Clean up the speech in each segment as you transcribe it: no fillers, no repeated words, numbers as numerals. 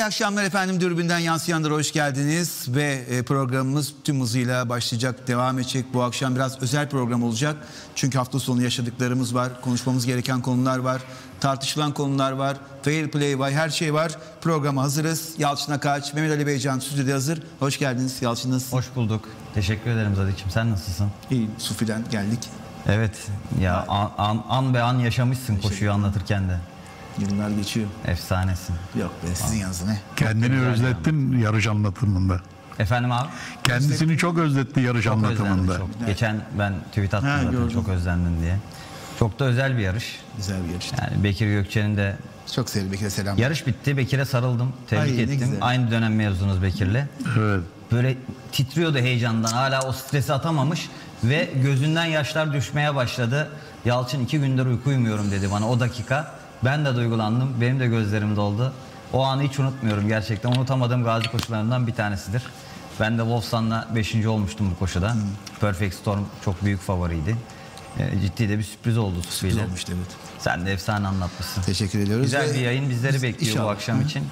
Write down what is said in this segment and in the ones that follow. İyi akşamlar efendim, Dürbün'den Yansıyanlar'a hoş geldiniz ve programımız tüm hızıyla başlayacak, devam edecek. Bu akşam biraz özel program olacak. Çünkü hafta sonu yaşadıklarımız var, konuşmamız gereken konular var, tartışılan konular var, fair play var, her şey var. Programa hazırız. Yalçın Akaç, Mehmet Ali Beycan stüdyoda hazır. Hoş geldiniz Yalçın, nasılsın? Hoş bulduk. Teşekkür ederim Zadik'ciğim. Sen nasılsın? İyiyim. Sufi'den geldik. Evet. Ya an be an yaşamışsın koşuyu anlatırken de. Yıllar geçiyor. Efsanesin. Yok be, sizin yazın he. Kendini özlettin yani. Yarış anlatımında. Efendim abi? Kendisini çok özletti yarış çok anlatımında. Çok. Geçen ben tweet attım zaten, çok özlendin diye. Çok da özel bir yarış. Güzel bir yarış. Yani Bekir Gökçen'in de... Çok sevdi, Bekir'e selam. Yarış bitti, Bekir'e sarıldım, tebrik ettim. Aynı dönem mezunuz Bekir'le. Evet. Böyle titriyordu heyecandan, hala o stresi atamamış ve gözünden yaşlar düşmeye başladı. Yalçın 2 gündür uyku uyumuyorum dedi bana o dakika. Ben de duygulandım. Benim de gözlerim doldu. O anı hiç unutmuyorum gerçekten. Unutamadığım gazi koşularından bir tanesidir. Ben de Wolfsan'la 5. olmuştum bu koşuda. Perfect Storm çok büyük favoriydi. Ciddi de bir sürpriz oldu. Sürpriz olmuştu, evet. Sen de efsane anlatmışsın. Teşekkür ediyoruz. Güzel bir yayın bizleri bekliyor bu akşam için.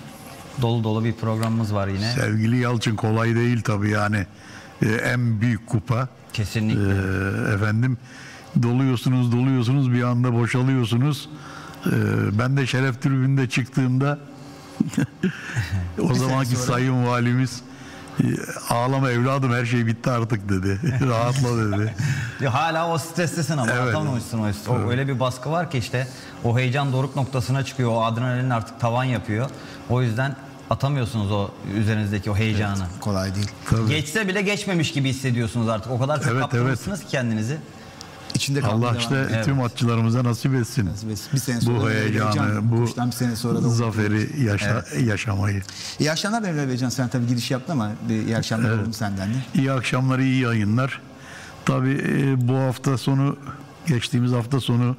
Dolu dolu bir programımız var yine. Sevgili Yalçın, kolay değil tabii yani. En büyük kupa. Kesinlikle. Efendim, doluyorsunuz bir anda boşalıyorsunuz. Ben de Şeref Tribünü'nde çıktığımda o zamanki sayın valimiz ağlama evladım, her şey bitti artık dedi. Rahatla dedi. Hala o streslisin ama evet. Evet. Öyle bir baskı var ki işte o heyecan doruk noktasına çıkıyor. O adrenalin artık tavan yapıyor. O yüzden atamıyorsunuz o üzerinizdeki o heyecanı. Evet, kolay değil. Tabii. Geçse bile geçmemiş gibi hissediyorsunuz artık. O kadar çok kaptırmışsınız ki kendinizi. Allah işte tüm atçılarımıza nasip etsin. Bu heyecanı, bu zaferi yaşamayı. İyi akşamlar Mehmet Beycan. Sen tabii giriş yaptın ama iyi akşamlar oldum senden de. İyi akşamlar, iyi yayınlar. Tabii bu hafta sonu, geçtiğimiz hafta sonu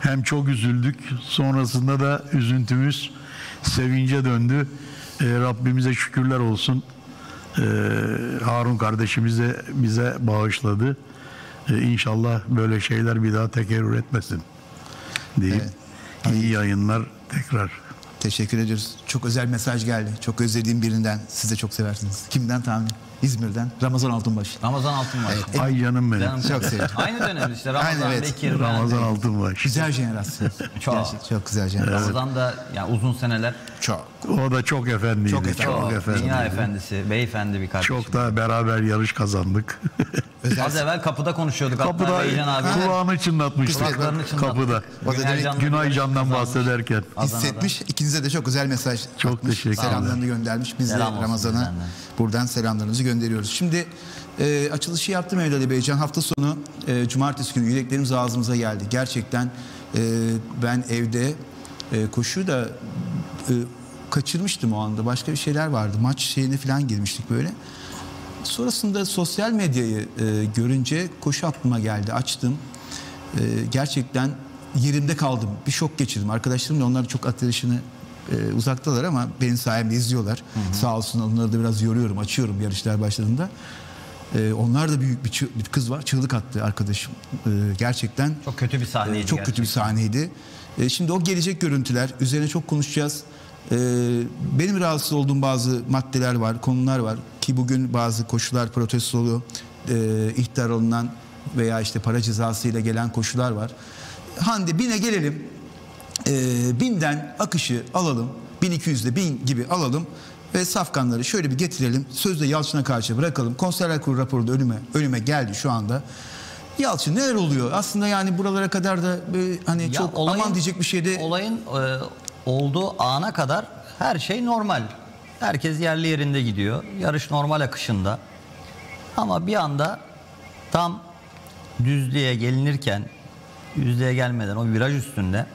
hem çok üzüldük. Sonrasında da üzüntümüz sevince döndü. Rabbimize şükürler olsun. Harun kardeşimiz de bize bağışladı. İnşallah böyle şeyler bir daha tekerrür etmesin diyeyim. Evet. İyi yayınlar tekrar. Teşekkür ediyoruz. Çok özel mesaj geldi. Çok özlediğim birinden. Siz de çok seversiniz. Kimden tahmin? İzmir'den. Ramazan Altınbaş. Ramazan Altınbaş. Evet. Ay canım benim. Canım çok sevdim. Aynı dönem işte. Ramazan, evet. Bekir, Ramazan Altınbaş. Güzel jenerasyon. Çok güzel jenerasyon. Ramazan da yani uzun seneler. Çok. O da çok efendiydi. Çok efendiydi. Dünya efendisi. Beyefendi bir kardeşim. Çok da beraber yarış kazandık. Az evvel kapıda konuşuyorduk. Kapıda kulağını çınlatmıştık. Kapıda. Günay Can'dan bahsederken. Hissetmiş. İkinize de çok güzel mesaj. Çok teşekkür ederim. Selamlarını göndermiş. Biz de Ramazan'a buradan selamlarınızı gönderiyoruz. Şimdi açılışı yaptım Mehmet Ali Beycan. Hafta sonu cumartesi günü yüreklerimiz ağzımıza geldi. Gerçekten ben evde koşuyu da kaçırmıştım o anda. Başka bir şeyler vardı. Maç şeyine falan girmiştik böyle. Sonrasında sosyal medyayı görünce koşu aklıma geldi. Açtım. Gerçekten yerimde kaldım. Bir şok geçirdim. Arkadaşlarım da onlar çok ateşini uzaktalar ama benim sayemde izliyorlar. Sağ olsun, onları da biraz yoruyorum, açıyorum yarışlar başladığında. Onlar da büyük bir kız var, çığlık attı arkadaşım. Gerçekten çok kötü bir sahneydi. Çok kötü bir sahneydi. Şimdi o gelecek görüntüler üzerine çok konuşacağız. Benim rahatsız olduğum bazı maddeler var, konular var ki bugün bazı koşular protesto oluyor. İhtar olunan veya işte para cezası ile gelen koşular var. Hande Bin'e gelelim. 1000'den akışı alalım, 1200'de 1000 gibi alalım ve safkanları şöyle bir getirelim, sözde Yalçın'a karşı bırakalım. Konserler Kurulu raporu da önüme geldi şu anda. Yalçın, neler oluyor aslında yani buralara kadar da hani ya çok olayın, aman diyecek bir şey de olayın olduğu ana kadar her şey normal, herkes yerli yerinde gidiyor, yarış normal akışında ama bir anda tam düzlüğe gelinirken, düzlüğe gelmeden o viraj üstünde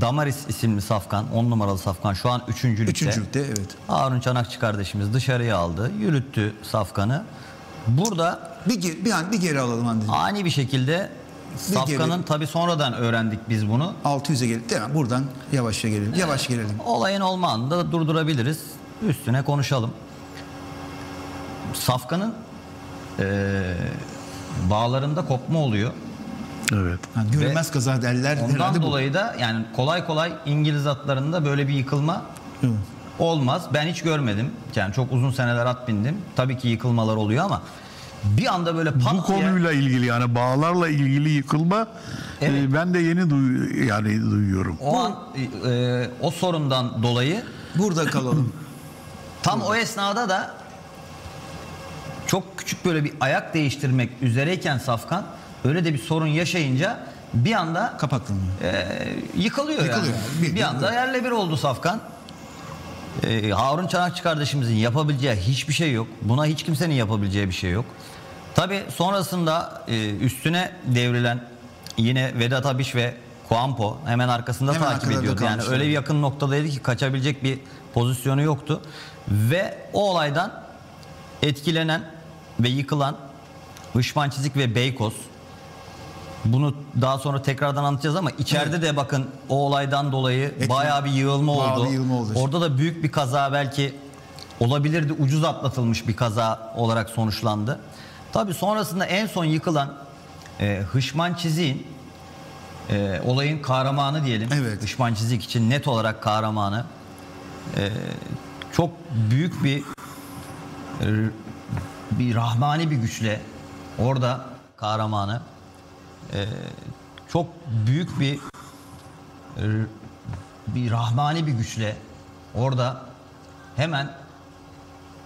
Damaris isimli safkan, 10 numaralı safkan şu an 3. lükte. 3. lükte, evet. Harun Çanakçı kardeşimiz dışarıya aldı, yürüttü safkanı. Burada bir geri alalım anneciğim. Ani bir şekilde safkanın tabi sonradan öğrendik biz bunu. 600'e gelip değil mi? Buradan yavaşça gelelim. Evet. Yavaş gelelim. Olayın olma anında da durdurabiliriz. Üstüne konuşalım. Safkanın bağlarında kopma oluyor. Evet. Yani görünmez kaza derler. Ondan dolayı da yani kolay kolay İngiliz atlarında böyle bir yıkılma olmaz. Ben hiç görmedim. Yani çok uzun seneler at bindim. Tabii ki yıkılmalar oluyor ama bir anda böyle pat bu konuyla diye... ilgili yani bağlarla ilgili yıkılma ben de yeni duyuyorum. O sorundan dolayı burada kalalım. Tam o esnada da çok küçük böyle bir ayak değiştirmek üzereyken Safkan öyle de bir sorun yaşayınca bir anda kapaklanıyor. Yıkılıyor yani. Bir anda yerle bir oldu Safkan. Harun Çanakçı kardeşimizin yapabileceği hiçbir şey yok. Buna hiç kimsenin yapabileceği bir şey yok. Tabii sonrasında üstüne devrilen yine Vedat Abiş ve Kuampo hemen arkasında takip ediyordu. Yani öyle bir yakın noktadaydı ki kaçabilecek bir pozisyonu yoktu. Ve o olaydan etkilenen ve yıkılan Işman Çizik ve Beykoz. Bunu daha sonra tekrardan anlatacağız ama içeride de bakın o olaydan dolayı bayağı bir yığılma oldu. Orada da büyük bir kaza belki olabilirdi. Ucuz atlatılmış bir kaza olarak sonuçlandı. Tabii sonrasında en son yıkılan Hışman Çizik'in olayın kahramanı diyelim. Evet. Hışman Çizik için net olarak kahramanı. Çok büyük bir rahmani bir güçle orada kahramanı. Çok büyük bir rahmani bir güçle orada hemen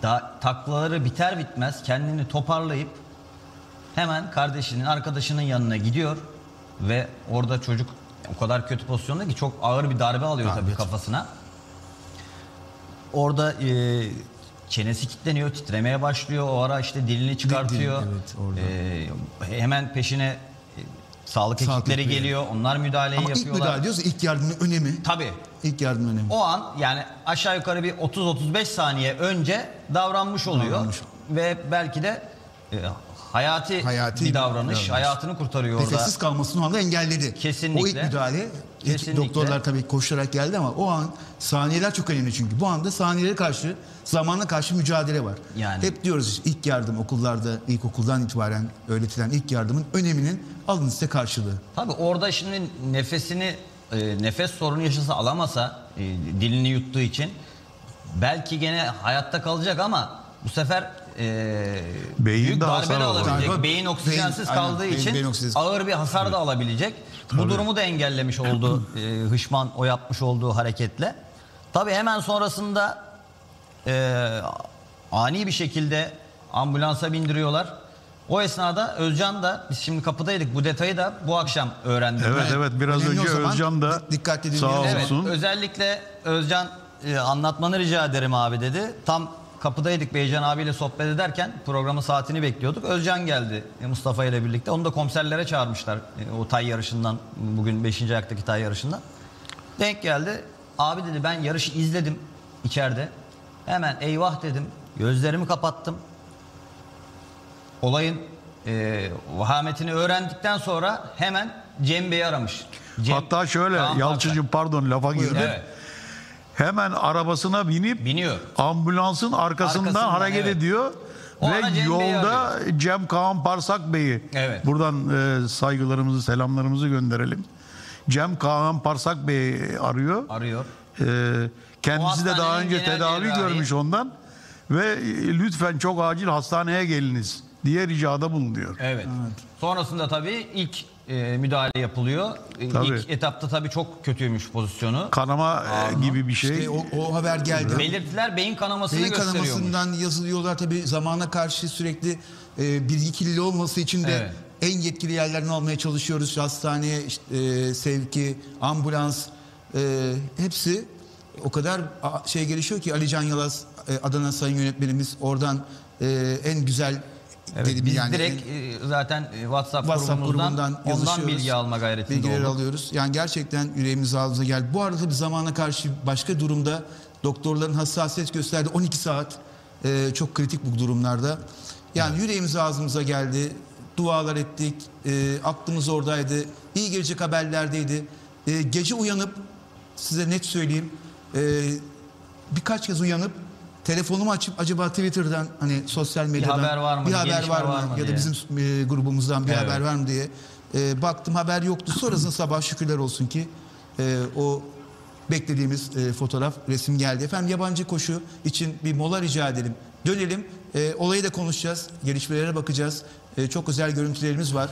daha taklaları biter bitmez kendini toparlayıp hemen kardeşinin arkadaşının yanına gidiyor ve orada çocuk o kadar kötü pozisyonda ki çok ağır bir darbe alıyor tabii kafasına. Orada çenesi kilitleniyor, titremeye başlıyor. O ara işte dilini çıkartıyor. Hemen peşine sağlık ekipleri geliyor. Onlar müdahaleyi yapıyorlar. Ama ilk müdahale diyorsa ilk yardımın önemi. Tabii. İlk yardım önemi. O an yani aşağı yukarı bir 30-35 saniye önce davranmış oluyor. Ve belki de hayati bir davranış. Hayatını kurtarıyor orada. Nefessiz kalmasını o anda engelledi. Kesinlikle. O ilk müdahale. Kesinlikle. Doktorlar tabii koşarak geldi ama o an saniyeler çok önemli çünkü. Bu anda saniyelere karşı, zamana karşı mücadele var. Yani. Hep diyoruz ilk yardım okullarda, ilkokuldan itibaren öğretilen ilk yardımın öneminin alın size karşılığı. Tabii orada şimdi nefes sorunu yaşasa alamasa dilini yuttuğu için belki gene hayatta kalacak ama bu sefer büyük darbe de alabilecek. Beyin oksijensiz kaldığı için ağır bir hasar da alabilecek. Tabii. Bu durumu da engellemiş oldu Hışman o yapmış olduğu hareketle. Tabii hemen sonrasında ani bir şekilde ambulansa bindiriyorlar. O esnada Özcan da biz şimdi kapıdaydık bu detayı da bu akşam öğrendik. Evet biraz önemli önce Özcan da dikkatli sağ olsun. Evet, özellikle Özcan anlatmanı rica ederim abi dedi. Tam kapıdaydık Beycan abiyle sohbet ederken programın saatini bekliyorduk. Özcan geldi Mustafa ile birlikte. Onu da komiserlere çağırmışlar o tay yarışından bugün 5. ayaktaki tay yarışından. Denk geldi. Abi dedi ben yarışı izledim içeride. Hemen eyvah dedim. Gözlerimi kapattım. Olayın vahametini öğrendikten sonra hemen Cem Bey'i aramış. Hatta şöyle Yalçıncığım pardon lafa girdim. Evet. Hemen arabasına biniyor. Ambulansın arkasından hareket ediyor. O ve yolda Cem Kağan Parsak Bey'i buradan saygılarımızı selamlarımızı gönderelim. Cem Kağan Parsak Bey'i arıyor. Kendisi de daha önce tedavi görmüş ondan ve lütfen çok acil hastaneye geliniz diye ricada bulunuyor. Evet. Sonrasında tabii ilk müdahale yapılıyor. Tabii. İlk etapta tabii çok kötüymüş pozisyonu. Kanama gibi bir şey. İşte o haber geldi. Belirtiler beyin kanamasını gösteriyormuş. Beyin kanamasından yazılıyorlar tabii zamana karşı sürekli bilgi kirliliği olması için de en yetkili yerlerini almaya çalışıyoruz. Hastaneye sevki, ambulans hepsi o kadar şey gelişiyor ki Ali Can Yalaz Adana Sayın Yönetmenimiz oradan en güzel biz yani direkt zaten WhatsApp grubundan ondan bilgi alma gayretinde bilgileri alıyoruz. Yani gerçekten yüreğimiz ağzımıza geldi. Bu arada bir zamana karşı başka durumda doktorların hassasiyet gösterdi. 12 saat çok kritik bu durumlarda. Yani yüreğimiz ağzımıza geldi. Dualar ettik. Aklımız oradaydı. İyi gelecek haberlerdeydi. Gece uyanıp size net söyleyeyim birkaç kez uyanıp telefonumu açıp acaba Twitter'dan hani sosyal medyadan bir haber var mı ya da bizim grubumuzdan bir haber var mı diye Baktım, haber yoktu. Sonrasında sabah şükürler olsun ki o beklediğimiz fotoğraf, resim geldi. Efendim, yabancı koşu için bir mola rica edelim. Dönelim. Olayı da konuşacağız. Gelişmelere bakacağız. Çok özel görüntülerimiz var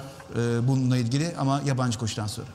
bununla ilgili, ama yabancı koşudan sonra.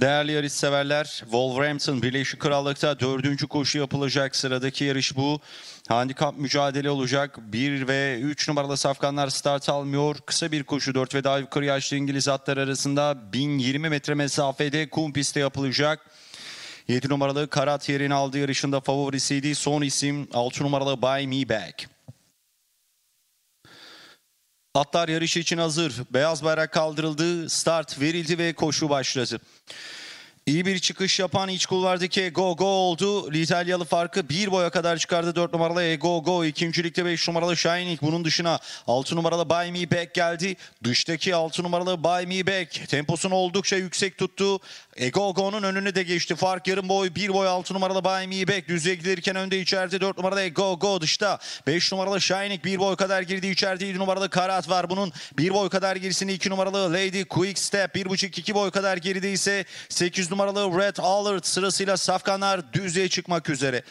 Değerli yarışseverler, Wolverhampton Birleşik Krallık'ta 4. koşu yapılacak. Sıradaki yarış bu. Handikap mücadele olacak. 1 ve 3 numaralı safkanlar start almıyor. Kısa bir koşu, 4 ve daha yukarı yaşlı İngiliz atlar arasında 1020 metre mesafede kum pistte yapılacak. 7 numaralı Karat yerini aldığı yarışında favorisiydi. Son isim 6 numaralı Buy Me Back. Atlar yarışı için hazır. Beyaz bayrak kaldırıldı, start verildi ve koşu başladı. İyi bir çıkış yapan iç kulvardaki Ego Go oldu. İtalyalı farkı bir boya kadar çıkardı. 4 numaralı Ego Go. İkincilikte 5 numaralı Shining. Bunun dışına 6 numaralı Buy Me Back geldi. Dıştaki 6 numaralı Buy Me Back temposunu oldukça yüksek tuttu. Ego Go'nun önüne de geçti. Fark yarım boy, bir boy 6 numaralı Buy Me Back. Düzlüğe gidilirken önde, içeride 4 numaralı Ego Go, dışta 5 numaralı Shining bir boy kadar girdi. İçeride 7 numaralı Karat var. Bunun bir boy kadar gerisini 2 numaralı Lady Quick Step. 1,5-2 boy kadar geride ise 8 numaralı Red Alert. Sırasıyla safkanlar düzlüğe çıkmak üzere.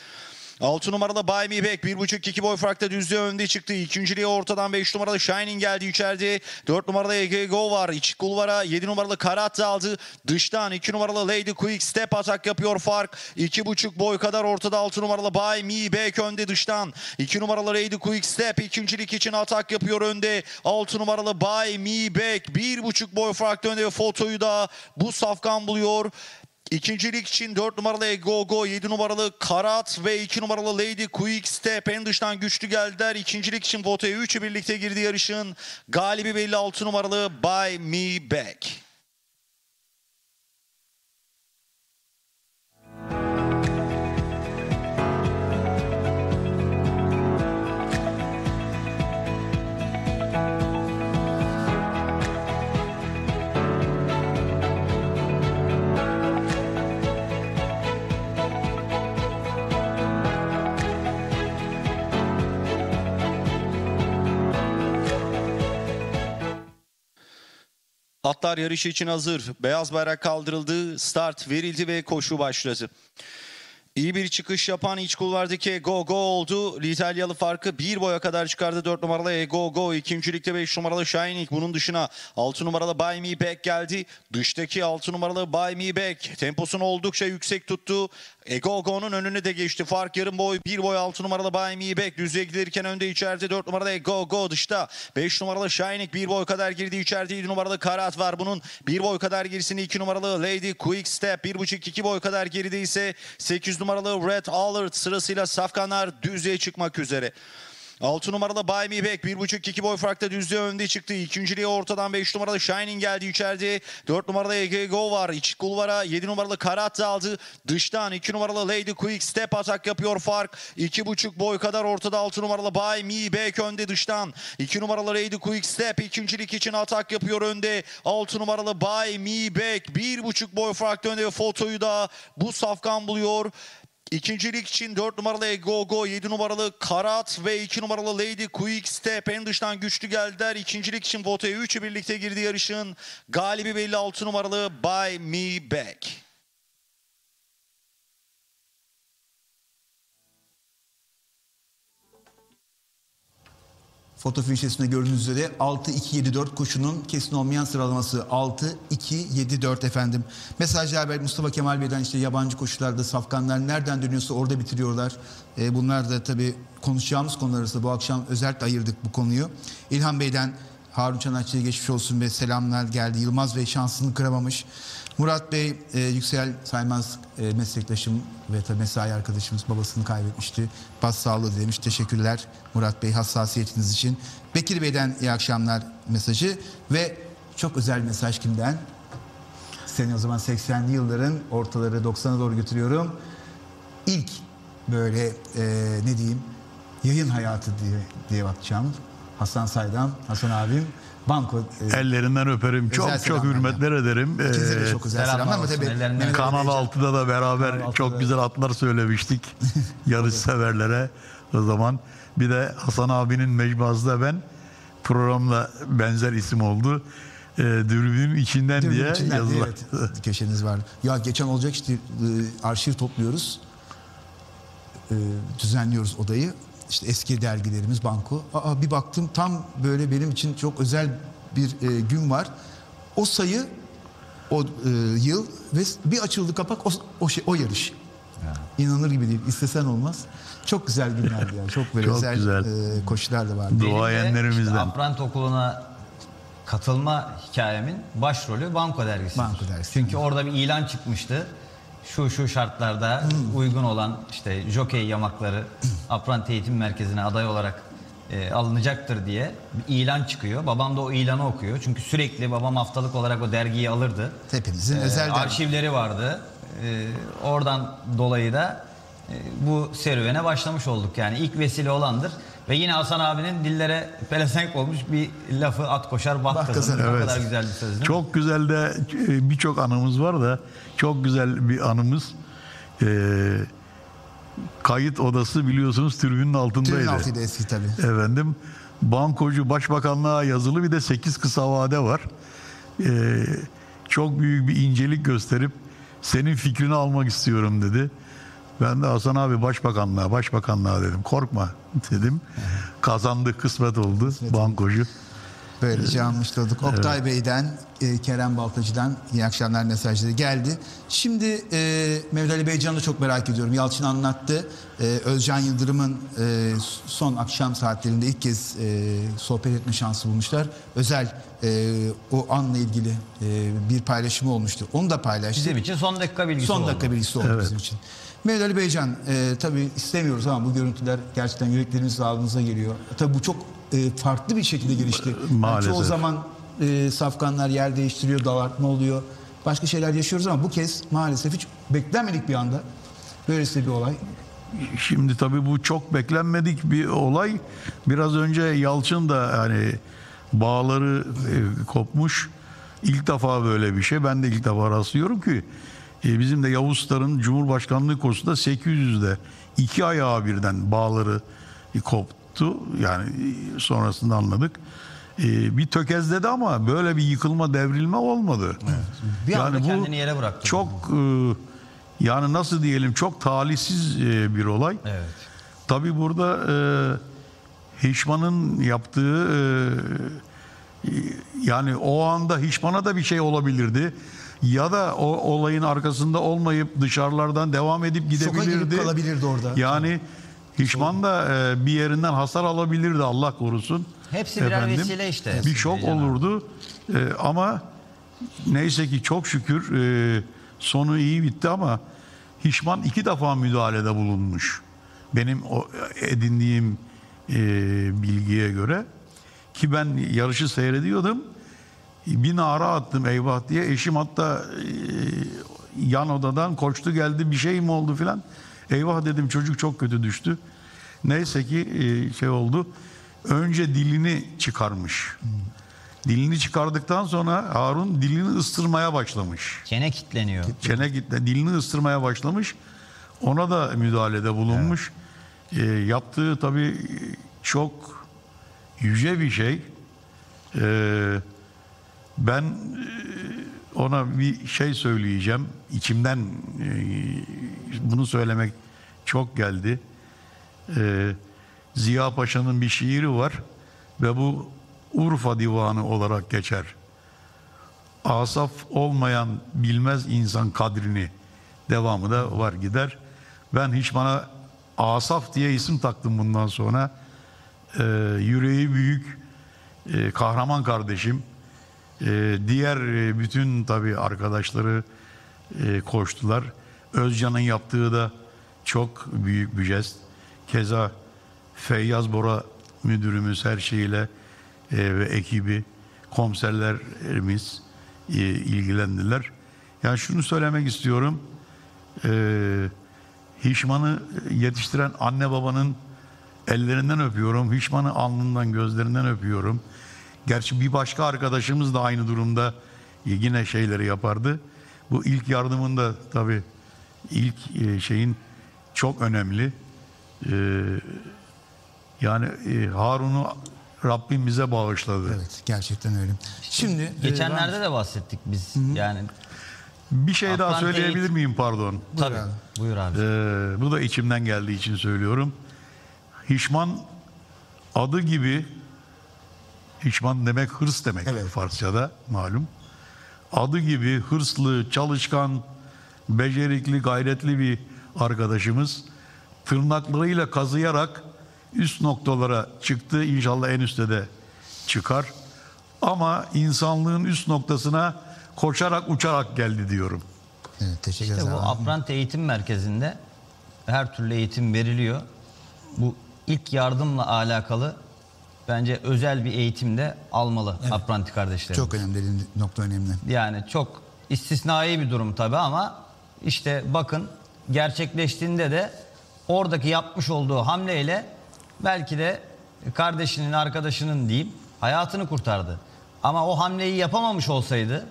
6 numaralı Buy Me Back 1,5-2 boy farkta düzlüğe önde çıktı. İkinciliğe ortadan 5 numaralı Shining geldi. İçeride 4 numaralı Ego var. İç kulvara 7 numaralı Karat aldı. Dıştan 2 numaralı Lady Quick Step atak yapıyor. Fark 2,5 boy kadar ortada. 6 numaralı Buy Me Back önde dıştan. 2 numaralı Lady Quick Step ikincilik için atak yapıyor önde. 6 numaralı Buy Me Back 1,5 boy farkta önde. Fotoyu da bu safkan buluyor. İkincilik için 4 numaralı Egogo, 7 numaralı Karat ve 2 numaralı Lady Quickstep en dıştan güçlü geldiler. İkincilik için potaya 3'ü birlikte girdi yarışın. Galibi belli 6 numaralı Buy Me Back. Atlar yarışı için hazır. Beyaz bayrak kaldırıldı, start verildi ve koşu başladı. İyi bir çıkış yapan iç kulvardaki Egogo oldu. İtalyalı farkı bir boya kadar çıkardı. 4 numaralı Egogo, ikincilikte 5 numaralı Shining. Bunun dışına 6 numaralı Buy Me Back geldi. Dıştaki 6 numaralı Buy Me Back temposunu oldukça yüksek tuttu. Egogo'nun önüne de geçti. Fark yarım boy, bir boy 6 numaralı Buy Me Back. Düzlüğe gidilirken önde, içeride 4 numaralı Egogo, dışta 5 numaralı Shining bir boy kadar girdi. İçeride 7 numaralı Karat var. Bunun bir boy kadar gerisini 2 numaralı Lady Quick Step, 1,5-2 boy kadar geride ise 8 numaralı Red Alert, sırasıyla safkanlar düzlüğe çıkmak üzere. 6 numaralı Buy Me Back 1,5-2 boy farkta düzlüğe önde çıktı. İkinciliğe ortadan 5 numaralı Shining geldi. İçeride 4 numaralı Egogo var. İç kulvara 7 numaralı Karat aldı. Dıştan 2 numaralı Lady Quick Step atak yapıyor. Fark 2,5 boy kadar ortada. 6 numaralı Buy Me Back önde dıştan. 2 numaralı Lady Quick Step ikincilik için atak yapıyor önde. 6 numaralı Buy Me Back 1,5 boy farkta önde. Fotoyu da bu safkan buluyor. İkincilik için 4 numaralı Egogo, 7 numaralı Karat ve 2 numaralı Lady Quick Step en dıştan güçlü geldiler. İkincilik için potaya 3'ü birlikte girdi yarışın. Galibi belli 6 numaralı Buy Me Back. Foto fişesinde gördüğünüz üzere 6-2-7-4 koşunun kesin olmayan sıralaması 6-2-7-4 efendim. Mesajlı haber Mustafa Kemal Bey'den, işte yabancı koşularda safkanlar nereden dönüyorsa orada bitiriyorlar. Bunlar da tabii konuşacağımız konular arasında, bu akşam özertle ayırdık bu konuyu. İlhan Bey'den Harun Çanakçı'ya geçmiş olsun ve selamlar geldi. Yılmaz Bey şansını kıramamış. Murat Bey, Yüksel Saymaz meslektaşım ve tabii mesai arkadaşımız, babasını kaybetmişti. Başsağlığı dilemiş. Teşekkürler Murat Bey hassasiyetiniz için. Bekir Bey'den iyi akşamlar mesajı ve çok özel mesaj kimden? Seni o zaman 80'li yılların ortaları 90'a doğru götürüyorum. İlk böyle ne diyeyim, yayın hayatı diye bakacağım. Hasan Saydam, Hasan abim. Banko, ellerinden öperim. Çok hürmetler ederim. Çok güzel selamlar. Kanal 6'da da beraber çok güzel atlar söylemiştik yarış severlere o zaman. Bir de Hasan abinin mecmuasında ben programla benzer isim oldu. Dürbünün içinden diye yazılar. Evet, köşeniz var. Ya geçen olacak işte, arşiv topluyoruz. Düzenliyoruz odayı. İşte eski dergilerimiz, Banko. Bir baktım tam böyle benim için çok özel bir gün var. O sayı, o yıl ve bir açıldı kapak o yarış. Ya. İnanılır gibi değil. İstesen olmaz. Çok güzel günlerdi yani. Çok böyle çok güzel koşular da vardı. Duayenlerimizden. İşte Aprant Okulu'na katılma hikayemin başrolü Banko dergisi. Çünkü orada bir ilan çıkmıştı. Şu şartlarda uygun olan işte jokey yamakları Aprant Eğitim Merkezi'ne aday olarak alınacaktır diye bir ilan çıkıyor. Babam da o ilanı okuyor. Çünkü sürekli babam haftalık olarak o dergiyi alırdı. Hepimizin özel arşivleri vardı. Oradan dolayı da bu serüvene başlamış olduk. Yani ilk vesile olandır. Ve yine Hasan abinin dillere pelesenk olmuş bir lafı, at koşar baht kazanır. Evet. O kadar güzel bir söz değil mi? Çok güzel de birçok anımız var da çok güzel bir anımız. Kayıt odası biliyorsunuz tribünün altındaydı. Tribünün altıydı eski tabii. Efendim, Bankocu Başbakanlığa yazılı bir de 8 kısa vade var. Çok büyük bir incelik gösterip senin fikrini almak istiyorum dedi. Ben de Hasan abi başbakanlığa dedim. Korkma dedim. Kazandık, kısmet oldu Bankocu. Böylece almış olduk. Oktay evet. Bey'den, Kerem Baltacı'dan iyi akşamlar mesajları geldi. Şimdi Mehmet Ali Beycan'ı da çok merak ediyorum. Yalçın anlattı. Özcan Yıldırım'ın son akşam saatlerinde ilk kez sohbet etme şansı bulmuşlar. Özel o anla ilgili bir paylaşımı olmuştu. Onu da paylaştı. Bizim için son dakika bilgisi oldu. Son dakika bilgisi oldu evet. Bizim için. Mehmet Ali Beycan tabii istemiyoruz ama bu görüntüler gerçekten yüreklerimizin ağzınıza geliyor. Tabii bu çok farklı bir şekilde gelişti. Maalesef. Yani çoğu zaman safkanlar yer değiştiriyor, dalartma oluyor. Başka şeyler yaşıyoruz ama bu kez maalesef hiç beklenmedik bir anda. Böylesi bir olay. Şimdi tabii bu çok beklenmedik bir olay. Biraz önce Yalçın da hani bağları kopmuş. İlk defa böyle bir şey. Ben de ilk defa rastlıyorum ki bizim de Yavuz Star'ın Cumhurbaşkanlığı kursunda 800'de 2 ayağı birden bağları koptu. Yani sonrasında anladık. Bir tökezledi ama böyle bir yıkılma, devrilme olmadı. Evet. Bir anda yani kendini yere bıraktı. Çok yani nasıl diyelim, çok talihsiz bir olay. Evet. Tabii burada Hişman'ın yaptığı yani o anda Hişman'a da bir şey olabilirdi. Ya da o olayın arkasında olmayıp dışarılardan devam edip gidebilirdi. Şoka girip kalabilirdi orada. Yani Hişman da bir yerinden hasar alabilirdi, Allah korusun. Hepsi birer vesile işte. Bir şok olurdu. Ama neyse ki çok şükür sonu iyi bitti ama Hişman 2 defa müdahalede bulunmuş. Benim edindiğim bilgiye göre. Ki ben yarışı seyrediyordum. Bir nara attım eyvah diye. Eşim hatta yan odadan koştu geldi, bir şey mi oldu filan. Eyvah dedim, çocuk çok kötü düştü. Neyse ki şey oldu. Önce dilini çıkarmış. Dilini çıkardıktan sonra Harun dilini ıstırmaya başlamış. Çene kilitleniyor. Çene kilitleniyor. Dilini ıstırmaya başlamış. Ona da müdahalede bulunmuş. Evet. Yaptığı tabii çok yüce bir şey. Ben ona bir şey söyleyeceğim. İçimden bunu söylemek çok geldi. Ziya Paşa'nın bir şiiri var ve bu Urfa Divanı olarak geçer. Asaf olmayan bilmez insan kadrini. Devamı da var gider. Ben Hişman'a Asaf diye isim taktım bundan sonra. Yüreği büyük kahraman kardeşim. Diğer bütün tabii arkadaşları koştular. Özcan'ın yaptığı da çok büyük bir jest. Keza Feyyaz Bora müdürümüz her şeyiyle ve ekibi, komiserlerimiz ilgilendiler. Yani şunu söylemek istiyorum. Hişman'ı yetiştiren anne babanın ellerinden öpüyorum. Hişman'ı alnından, gözlerinden öpüyorum. Gerçi bir başka arkadaşımız da aynı durumda yine şeyleri yapardı. Bu ilk yardımın da tabii ilk şeyin çok önemli. Yani Harun'u Rabbim bize bağışladı. Evet, gerçekten öyle. Şimdi geçenlerde de bahsettik biz. Hı -hı. Yani bir şey daha söyleyebilir miyim, pardon? Tabii. Buyur abi. Bu da içimden geldiği için söylüyorum. Hişman adı gibi. Hişman demek hırs demek, evet. Farsça'da malum. Adı gibi hırslı, çalışkan, becerikli, gayretli bir arkadaşımız tırnaklarıyla kazıyarak üst noktalara çıktı. İnşallah en üstte de çıkar. Ama insanlığın üst noktasına koşarak, uçarak geldi diyorum. Evet, teşekkür ederim. İşte bu Aprant Eğitim Merkezi'nde her türlü eğitim veriliyor. Bu ilk yardımla alakalı bence özel bir eğitimde almalı, evet. Apranti kardeşlerim. Çok önemli, nokta önemli. Yani çok istisnai bir durum tabii ama işte bakın gerçekleştiğinde de oradaki yapmış olduğu hamleyle belki de kardeşinin, arkadaşının deyip hayatını kurtardı. Ama o hamleyi yapamamış olsaydı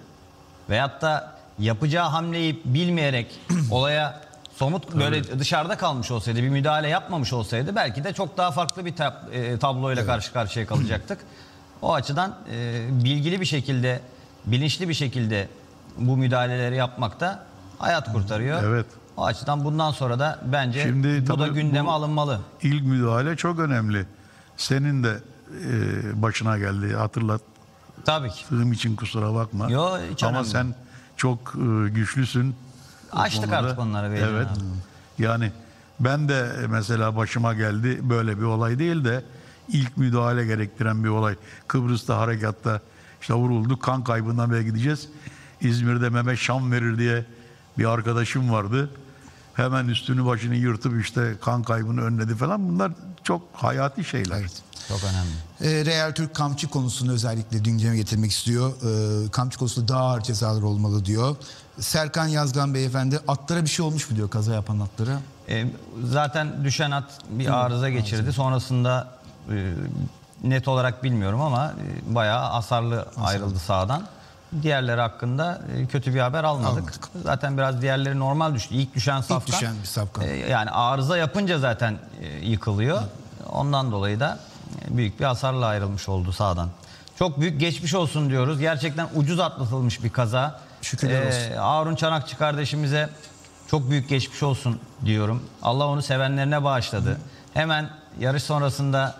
veyahut da yapacağı hamleyi bilmeyerek olaya somut böyle evet. Dışarıda kalmış olsaydı, bir müdahale yapmamış olsaydı belki de çok daha farklı bir tabloyla evet. Karşı karşıya kalacaktık. O açıdan bilgili bir şekilde, bilinçli bir şekilde bu müdahaleleri yapmak da hayat kurtarıyor. Evet. O açıdan bundan sonra da bence şimdi, bu da gündeme alınmalı. İlk müdahale çok önemli. Senin de başına geldi, hatırlat Tabii ki. Sığım için kusura bakma. Yo, hiç ama sen yok. Çok güçlüsün. Açtık artık onları. Evet. Abi. Yani ben de mesela başıma geldi böyle bir olay değil de ilk müdahale gerektiren bir olay. Kıbrıs'ta harekatta işte vurulduk, kan kaybından bile gideceğiz. İzmir'de Mehmet Şam verir diye bir arkadaşım vardı. Hemen üstünü başını yırtıp işte kan kaybını önledi falan. Bunlar çok hayati şeyler. Evet. Çok önemli. Real Türk Kamçı konusunu özellikle gündeme getirmek istiyor. Kamçı konusunda daha ağır cezalar olmalı diyor. Serkan Yazgan beyefendi, atlara bir şey olmuş mu diyor, kaza yapan atlara? Zaten düşen at bir arıza geçirdi. Arıza. Sonrasında net olarak bilmiyorum ama bayağı hasarlı ayrıldı sahadan. Diğerleri hakkında kötü bir haber almadık. Zaten biraz diğerleri normal düştü. İlk düşen Safkan. İlk düşen bir Safkan. Yani arıza yapınca zaten yıkılıyor. Hı. Ondan dolayı da büyük bir hasarla ayrılmış oldu sahadan. Çok büyük geçmiş olsun diyoruz. Gerçekten ucuz atlatılmış bir kaza. Şükürler olsun. Harun Çanakçı kardeşimize çok büyük geçmiş olsun diyorum. Allah onu sevenlerine bağışladı. Hı. Hemen yarış sonrasında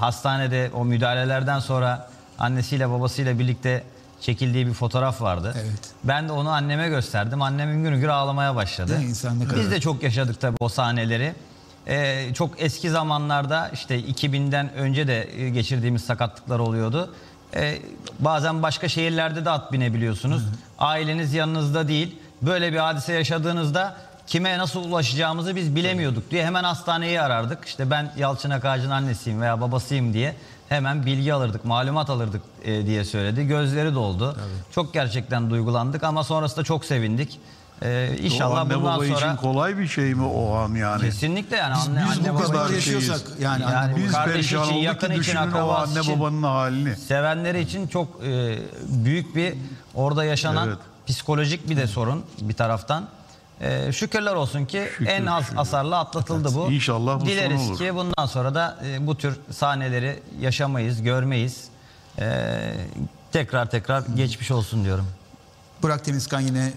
hastanede o müdahalelerden sonra annesiyle babasıyla birlikte çekildiği bir fotoğraf vardı. Evet. Ben de onu anneme gösterdim. Annem hüngür hüngür ağlamaya başladı. Biz de çok yaşadık tabii o sahneleri. Çok eski zamanlarda işte 2000'den önce de geçirdiğimiz sakatlıklar oluyordu. Bazen başka şehirlerde de at binebiliyorsunuz. Hı hı. Aileniz yanınızda değil. Böyle bir hadise yaşadığınızda kime nasıl ulaşacağımızı biz bilemiyorduk diye hemen hastaneyi arardık. İşte ben Yalçın Akağaç'ın annesiyim veya babasıyım diye hemen bilgi alırdık, malumat alırdık diye söyledi. Gözleri doldu. Evet. Çok gerçekten duygulandık ama sonrasında çok sevindik. İnşallah bundan baba sonra... için kolay bir şey mi o an yani? Kesinlikle yani. Biz bu kadar yaşıyorsak yani biz kardeş için, yakın için, akrabası için, anne babanın halini. Sevenleri için çok büyük bir orada yaşanan psikolojik bir de sorun bir taraftan. Şükürler olsun ki en az hasarla atlatıldı bu. İnşallah bu dileriz son olur. Ki bundan sonra da bu tür sahneleri yaşamayız, görmeyiz. Tekrar geçmiş olsun diyorum. Burak Temizkan yine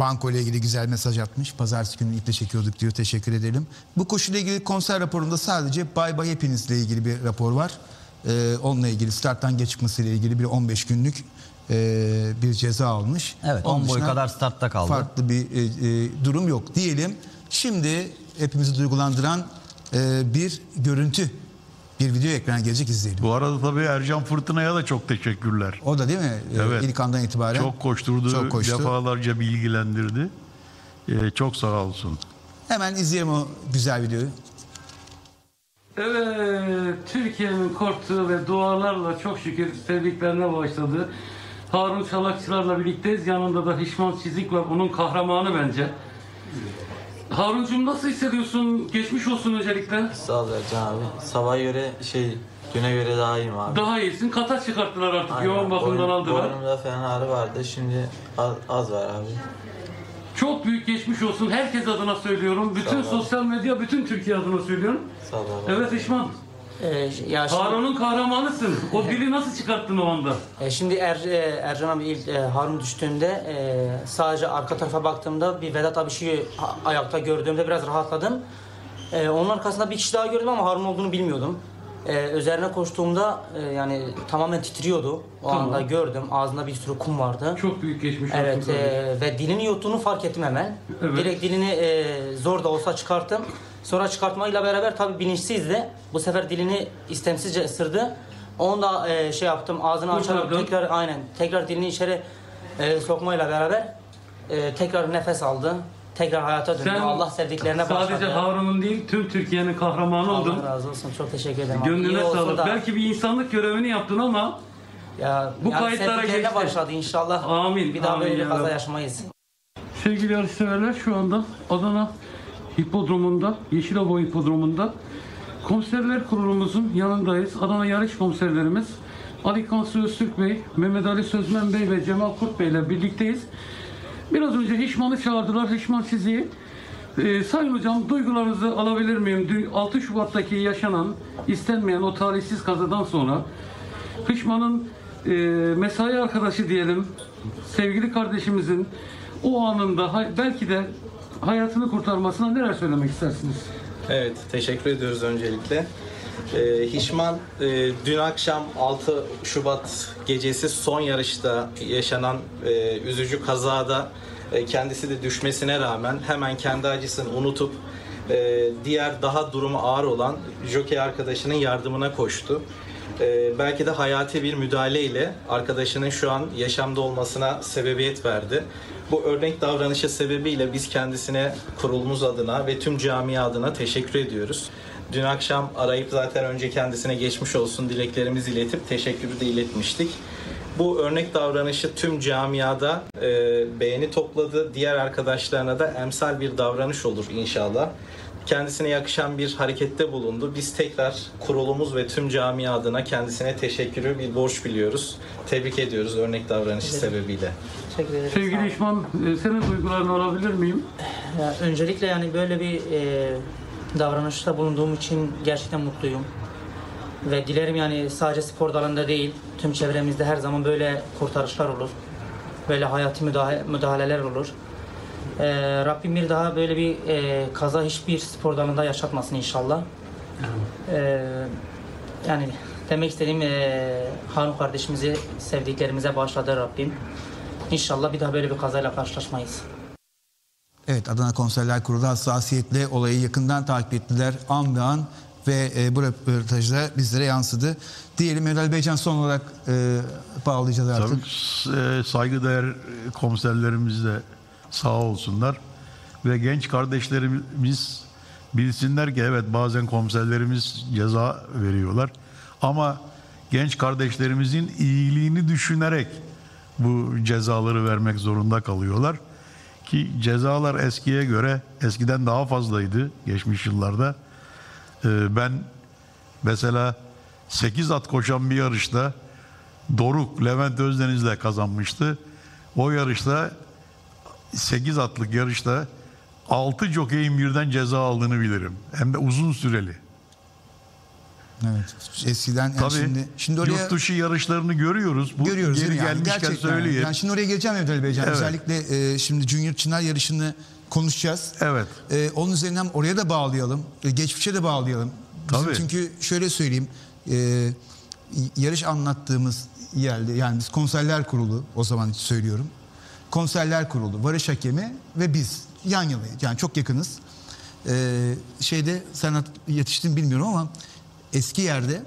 banko ile ilgili güzel mesaj atmış. Pazartesi günü iple çekiyorduk diyor. Teşekkür edelim. Bu koşuyla ilgili konser raporunda sadece Bay Bay Hepiniz'le ilgili bir rapor var. Onunla ilgili starttan geç çıkmasıyla ilgili bir 15 günlük bir ceza almış. Evet, 10 boy kadar startta kaldı. Farklı bir durum yok diyelim. Şimdi hepimizi duygulandıran bir görüntü, bir video ekrana gelecek, izleyelim. Bu arada tabii Ercan Fırtına'ya da çok teşekkürler. O da değil mi? Evet. İlk andan itibaren. Çok koşturdu, çok koştu. Defalarca bilgilendirdi. Çok sağ olsun. Hemen izleyelim o güzel videoyu. Evet, Türkiye'nin korktuğu ve dualarla çok şükür sevdiklerine başladı. Harun Çalakçılar'la birlikteyiz. Yanında da Hişman Çizik var. Onun kahramanı bence. Harun'cum, nasıl hissediyorsun? Geçmiş olsun öncelikle. Sağ ol Ercan abi. Sabaha göre düne göre daha iyiyim abi. Daha iyisin. Kata çıkarttılar artık. Aynen. Yoğun bakımdan aldılar. Boynumda fena ağrı vardı. Şimdi az var abi. Çok büyük geçmiş olsun. Herkes adına söylüyorum. Bütün sosyal medya, bütün Türkiye adına söylüyorum. Sağ ol abi. Evet Hişman. Harun'un kahramanısın. O dili nasıl çıkarttın o anda? Şimdi Ercan abi Harun düştüğünde sadece arka tarafa baktığımda bir Vedat abi şeyi ayakta gördüğümde biraz rahatladım. Onun arkasında bir kişi daha gördüm ama Harun olduğunu bilmiyordum. Üzerine koştuğumda yani tamamen titriyordu. O anda gördüm. Ağzında bir sürü kum vardı. Çok büyük geçmiş olsun. Evet ve dilini yuttuğunu fark ettim hemen. Evet. Direkt dilini zor da olsa çıkarttım. Sonra çıkartmayla beraber tabii bilinçsizdi. Bu sefer dilini istemsizce ısırdı. Onu da yaptım, ağzını açarak tekrar dilini içeri sokmayla beraber tekrar nefes aldı. Tekrar hayata döndü. Allah sevdiklerine başladı. Sadece Harun'un değil, tüm Türkiye'nin kahramanı oldun. Allah razı olsun. Çok teşekkür ederim. Gönlüne sağlık. Belki bir insanlık görevini yaptın ama bu kayıtlara geçti. Başladı inşallah. Amin. Bir daha böyle bir kaza yaşamayız. Sevgili yarışseverler, şu anda Adana Hipodromu'nda, Yeşilova Hipodromu'nda Komiserler Kurulumuzun yanındayız. Adana yarış komiserlerimiz Ali Kansu Öztürk Bey, Mehmet Ali Sözmen Bey ve Cemal Kurt Bey ile birlikteyiz. Biraz önce Hişman'ı çağırdılar, Hişman sizi. Sayın hocam, duygularınızı alabilir miyim? Dün 6 Şubat'taki yaşanan, istenmeyen o talihsiz kazadan sonra Hişman'ın mesai arkadaşı diyelim, sevgili kardeşimizin o anında belki de hayatını kurtarmasına neler söylemek istersiniz? Evet, teşekkür ediyoruz öncelikle. Hişman dün akşam 6 Şubat gecesi son yarışta yaşanan üzücü kazada kendisi de düşmesine rağmen hemen kendi acısını unutup diğer daha durumu ağır olan jokey arkadaşının yardımına koştu. Belki de hayati bir müdahaleyle arkadaşının şu an yaşamda olmasına sebebiyet verdi. Bu örnek davranışı sebebiyle biz kendisine kurulumuz adına ve tüm camia adına teşekkür ediyoruz. Dün akşam arayıp zaten önce kendisine geçmiş olsun dileklerimizi iletip teşekkürü de iletmiştik. Bu örnek davranışı tüm camiada beğeni topladı. Diğer arkadaşlarına da emsal bir davranış olur inşallah. Kendisine yakışan bir harekette bulundu. Biz tekrar kurulumuz ve tüm camia adına kendisine teşekkürü bir borç biliyoruz. Tebrik ediyoruz örnek davranışı sebebiyle. Teşekkür ederim. Sevgili Hişman, senin duygularını alabilir miyim? Ya, öncelikle yani böyle bir davranışta bulunduğum için gerçekten mutluyum. Ve dilerim yani sadece spor dalında değil, tüm çevremizde her zaman böyle kurtarışlar olur. Böyle hayati müdahaleler olur. Rabbim bir daha böyle bir kaza hiçbir spor dalında yaşatmasın inşallah. Yani demek istediğim Harun kardeşimizi sevdiklerimize bağışladı Rabbim. İnşallah bir daha böyle bir kazayla karşılaşmayız. Evet, Adana Konserler Kurulu hassasiyetle olayı yakından takip ettiler. An be an ve bu röportajda bizlere yansıdı. Diyelim Meral Beycan, son olarak bağlayacağız artık. Tabii saygıdeğer komiserlerimiz de sağ olsunlar. Ve genç kardeşlerimiz bilsinler ki evet bazen komiserlerimiz ceza veriyorlar. Ama genç kardeşlerimizin iyiliğini düşünerek bu cezaları vermek zorunda kalıyorlar. Ki cezalar eskiye göre eskiden daha fazlaydı geçmiş yıllarda. Ben mesela 8 at koşan bir yarışta Doruk Levent Özdeniz'le kazanmıştı. O yarışta 8 atlık yarışta 6 jokeyin birden ceza aldığını bilirim. Hem de uzun süreli. Evet. Eskiden yani şimdi oraya, yurt dışı yarışlarını görüyoruz. Bu görüyoruz, geri gelmişken söyleyeyim. Yani şimdi oraya geleceğim Evdel Beycan. Evet. Özellikle şimdi Junior Çınar yarışını konuşacağız. Evet. Onun üzerinden oraya da bağlayalım. Geçmişe de bağlayalım. Tabii. Çünkü şöyle söyleyeyim. Yarış anlattığımız yerde yani biz konserler kurulu o zaman söylüyorum. Konserler kurulu, varış hakemi ve biz yan yanayız. Yani çok yakınız. Şeyde sen yetiştin bilmiyorum ama eski yerde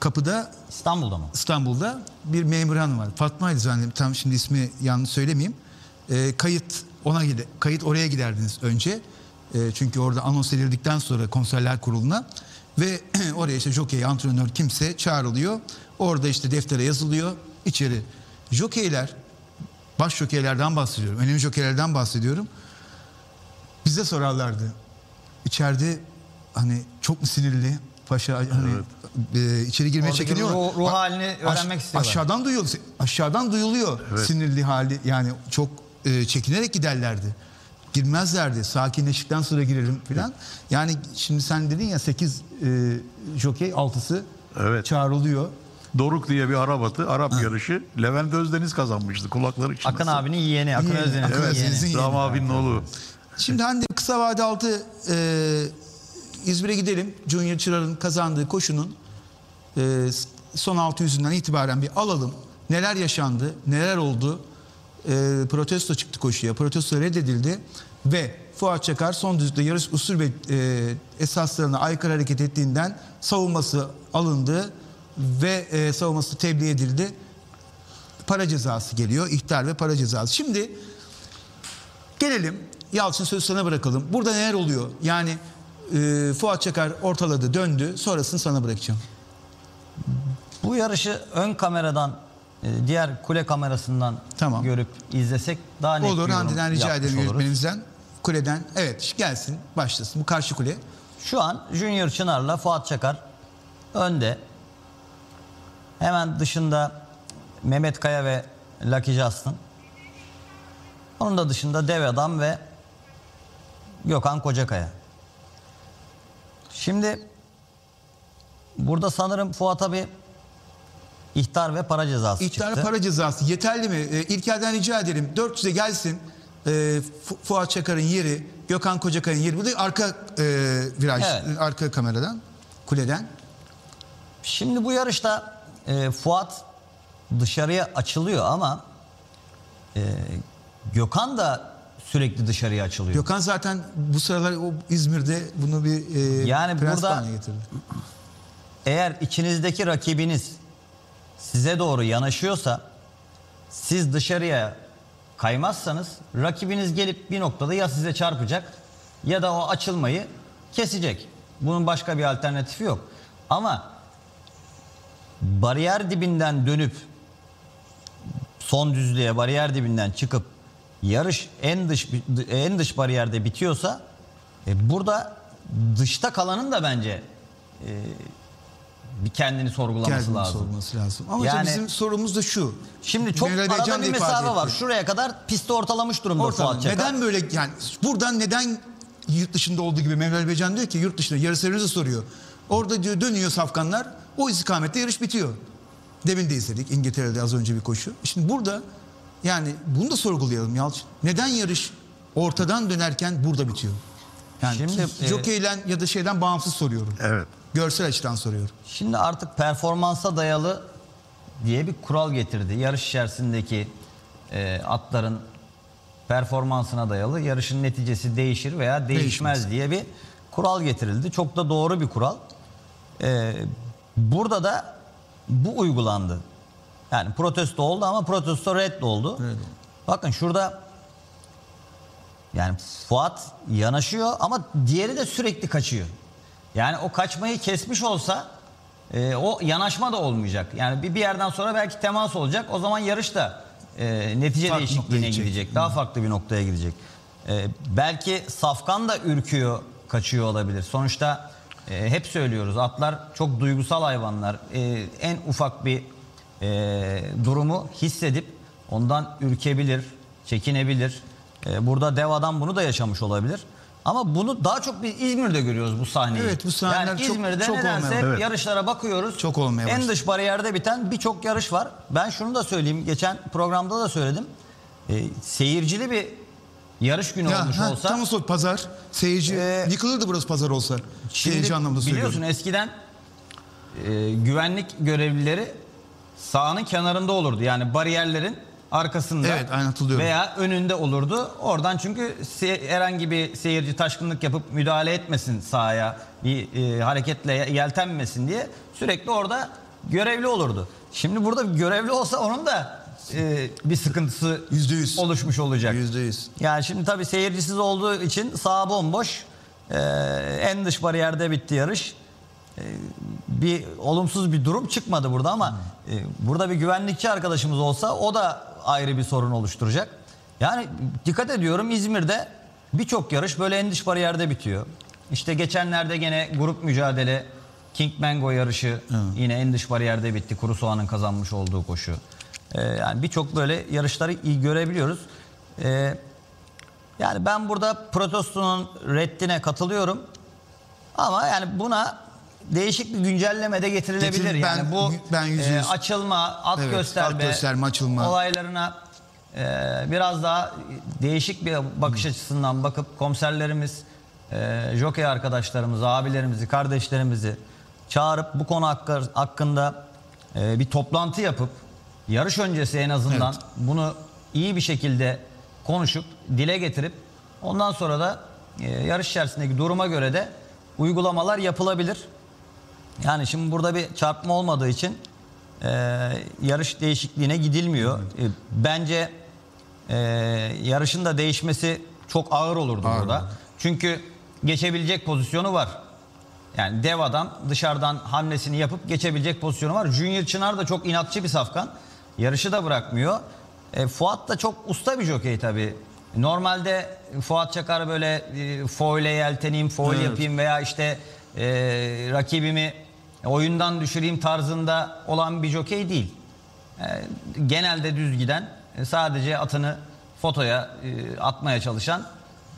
kapıda İstanbul'da mı? İstanbul'da bir memur hanım var. Fatma'ydı zannediyorum. Tam şimdi ismi yanlış söylemeyeyim. Kayıt oraya giderdiniz önce. Çünkü orada anons edildikten sonra konserler kuruluna ve oraya işte jokey, antrenör kimse çağrılıyor. Orada işte deftere yazılıyor. İçeri jokeyler, baş jokeylerden bahsediyorum. Önemli jokeylerden bahsediyorum. Bize sorarlardı. İçeride hani çok mu sinirli? Paşa hani içeri girmeye çekiniyor. Ruh halini öğrenmek istiyorlar. Aşağıdan duyuluyor. Aşağıdan duyuluyor. Evet. Sinirli hali yani çok çekinerek giderlerdi. Girmezlerdi. Sakinleştikten sonra girelim falan. Evet. Yani şimdi sen dedin ya 8 jokey 6'sı evet. Çağrılıyor. Doruk diye bir Arap yarışı. Levent Özdeniz kazanmıştı. Kulakları çınlasın. Akın abinin yeğeni. Akın Özdeniz'in yeğeni. Ram abinin oğlu. Şimdi hani kısa vade altı İzmir'e gidelim. Junior Çırar'ın kazandığı koşunun son 600'ünden itibaren bir alalım. Neler yaşandı, neler oldu? Protesto çıktı koşuya. Protesto reddedildi ve Fuat Çakar son düzlükte yarış usul ve esaslarına aykırı hareket ettiğinden savunması alındı ve savunması tebliğ edildi. Para cezası geliyor. İhtar ve para cezası. Şimdi gelelim. Yalçın, sözü sana bırakalım. Burada neler oluyor? Yani Fuat Çakar ortaladı, döndü. Sonrasını sana bırakacağım. Bu yarışı ön kameradan, diğer kule kamerasından görüp izlesek daha net olur. Hande'den rica edelim yönetmenimizden. Kuleden. Evet, gelsin, başlasın. Bu karşı kule. Şu an Junior Çınar'la Fuat Çakar önde. Hemen dışında Mehmet Kaya ve Lucky Justin. Onun da dışında Dev Adam ve Gökhan Kocakaya. Şimdi burada sanırım Fuat'a bir ihtar ve para cezası çıktı. İhtar ve para cezası yeterli mi? İlker'den rica edelim. 400'e gelsin Fuat Çakar'ın yeri, Gökhan Kocakaya'nın yeri. Bu da arka viraj, evet. Arka kameradan, kuleden. Şimdi bu yarışta Fuat dışarıya açılıyor ama Gökhan da sürekli dışarıya açılıyor. Gökhan zaten bu sıralar İzmir'de bunu bir yani burada getirdi. Eğer içinizdeki rakibiniz size doğru yanaşıyorsa, siz dışarıya kaymazsanız rakibiniz gelip bir noktada ya size çarpacak ya da o açılmayı kesecek. Bunun başka bir alternatifi yok. Ama bariyer dibinden dönüp son düzlüğe, bariyer dibinden çıkıp yarış en dış bariyerde bitiyorsa burada dışta kalanın da bence bir kendini sorgulaması lazım. Ama yani, bizim sorumuz da şu. Şimdi çok arada bir mesafe var. Şuraya kadar pisti ortalamış durumda Fuat Çakar. Neden böyle, yani buradan neden yurt dışında olduğu gibi Mevlal Becan diyor ki yurt dışında yarışlarınızı soruyor. Orada diyor dönüyor safkanlar. O istikamette yarış bitiyor. Demin de izledik İngiltere'de az önce bir koşu. Şimdi burada yani bunu da sorgulayalım Yalçın. Neden yarış ortadan dönerken burada bitiyor? Yani şimdi jokeylen ya da şeyden bağımsız soruyorum. Evet. Görsel açıdan soruyorum. Şimdi artık performansa dayalı diye bir kural getirdi. Yarış içerisindeki atların performansına dayalı yarışın neticesi değişir veya değişmez diye bir kural getirildi. Çok da doğru bir kural. Burada da bu uygulandı. Yani protesto oldu ama protesto reddoldu. Evet. Bakın şurada yani Fuat yanaşıyor ama diğeri de sürekli kaçıyor. Yani o kaçmayı kesmiş olsa o yanaşma da olmayacak. Yani bir yerden sonra belki temas olacak. O zaman yarış da netice farklı değişikliğine gidecek. Daha farklı bir noktaya gidecek. Belki safkan da ürküyor, kaçıyor olabilir. Sonuçta hep söylüyoruz atlar çok duygusal hayvanlar. En ufak bir durumu hissedip ondan ürkebilir, çekinebilir. Burada dev adam bunu da yaşamış olabilir. Ama bunu daha çok biz İzmir'de görüyoruz bu sahneyi. Evet, bu sahneler yani İzmir'de çok nedense hep yarışlara bakıyoruz. Çok olmaya başladı. En dış bariyerde biten birçok yarış var. Ben şunu da söyleyeyim. Geçen programda da söyledim. Seyircili bir yarış günü olmuş olsa. Tam o pazar. Seyirci yıkılırdı burası pazar olsa. Şimdi seyirci anlamında söylüyorum. Biliyorsun eskiden güvenlik görevlileri sahanın kenarında olurdu. Yani bariyerlerin arkasında veya önünde olurdu. Oradan çünkü herhangi bir seyirci taşkınlık yapıp müdahale etmesin sahaya, hareketle yeltenmesin diye sürekli orada görevli olurdu. Şimdi burada görevli olsa onun da bir sıkıntısı %100 oluşmuş olacak. %100. Yani şimdi tabii seyircisiz olduğu için saha bomboş. En dış bariyerde bitti yarış. Bir olumsuz bir durum çıkmadı burada ama burada bir güvenlikçi arkadaşımız olsa o da ayrı bir sorun oluşturacak. Yani dikkat ediyorum İzmir'de birçok yarış böyle en dış bariyerde bitiyor. İşte geçenlerde gene grup mücadele King Mango yarışı yine en dış bariyerde bitti. Kuru Soğan'ın kazanmış olduğu koşu. Yani birçok böyle yarışları iyi görebiliyoruz. Yani ben burada protestonun reddine katılıyorum. Ama yani buna değişik bir güncelleme de getirilebilir. Yani bu açılma, at gösterme açılma olaylarına biraz daha değişik bir bakış açısından bakıp komiserlerimiz, jokey arkadaşlarımızı, abilerimizi, kardeşlerimizi çağırıp bu konu hakkında bir toplantı yapıp yarış öncesi en azından bunu iyi bir şekilde konuşup, dile getirip ondan sonra da yarış içerisindeki duruma göre de uygulamalar yapılabilir. Yani şimdi burada bir çarpma olmadığı için yarış değişikliğine gidilmiyor. Bence yarışın da değişmesi çok ağır olurdu burada. Çünkü geçebilecek pozisyonu var. Yani dev adam dışarıdan hamlesini yapıp geçebilecek pozisyonu var. Junior Çınar da çok inatçı bir safkan. Yarışı da bırakmıyor. Fuat da çok usta bir jokey tabii. Normalde Fuat Çakar böyle foile yelteneyim, foil yapayım veya işte rakibimi oyundan düşüreyim tarzında olan bir jokey değil. Genelde düz giden, sadece atını fotoya atmaya çalışan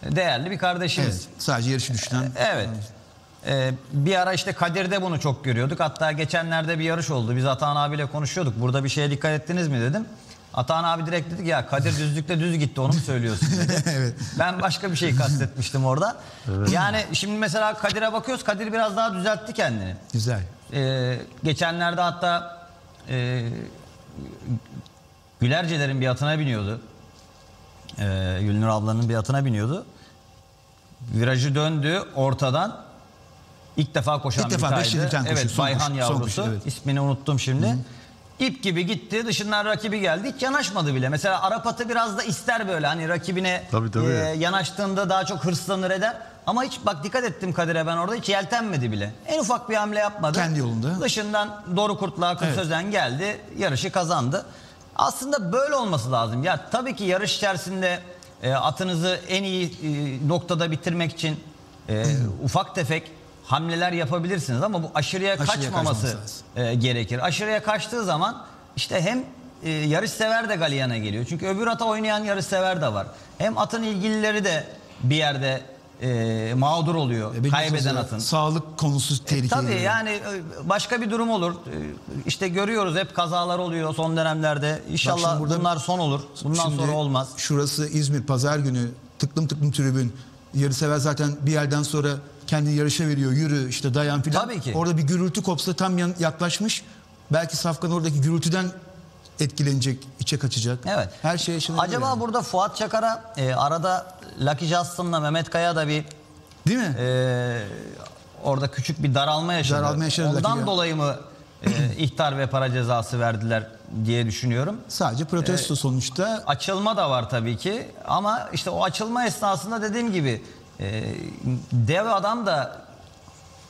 değerli bir kardeşimiz. Evet, sadece yarışı düşünen. Evet. Bir ara işte Kadir'de bunu çok görüyorduk. Hatta geçenlerde bir yarış oldu. Biz Atahan abiyle konuşuyorduk. Burada bir şeye dikkat ettiniz mi dedim. Atahan abi direkt dedi ki ya Kadir düzlükte düz gitti onu mu söylüyorsun dedi. Ben başka bir şey kastetmiştim orada. Yani şimdi mesela Kadir'e bakıyoruz. Kadir biraz daha düzeltti kendini. Güzel. Geçenlerde hatta Gülerce'lerin bir atına biniyordu. Gülnur ablanın bir atına biniyordu. Virajı döndü ortadan. İlk defa koşan bir tane evet, koşu, Bayhan koşu, yavrusu. Koşu, evet. İsmini unuttum şimdi. Hı. İp gibi gitti. Dışından rakibi geldi. Hiç yanaşmadı bile. Mesela Arap atı biraz da ister böyle. Hani rakibine tabii. Yanaştığında daha çok hırslanır eder. Ama hiç bak dikkat ettim Kadir'e, ben orada hiç yeltenmedi bile. En ufak bir hamle yapmadı. Kendi yolunda. Dışından Doğru Kurt'la Akın Sözen geldi. Yarışı kazandı. Aslında böyle olması lazım. Ya tabii ki yarış içerisinde atınızı en iyi noktada bitirmek için ufak tefek hamleler yapabilirsiniz ama bu aşırıya kaçmaması gerekir. Aşırıya kaçtığı zaman işte hem yarışsever de galeyana geliyor. Çünkü öbür ata oynayan yarışsever de var. Hem atın ilgilileri de bir yerde mağdur oluyor. Kaybeden atın. Sağlık konusu tehlikeli. Tabii yani başka bir durum olur. İşte görüyoruz hep kazalar oluyor son dönemlerde. İnşallah bunlar son olur. Bundan sonra olmaz. Şurası İzmir pazar günü tıklım tıklım tribün. Yarışsever zaten bir yerden sonra kendi yarışa veriyor, yürü işte dayan filan. Orada bir gürültü kopsa tam yaklaşmış. Belki Safkan oradaki gürültüden etkilenecek, içe kaçacak. Evet. Her şey yaşanabilir. Acaba yani burada Fuat Çakar'a arada Lucky Justin'la Mehmet Kaya da bir değil mi? Orada küçük bir daralma yaşadı. Ondan dolayı mı ihtar ve para cezası verdiler diye düşünüyorum. Sadece protesto sonuçta. Açılma da var tabii ki ama işte o açılma esnasında dediğim gibi dev adam da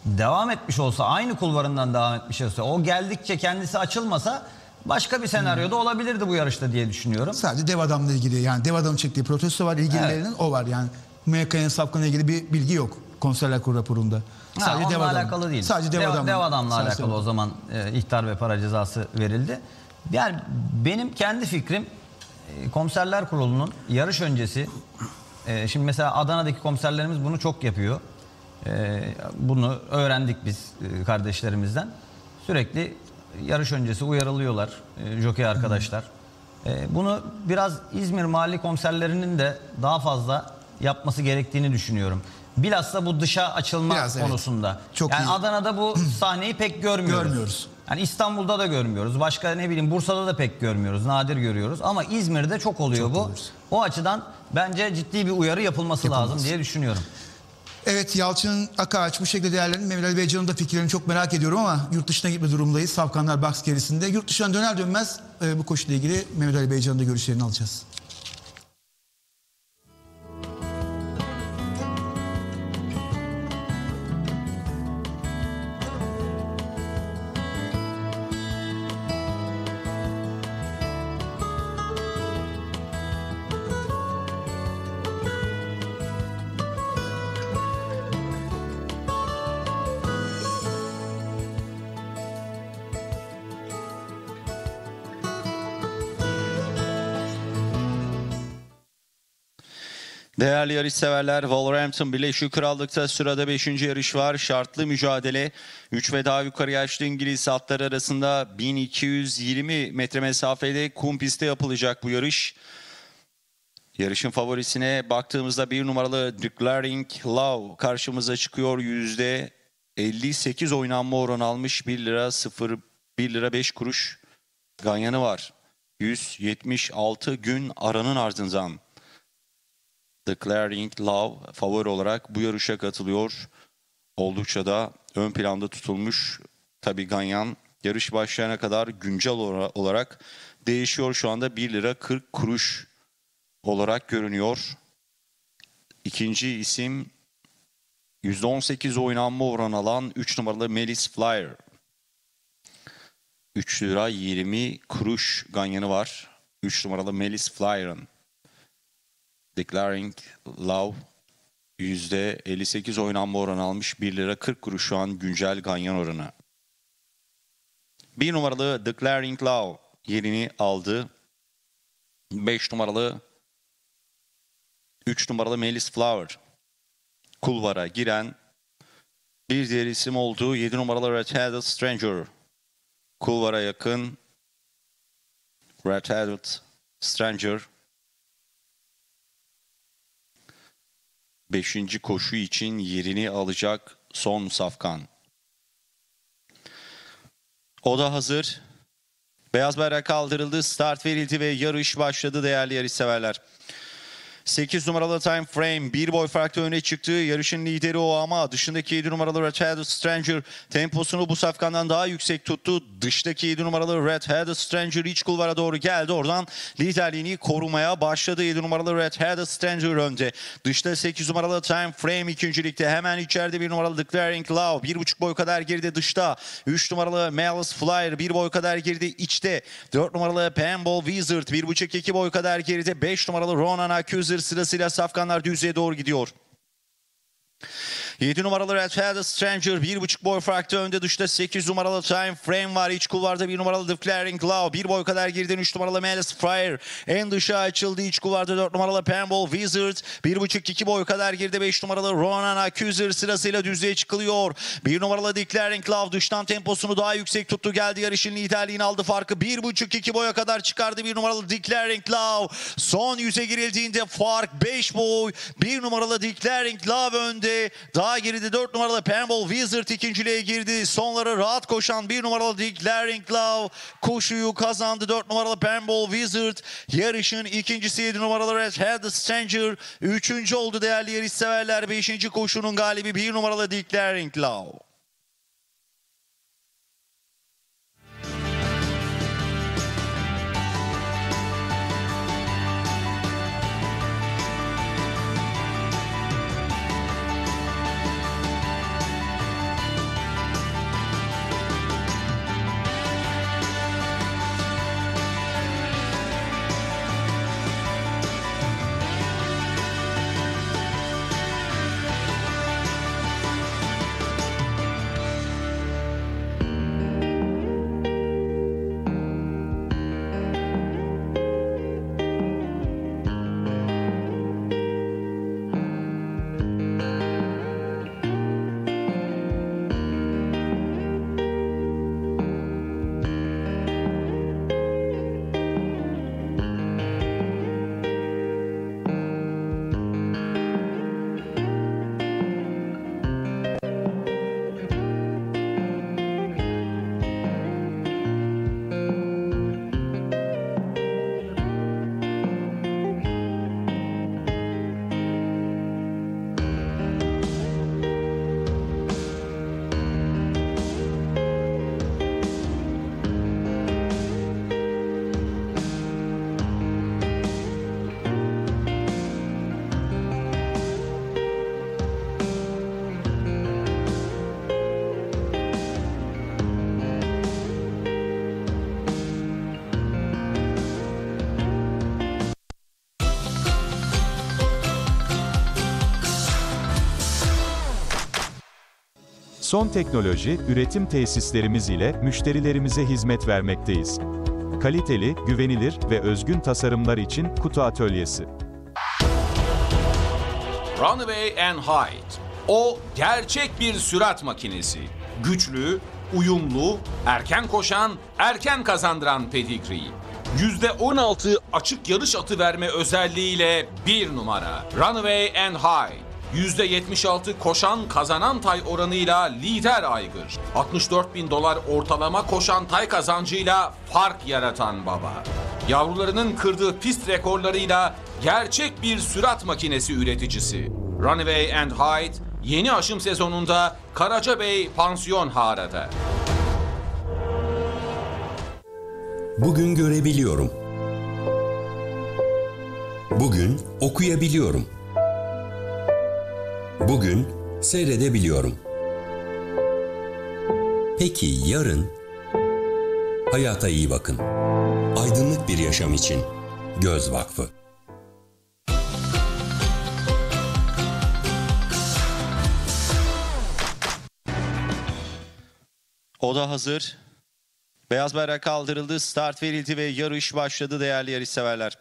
devam etmiş olsa, aynı kulvarından devam etmiş olsa, o geldikçe kendisi açılmasa başka bir senaryoda olabilirdi bu yarışta diye düşünüyorum. Sadece dev adamla ilgili, yani dev adamın çektiği protesto var, ilgililerinin o var yani. MK'nin Safkan'la ilgili bir bilgi yok konserler kurulu raporunda. Sadece dev adamla alakalı değil. Sadece dev adamla alakalı o zaman ihtar ve para cezası verildi. Yani benim kendi fikrim komiserler kurulunun yarış öncesi, şimdi mesela Adana'daki komiserlerimiz bunu çok yapıyor. Bunu öğrendik biz kardeşlerimizden. Sürekli yarış öncesi uyarılıyorlar jockey arkadaşlar. Bunu biraz İzmir mahalli komiserlerinin de daha fazla yapması gerektiğini düşünüyorum. Bilhassa bu dışa açılma konusunda. Evet. Çok yani iyi. Adana'da bu sahneyi pek görmüyoruz. Yani İstanbul'da da görmüyoruz. Başka ne bileyim Bursa'da da pek görmüyoruz. Nadir görüyoruz. Ama İzmir'de çok oluyor bu. O açıdan bence ciddi bir uyarı yapılması lazım diye düşünüyorum. Evet, Yalçın Akağaç bu şekilde değerlerini, Mehmet Ali Beycan'ın da fikirlerini çok merak ediyorum ama yurt dışına gitme durumdayız. Safkanlar Box gerisinde. Yurt dışından döner dönmez bu koşuyla ilgili Mehmet Ali Beycan'ın da görüşlerini alacağız. Değerli yarışseverler, Wolverhampton Birleşik Krallık'ta sırada 5. yarış var. Şartlı mücadele. 3 ve daha yukarı yaşlı İngiliz atları arasında 1220 metre mesafede kum pistte yapılacak bu yarış. Yarışın favorisine baktığımızda 1 numaralı Declaring Love karşımıza çıkıyor. %58 oynanma oranı almış. 1 lira 5 kuruş ganyanı var. 176 gün aranın ardından Declaring Love favori olarak bu yarışa katılıyor. Oldukça da ön planda tutulmuş. Tabii ganyan yarış başlayana kadar güncel olarak değişiyor. Şu anda 1 lira 40 kuruş olarak görünüyor. İkinci isim %18 oynanma oranı alan 3 numaralı Melis Flyer. 3 lira 20 kuruş ganyanı var. 3 numaralı Melis Flyer'ın. Declaring Love %58 oynanma oranı almış. 1 lira 40 kuruş şu an güncel ganyan oranı. 1 numaralı Declaring Love yerini aldı. 3 numaralı Melis Flower kulvara giren. Bir diğer isim oldu. 7 numaralı Red-Headed Stranger. Kulvara yakın Red-Headed Stranger 5. koşu için yerini alacak son safkan. O da hazır. Beyaz bayrak kaldırıldı, start verildi ve yarış başladı değerli yarışseverler. 8 numaralı Time Frame bir boy farklı öne çıktı. Yarışın lideri o ama dışındaki 7 numaralı Red-Headed Stranger temposunu bu safkandan daha yüksek tuttu. Dıştaki 7 numaralı Red-Headed Stranger iç kulvara doğru geldi. Oradan liderliğini korumaya başladı. 7 numaralı Red-Headed Stranger önde. Dışta 8 numaralı Time Frame ikincilikte. Hemen içeride 1 numaralı Declaring Love 1,5 boy kadar girdi dışta. 3 numaralı Malice Flyer 1 boy kadar girdi içte. 4 numaralı Pinball Wizard 1,5-2 boy kadar girdi. 5 numaralı Ronan Accuser sırasıyla safkanlar düzlüğe doğru gidiyor. 7 numaralı Red-Headed Stranger 1,5 boy farklı önde. Dışta 8 numaralı Time Frame var. İç kulvarda 1 numaralı Declaring Love 1 boy kadar girdi. 3 numaralı Malice Flyer en dışa açıldı. İç kulvarda 4 numaralı Pinball Wizard 1,5-2 boy kadar girdi. 5 numaralı Ronan Accuser sırasıyla düzlüğe çıkılıyor. 1 numaralı Declaring Love dıştan temposunu daha yüksek tuttu. Geldi yarışın liderliğini aldı. Farkı 1,5-2 boya kadar çıkardı. 1 numaralı Declaring Love son yüze girildiğinde fark 5 boy. 1 numaralı Declaring Love önde. Daha geride 4 numaralı Pinball Wizard ikinciliğe girdi. Sonları rahat koşan 1 numaralı Declaring Love koşuyu kazandı. 4 numaralı Pinball Wizard yarışın ikincisi. 7 numaralı Red-Headed Stranger üçüncü oldu değerli yarışseverler. 5. koşunun galibi 1 numaralı Declaring Love. Son teknoloji, üretim tesislerimiz ile müşterilerimize hizmet vermekteyiz. Kaliteli, güvenilir ve özgün tasarımlar için kutu atölyesi. Runaway and Hyde. O gerçek bir sürat makinesi. Güçlü, uyumlu, erken koşan, erken kazandıran pedigreyi. %16 açık yarış atı verme özelliğiyle 1 numara. Runaway and Hyde. %76 koşan kazanan tay oranıyla lider aygır. $64.000 ortalama koşan tay kazancıyla fark yaratan baba. Yavrularının kırdığı pist rekorlarıyla gerçek bir sürat makinesi üreticisi. Runaway and Hyde yeni aşım sezonunda Karacabey Pansiyon Hara'da. Bugün görebiliyorum. Bugün okuyabiliyorum. Bugün seyredebiliyorum. Peki yarın? Hayata iyi bakın. Aydınlık bir yaşam için Göz Vakfı. O da hazır. Beyaz bayrak kaldırıldı, start verildi ve yarış başladı değerli yarışseverler.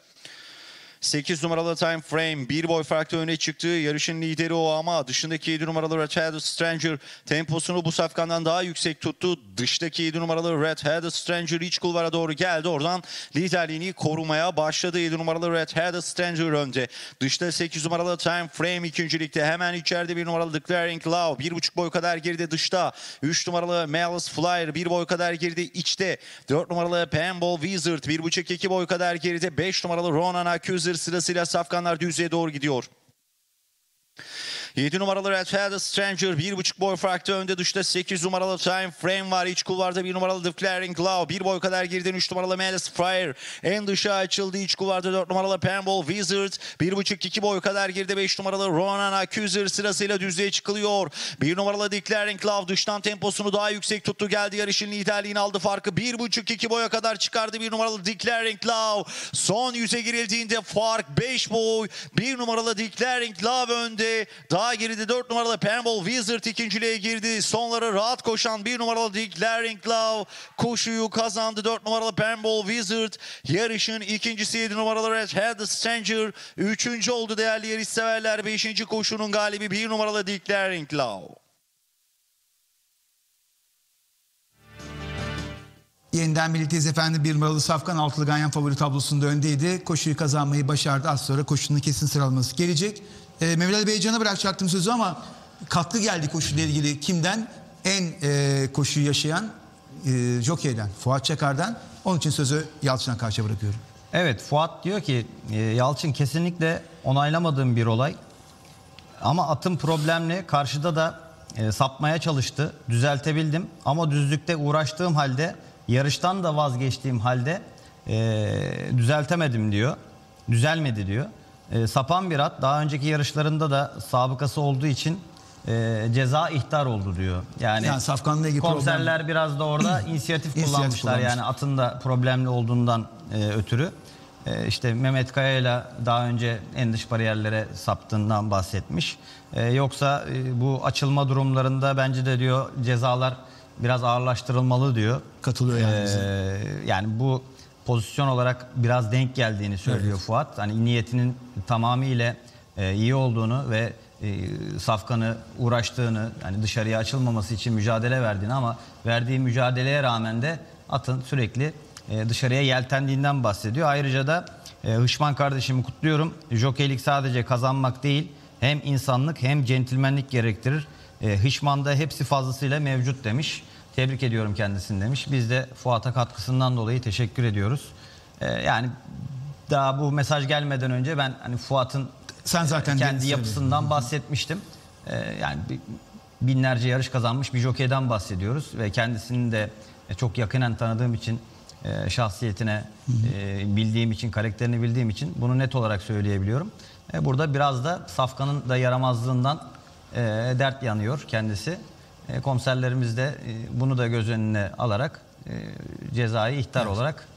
8 numaralı Time Frame bir boy farklı öne çıktı. Yarışın lideri o ama dışındaki 7 numaralı Red-Headed Stranger temposunu bu safkandan daha yüksek tuttu. Dıştaki 7 numaralı Red-Headed Stranger iç kulvara doğru geldi. Oradan liderliğini korumaya başladı. 7 numaralı Red-Headed Stranger önde. Dışta 8 numaralı Time Frame ikincilikte. Hemen içeride 1 numaralı Declaring Love 1,5 boy kadar girdi dışta. 3 numaralı Malice Flyer 1 boy kadar girdi içte. 4 numaralı Pinball Wizard 1,5-2 boy kadar girdi. 5 numaralı Ronan Accuser sırasıyla safkanlar düzlüğe doğru gidiyor. 7 numaralı Red-Headed Stranger 1,5 boy farklı önde. Dışta 8 numaralı Time Frame var. İç kulvarda 1 numaralı Declaring Love 1 boy kadar girdi. 3 numaralı Malice Flyer en dışa açıldı. İç kulvarda 4 numaralı Pinball Wizard 1,5-2 boy kadar girdi. 5 numaralı Ronan Accuser sırasıyla düzlüğe çıkılıyor. 1 numaralı Declaring Love dıştan temposunu daha yüksek tuttu. Geldi yarışın liderliğini aldı. Farkı 1,5-2 boya kadar çıkardı. 1 numaralı Declaring Love son yüze girildiğinde fark 5 boy. 1 numaralı Declaring Love önde. Daha girdi 4 numaralı Pinball Wizard ikinciliğe girdi. Sonları rahat koşan 1 numaralı Declaring Love koşuyu kazandı. 4 numaralı Pinball Wizard yarışın ikincisi. 7 numaralı Red-Headed Stranger üçüncü oldu değerli yarışseverler. 5. koşunun galibi 1 numaralı Declaring Love. Yeniden birlikteyiz efendim. 1 numaralı safkan altılı ganyan favori tablosunda öndeydi. Koşuyu kazanmayı başardı. Az sonra koşunun kesin sıralaması gelecek. Mehmet Ali Beycan'a bırakacaktım sözü ama katkı geldi koşuyla ilgili. Kimden? En koşuyu yaşayan jokeyden, Fuat Çakar'dan. Onun için sözü Yalçın'a karşı bırakıyorum. Evet, Fuat diyor ki Yalçın, kesinlikle onaylamadığım bir olay. Ama atım problemli. Karşıda da sapmaya çalıştı. Düzeltebildim. Ama düzlükte uğraştığım halde, yarıştan da vazgeçtiğim halde düzeltemedim diyor. Düzelmedi diyor. Sapan bir at, daha önceki yarışlarında da sabıkası olduğu için ceza ihtar oldu diyor. Yani safkanla ilgili komiserler biraz da orada inisiyatif kullanmışlar. Yani atın da problemli olduğundan ötürü. İşte Mehmet Kaya'yla daha önce en dış bariyerlere saptığından bahsetmiş. Yoksa bu açılma durumlarında bence de diyor cezalar biraz ağırlaştırılmalı diyor. Katılıyor yani. Yani bu pozisyon olarak biraz denk geldiğini söylüyor, evet. Fuat. Hani niyetinin tamamıyla iyi olduğunu ve safkanı uğraştığını, yani dışarıya açılmaması için mücadele verdiğini ama verdiği mücadeleye rağmen de atın sürekli dışarıya yeltendiğinden bahsediyor. Ayrıca da Hışman kardeşimi kutluyorum. Jokeylik sadece kazanmak değil, hem insanlık hem centilmenlik gerektirir. Hışman'da hepsi fazlasıyla mevcut demiş. Tebrik ediyorum kendisini demiş. Biz de Fuat'a katkısından dolayı teşekkür ediyoruz. Yani daha bu mesaj gelmeden önce ben hani Fuat'ın kendi yapısından bahsetmiştim. Yani binlerce yarış kazanmış bir jokeyden bahsediyoruz. Ve kendisini de çok yakından tanıdığım için, şahsiyetine bildiğim için, karakterini bildiğim için bunu net olarak söyleyebiliyorum. Burada biraz da safkanın da yaramazlığından dert yanıyor kendisi. Komiserlerimiz de bunu da göz önüne alarak cezai ihtar, evet, olarak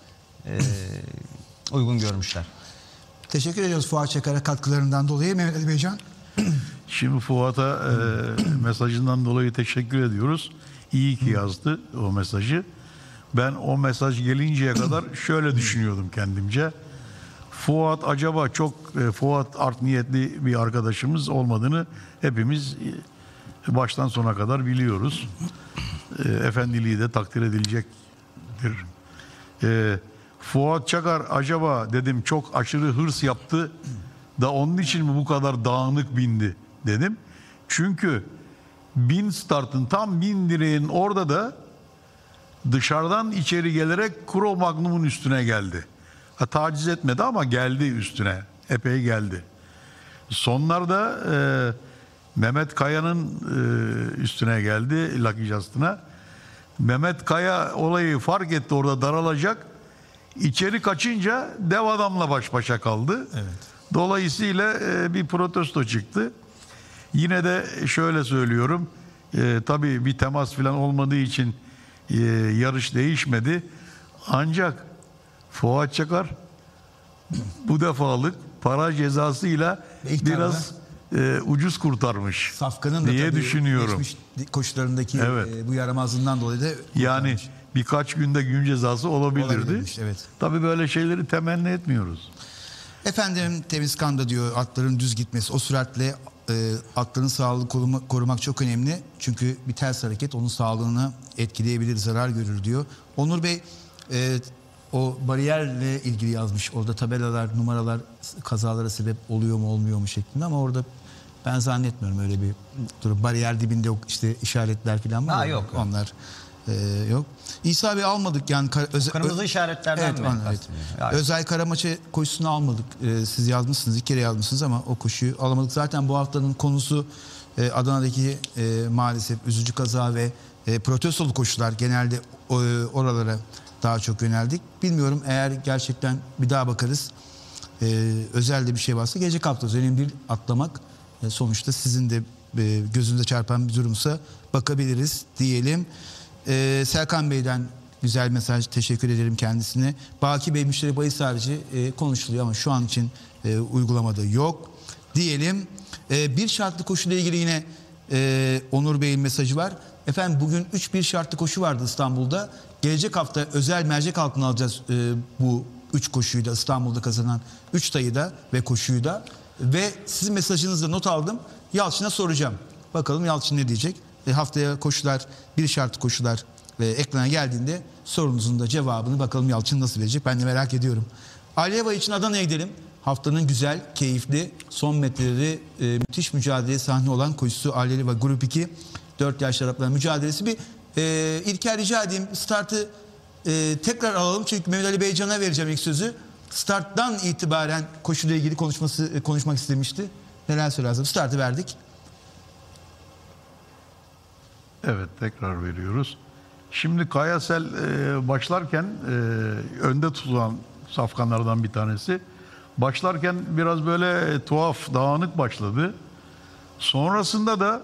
uygun görmüşler. Teşekkür ediyoruz Fuat Çakar'a katkılarından dolayı. Mehmet Ali Beycan. Şimdi Fuat'a mesajından dolayı teşekkür ediyoruz. İyi ki yazdı o mesajı. Ben o mesaj gelinceye kadar şöyle düşünüyordum kendimce. Fuat acaba çok Fuat art niyetli bir arkadaşımız olmadığını hepimiz baştan sona kadar biliyoruz. Efendiliği de takdir edilecektir. Fuat Çakar acaba dedim çok aşırı hırs yaptı da onun için mi bu kadar dağınık bindi dedim. Çünkü bin startın tam bin direğin orada da dışarıdan içeri gelerek Kuro Magnum'un üstüne geldi. Ha, taciz etmedi ama geldi üstüne. Epey geldi. Sonlarda Mehmet Kaya'nın üstüne geldi, Lucky Justin'a. Mehmet Kaya olayı fark etti, orada daralacak. İçeri kaçınca dev adamla baş başa kaldı. Evet. Dolayısıyla bir protesto çıktı. Yine de şöyle söylüyorum. Tabii bir temas falan olmadığı için yarış değişmedi. Ancak Fuat Çakar bu defalık para cezasıyla biraz ucuz kurtarmış. Safkan'ın da diye düşünüyorum. Koşularındaki, evet, bu yaramazlığından dolayı da kurtarmış. Yani birkaç günde gün cezası olabilirdi. Evet. Tabii böyle şeyleri temenni etmiyoruz. Efendim Temizkan'da diyor atların düz gitmesi, o süratle atların sağlığını korumak çok önemli. Çünkü bir ters hareket onun sağlığını etkileyebilir, zarar görür diyor. Onur Bey o bariyerle ilgili yazmış. Orada tabelalar, numaralar kazalara sebep oluyor mu olmuyor mu şeklinde, ama orada ben zannetmiyorum öyle bir durum. Bariyer dibinde işte işaretler falan var. Ha, yok. Onlar yok. İsa Bey almadık yani. Kırmızı işaretlerden evet, mi? Evet. Yani. Özel Karamaçı koşusunu almadık. Siz yazmışsınız, iki kere yazmışsınız ama o koşuyu alamadık. Zaten bu haftanın konusu Adana'daki maalesef üzücü kaza ve protestolu koşular. Genelde oralara daha çok yöneldik. Bilmiyorum, eğer gerçekten bir daha bakarız. Özelde bir şey varsa gelecek hafta. Önemli değil atlamak. Sonuçta sizin de gözünüze çarpan bir durumsa bakabiliriz diyelim. Serkan Bey'den güzel mesaj, teşekkür ederim kendisine. Baki Bey müşteri bahis harici konuşuluyor ama şu an için uygulamada yok diyelim. Bir şartlı koşuyla ilgili yine Onur Bey'in mesajı var. Efendim bugün 3 bir şartlı koşu vardı İstanbul'da. Gelecek hafta özel mercek altına alacağız bu 3 koşuyu da, İstanbul'da kazanan 3 tayı da ve koşuyu da. Ve sizin mesajınızda not aldım. Yalçın'a soracağım. Bakalım Yalçın ne diyecek? Haftaya koşular, bir şartlı koşular ekrana geldiğinde sorunuzun da cevabını bakalım Yalçın nasıl verecek? Ben de merak ediyorum. Aliyeva için Adana'ya gidelim. Haftanın güzel, keyifli, son metreleri müthiş mücadeleye sahne olan koşusu Aliyeva Grup 2. 4 yaş Araplar mücadelesi. Bir İlker rica edeyim. Startı tekrar alalım. Çünkü Mehmet Ali Beycan'a vereceğim ilk sözü. Starttan itibaren koşuyla ilgili konuşmak istemişti. Neler söylersiniz? Startı verdik. Evet, tekrar veriyoruz. Şimdi Kayasel başlarken önde tutulan safkanlardan bir tanesi. Başlarken biraz böyle tuhaf, dağınık başladı. Sonrasında da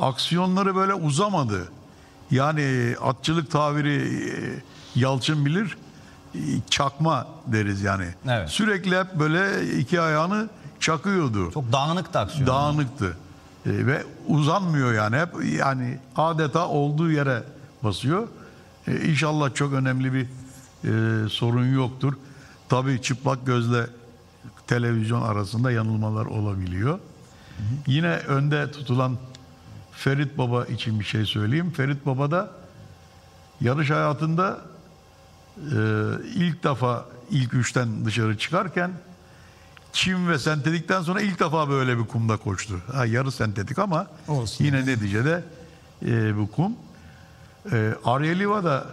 aksiyonları böyle uzamadı. Yani atçılık tabiri Yalçın bilir. Çakma deriz yani. Evet. Sürekli hep böyle iki ayağını çakıyordu. Çok dağınıktı aksiyon. Dağınıktı. Ve uzanmıyor yani. Hep yani adeta olduğu yere basıyor. İnşallah çok önemli bir sorun yoktur. Tabii çıplak gözle televizyon arasında yanılmalar olabiliyor. Hı hı. Yine önde tutulan Ferit Baba için bir şey söyleyeyim. Ferit Baba da yarış hayatında ilk defa ilk 3'ten dışarı çıkarken çim ve sentetikten sonra ilk defa böyle bir kumda koştu. Ha, yarı sentetik ama olsun, yine neticede bu kum. Aryeliva da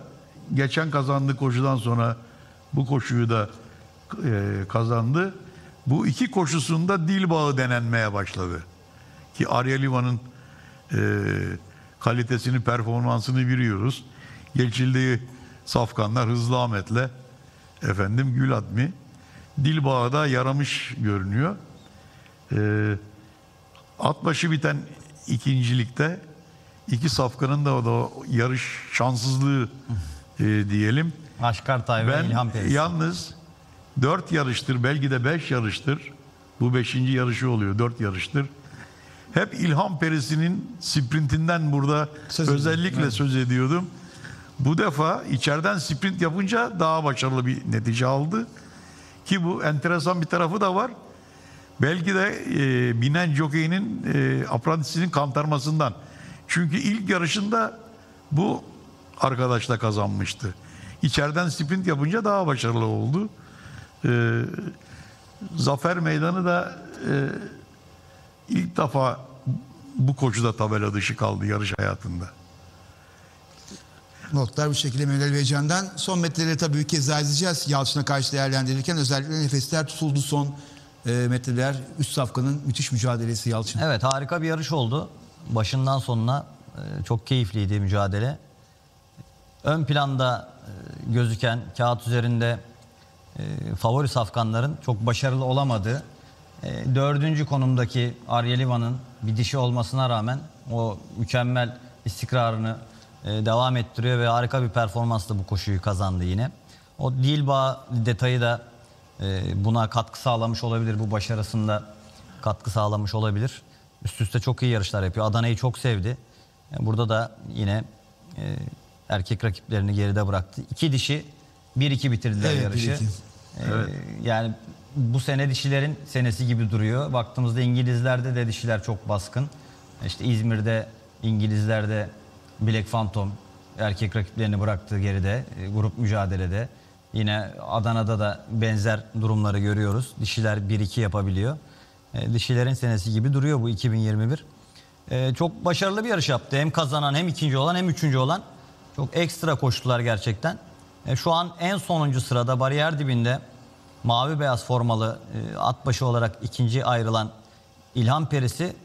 geçen kazandığı koşudan sonra bu koşuyu da kazandı. Bu iki koşusunda dil bağı denenmeye başladı. Ki Aryeliva'nın kalitesini, performansını biliyoruz. Geçildiği safkanlar Hızlı Ahmet'le efendim Gül Admi. Dilbağ'a da yaramış görünüyor. At başı biten ikincilikte iki safkanın da yarış şanssızlığı diyelim. Aşkartay ve İlhan Perisi. Yalnız 4 yarıştır, belki de 5 yarıştır. Bu 5. yarışı oluyor. 4 yarıştır. Hep İlhan Perisi'nin sprintinden burada söz ediyordum. Bu defa içeriden sprint yapınca daha başarılı bir netice aldı. Ki bu enteresan bir tarafı da var. Belki de binen jokeyinin aprantisinin kantarmasından. Çünkü ilk yarışında bu arkadaş da kazanmıştı. İçeriden sprint yapınca daha başarılı oldu. Zafer Meydanı da ilk defa bu koşuda tabela dışı kaldı yarış hayatında. Notlar bu şekilde Mevlal Beycan'dan. Son metreleri tabii bir kez daha izleyeceğiz. Yalçın'a karşı değerlendirirken özellikle nefesler tutuldu son metreler. Üst safkanın müthiş mücadelesi Yalçın. Evet, harika bir yarış oldu. Başından sonuna çok keyifliydi mücadele. Ön planda gözüken, kağıt üzerinde favori safkanların çok başarılı olamadığı, 4. konumdaki Aryeliva'nın bir dişi olmasına rağmen o mükemmel istikrarını devam ettiriyor ve harika bir performansla bu koşuyu kazandı yine. O Dilbağ detayı da buna katkı sağlamış olabilir. Bu başarısında katkı sağlamış olabilir. Üst üste çok iyi yarışlar yapıyor. Adana'yı çok sevdi. Burada da yine erkek rakiplerini geride bıraktı. 2 dişi 1-2 bitirdiler yarışı. Evet. Yani bu sene dişilerin senesi gibi duruyor. Baktığımızda İngilizlerde de dişiler çok baskın. İşte İzmir'de İngilizlerde Black Phantom erkek rakiplerini bıraktı geride grup mücadelede. Yine Adana'da da benzer durumları görüyoruz. Dişiler 1-2 yapabiliyor. Dişilerin senesi gibi duruyor bu 2021. Çok başarılı bir yarış yaptı. Hem kazanan hem ikinci olan hem üçüncü olan. Çok ekstra koştular gerçekten. Şu an en sonuncu sırada bariyer dibinde mavi beyaz formalı at başı olarak ikinci ayrılan İlhan Perisi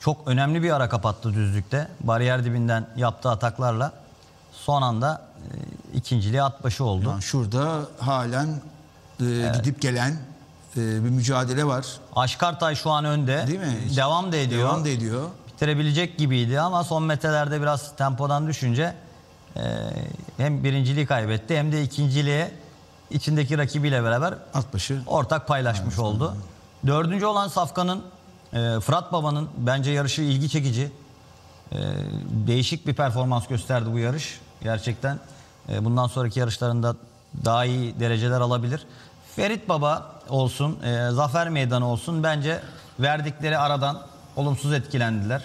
çok önemli bir ara kapattı düzlükte. Bariyer dibinden yaptığı ataklarla son anda ikinciliği at başı oldu. Yani şurada halen evet, gidip gelen bir mücadele var. Aşkartay şu an önde. Değil mi? Devam da ediyor. Devam da ediyor. Bitirebilecek gibiydi ama son metrelerde biraz tempodan düşünce hem birinciliği kaybetti hem de ikinciliğe içindeki rakibiyle beraber atbaşı ortak paylaşmış oldu. Anladım. Dördüncü olan Safkan'ın, Fırat Baba'nın bence yarışı ilgi çekici. Değişik bir performans gösterdi bu yarış. Gerçekten bundan sonraki yarışlarında daha iyi dereceler alabilir. Ferit Baba olsun, Zafer Meydanı olsun bence verdikleri aradan olumsuz etkilendiler.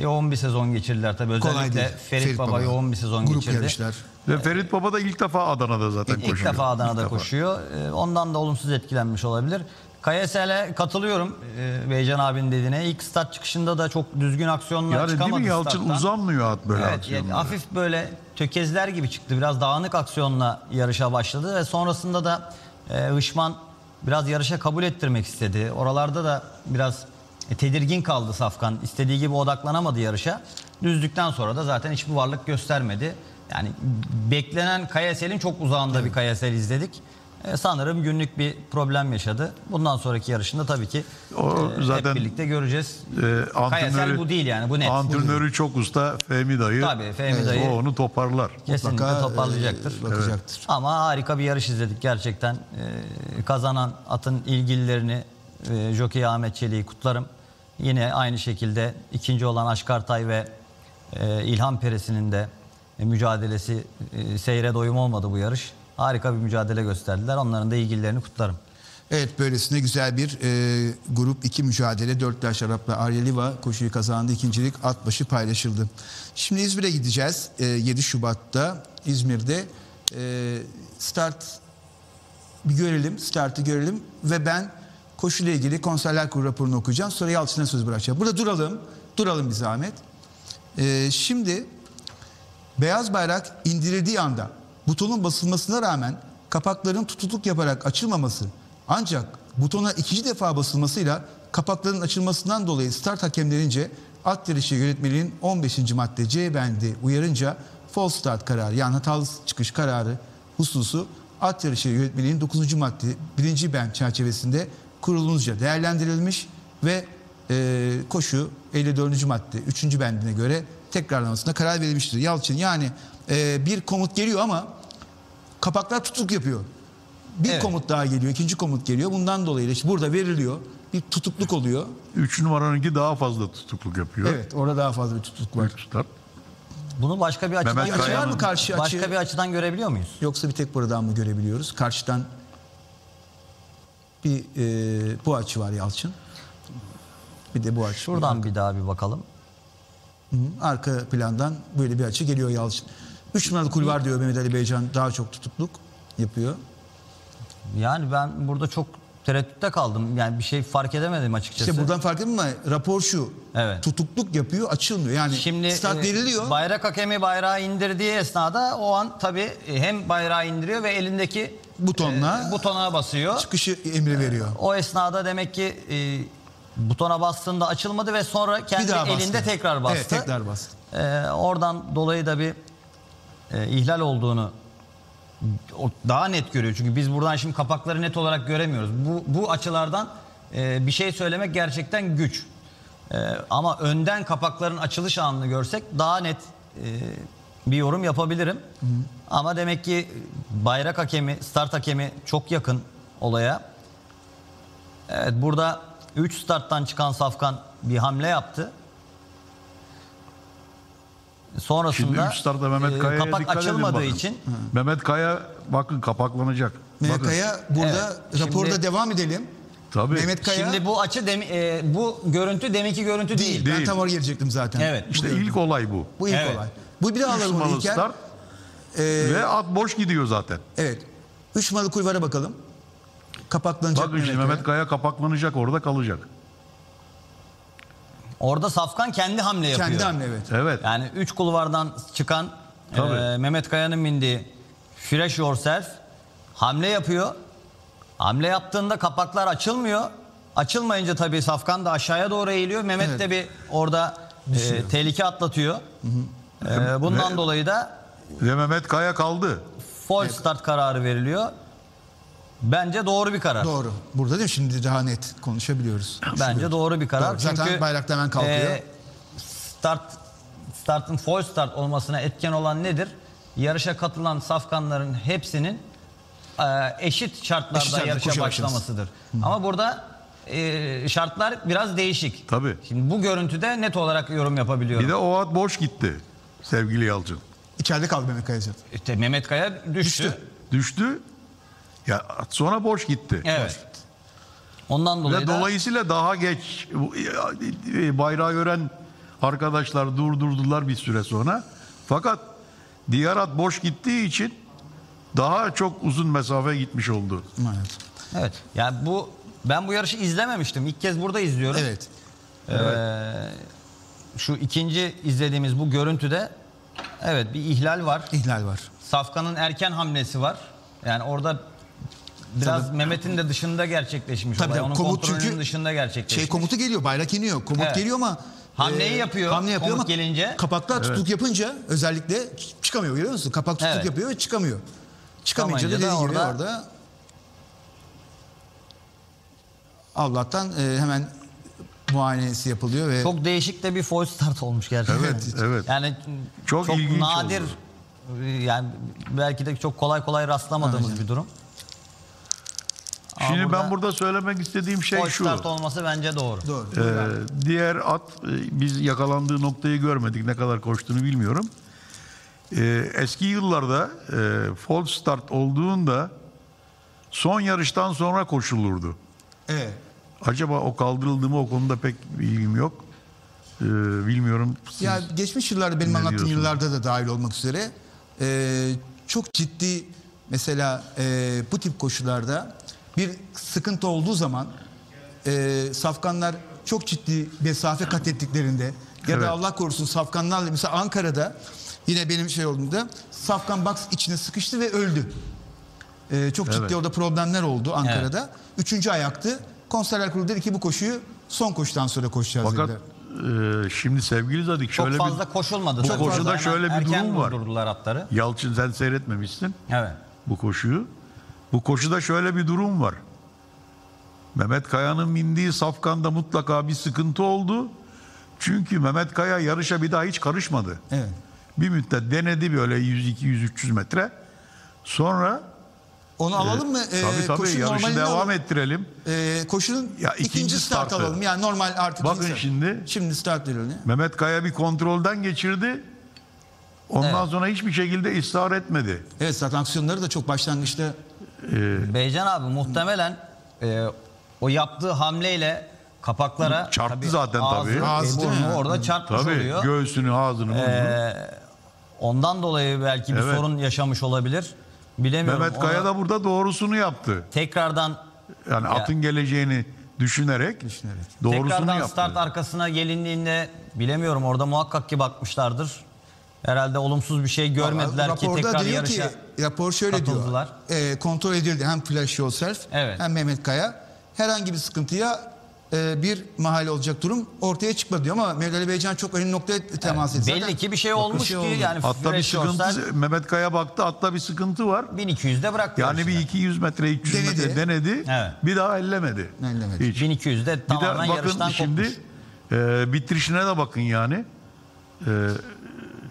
Yoğun bir sezon geçirdiler tabii. Özellikle Ferit Baba yoğun bir sezon grup geçirdi. Yarışlar. Ve Ferit Baba da ilk defa Adana'da zaten koşuyor. İlk defa Adana'da koşuyor. Ondan da olumsuz etkilenmiş olabilir. KSL'e katılıyorum Beycan abinin dediğine. İlk start çıkışında da çok düzgün aksiyonlar yani çıkamadı. Değil mi? Yalçın uzanmıyor at böyle, evet, aksiyonlara. Hafif böyle tökezler gibi çıktı. Biraz dağınık aksiyonla yarışa başladı ve sonrasında da Işman biraz yarışa kabul ettirmek istedi. Oralarda da biraz tedirgin kaldı Safkan. İstediği gibi odaklanamadı yarışa. Düzlükten sonra da zaten hiçbir varlık göstermedi. Yani beklenen KSL'in çok uzağında, evet, bir KSL izledik. Sanırım günlük bir problem yaşadı. Bundan sonraki yarışında tabii ki zaten hep birlikte göreceğiz. KSL bu değil yani, bu net. Antrenörü bu çok usta Fehmi Dayı. Tabii Fehmi Dayı. O onu toparlar. Kesinlikle mutlaka toparlayacaktır. Bakacaktır. Evet. Ama harika bir yarış izledik gerçekten. Kazanan atın ilgililerini, jockey Ahmet Çelik'i kutlarım. Yine aynı şekilde ikinci olan Aşkartay ve İlhan Peresi'nin de mücadelesi seyre doyum olmadı bu yarış. Harika bir mücadele gösterdiler. Onların da ilgilerini kutlarım. Evet, böylesine güzel bir grup 2 mücadele. Dörtler şarapla Arya Liva koşuyu kazandı. İkincilik at başı paylaşıldı. Şimdi İzmir'e gideceğiz. 7 Şubat'ta İzmir'de start bir görelim. Startı görelim ve ben koşuyla ilgili konserler kurulu raporunu okuyacağım. Sonra Yalçın'a söz bırakacağım. Burada duralım. Duralım bir zahmet. Şimdi beyaz bayrak indirildiği anda butonun basılmasına rağmen kapakların tutukluk yaparak açılmaması, ancak butona ikinci defa basılmasıyla kapakların açılmasından dolayı start hakemlerince at yarışı yönetmeliğinin 15. madde C bendi uyarınca false start kararı, yani hatalı çıkış kararı hususu at yarışı yönetmeliğinin 9. madde 1. bend çerçevesinde kurulunca değerlendirilmiş ve koşu 54. madde 3. bendine göre tekrarlamasına karar verilmiştir. Yalçın, yani bir komut geliyor ama kapaklar tutuk yapıyor. Bir, evet, komut daha geliyor, ikinci komut geliyor. Bundan dolayı işte burada veriliyor. Bir tutukluk oluyor. 3 numaranınki daha fazla tutukluk yapıyor. Evet, orada daha fazla bir tutukluk var. Tutar. Bunu başka bir açıdan görüyor muyuz? Başka bir açıdan görebiliyor muyuz? Yoksa bir tek buradan mı görebiliyoruz? Karşıdan bir bu açı var Yalçın. Bir de bu açı. Şuradan bir daha bir bakalım. Arka plandan böyle bir açı geliyor Yalçın. 3 numaralı kulvar diyor Mehmet Ali Beycan, daha çok tutukluk yapıyor. Yani ben burada çok tereddütte kaldım. Yani bir şey fark edemedim açıkçası. İşte buradan fark edemem ama rapor şu. Evet. Tutukluk yapıyor, açılmıyor. Yani şimdi start veriliyor. Bayrak hakemi bayrağı indirdiği esnada o an tabii hem bayrağı indiriyor ve elindeki butona basıyor. Çıkışı emri veriyor. O esnada demek ki butona bastığında açılmadı ve sonra kendi elinde tekrar bastı. Evet, tekrar bastı. Oradan dolayı da bir ihlal olduğunu daha net görüyor. Çünkü biz buradan şimdi kapakları net olarak göremiyoruz. Bu açılardan bir şey söylemek gerçekten güç. Ama önden kapakların açılış anını görsek daha net bir yorum yapabilirim. Hı. Ama demek ki bayrak hakemi, start hakemi çok yakın olaya. Evet, burada 3 starttan çıkan Safkan bir hamle yaptı. Sonrasında kapak açılmadığı için Mehmet Kaya bakın kapaklanacak. Mehmet Kaya burada, evet, raporda şimdi, devam edelim. Tabii. Mehmet Kaya. Şimdi bu açı bu görüntü deminki görüntü değil. Ben tam oraya gelecektim zaten. Evet. İşte ilk olay bu. Bu ilk olay. Bu bir de alalım onu İlker. Ve at boş gidiyor zaten. Evet. 3 numaralı kulvara bakalım. Kapaklanacak. Bakın şimdi Mehmet Kaya kapaklanacak, orada kalacak. Orada Safkan kendi hamle yapıyor. Kendi hamle, evet. Yani 3 kulvardan çıkan Mehmet Kaya'nın bindiği Fresh Yourself hamle yapıyor. Hamle yaptığında kapaklar açılmıyor. Açılmayınca tabii Safkan da aşağıya doğru eğiliyor. Mehmet de bir orada tehlike atlatıyor. Hı hı. Bundan dolayı da Mehmet Kaya kaldı. Full start kararı veriliyor. Bence doğru bir karar. Doğru. Burada değil mi? Şimdi daha net konuşabiliyoruz. Bence doğru bir karar. Doğru. Zaten çünkü bayrakta hemen kalkıyor. Startın full start olmasına etken olan nedir? Yarışa katılan safkanların hepsinin eşit şartlarda yarışa başlamasıdır. Hı. Ama burada şartlar biraz değişik. Tabii. Şimdi bu görüntüde net olarak yorum yapabiliyorum. Bir de o at boş gitti sevgili Yalçın. İçeride kaldı Mehmet Kaya. İşte Mehmet Kaya düştü. Ya sonra boş gitti. Evet. Boş gitti. Ondan dolayı da... Dolayısıyla daha geç bayrağı gören arkadaşlar durdurdular bir süre sonra. Fakat diğer at boş gittiği için daha çok uzun mesafe gitmiş oldu. Evet. Evet. Yani ben bu yarışı izlememiştim. İlk kez burada izliyorum. Evet. Şu ikinci izlediğimiz bu görüntüde bir ihlal var. İhlal var. Safkan'ın erken hamlesi var. Yani orada biraz Mehmet'in de dışında gerçekleşmiş. Tabii onun kontrolünün dışında gerçekleşmiş. Komutu geliyor, bayrak iniyor. Komut geliyor ama hamleyi yapıyor. Hamle yapıyor ama gelince kapaklar tutuk yapınca özellikle çıkamıyor, görüyor musun? Kapak tutuk yapıyor ve çıkamıyor. Çıkamayınca da dediği gibi orada Allah'tan hemen muayenesi yapılıyor ve çok değişik de bir foil start olmuş gerçekten. Evet. Yani çok nadir oldu. Yani belki de çok kolay rastlamadığımız bir durum. Şimdi ben burada söylemek istediğim şey şu. Start olması bence doğru. Diğer at biz yakalandığı noktayı görmedik. Ne kadar koştuğunu bilmiyorum. Eski yıllarda false start olduğunda son yarıştan sonra koşulurdu. Evet. Acaba o kaldırıldı mı, o konuda pek bilgim yok. Bilmiyorum. Ya geçmiş yıllarda benim anlattığım yıllarda da dahil olmak üzere çok ciddi mesela bu tip koşularda bir sıkıntı olduğu zaman safkanlar çok ciddi mesafe kat ettiklerinde ya da Allah korusun safkanlarla mesela Ankara'da yine benim olduğumda safkan box içine sıkıştı ve öldü. Çok ciddi orada problemler oldu Ankara'da. Üçüncü ayaktı. Konserler Kurulu dedi ki bu koşuyu son koşudan sonra koşacağız. Fakat şimdi sevgili Zadik şöyle çok fazla koşulmadı. Bu koşuda şöyle bir durum var. Yalçın sen seyretmemişsin bu koşuyu. Bu koşuda şöyle bir durum var. Mehmet Kaya'nın bindiği safkanda mutlaka bir sıkıntı oldu. Çünkü Mehmet Kaya yarışa bir daha hiç karışmadı. Evet. Bir müddet denedi böyle 100-200-300 metre. Sonra onu alalım mı? Tabii yarışı devam ettirelim. Koşunun ikinci start alalım. Yani normal artık. Bakın şimdi start veriyorum. Mehmet Kaya bir kontrolden geçirdi. Ondan sonra hiçbir şekilde ısrar etmedi. Evet zaten aksiyonları da çok başlangıçta. Beycan abi muhtemelen o yaptığı hamleyle kapaklara çarptı tabii, zaten ağzını orada çarpmış oluyor. Göğsünü, ağzını. Ondan dolayı belki bir sorun yaşamış olabilir. Bilemiyorum. Mehmet Kaya da burada doğrusunu yaptı. Tekrardan yani atın geleceğini düşünerek doğrusunu tekrardan yaptı. Start arkasına gelindiğinde bilemiyorum orada muhakkak ki bakmışlardır. Herhalde olumsuz bir şey görmediler ki tekrar yarışa rapor şöyle katıldılar. Diyor, kontrol edildi hem Fresh Yourself hem Mehmet Kaya. Herhangi bir sıkıntıya bir mahal olacak durum ortaya çıkmadı diyor ama Mehmet Ali Beycan çok önemli noktaya temas etti. Belli ki bir şey olmuş ki yani Fresh Yourself. Mehmet Kaya baktı hatta bir sıkıntı var. 1200'de bıraktı. Yani bir 200 metre 300 metre denedi bir daha ellemedi. 1200'de tamamen yarıştan kopmuş. Şimdi bitirişine de bakın yani.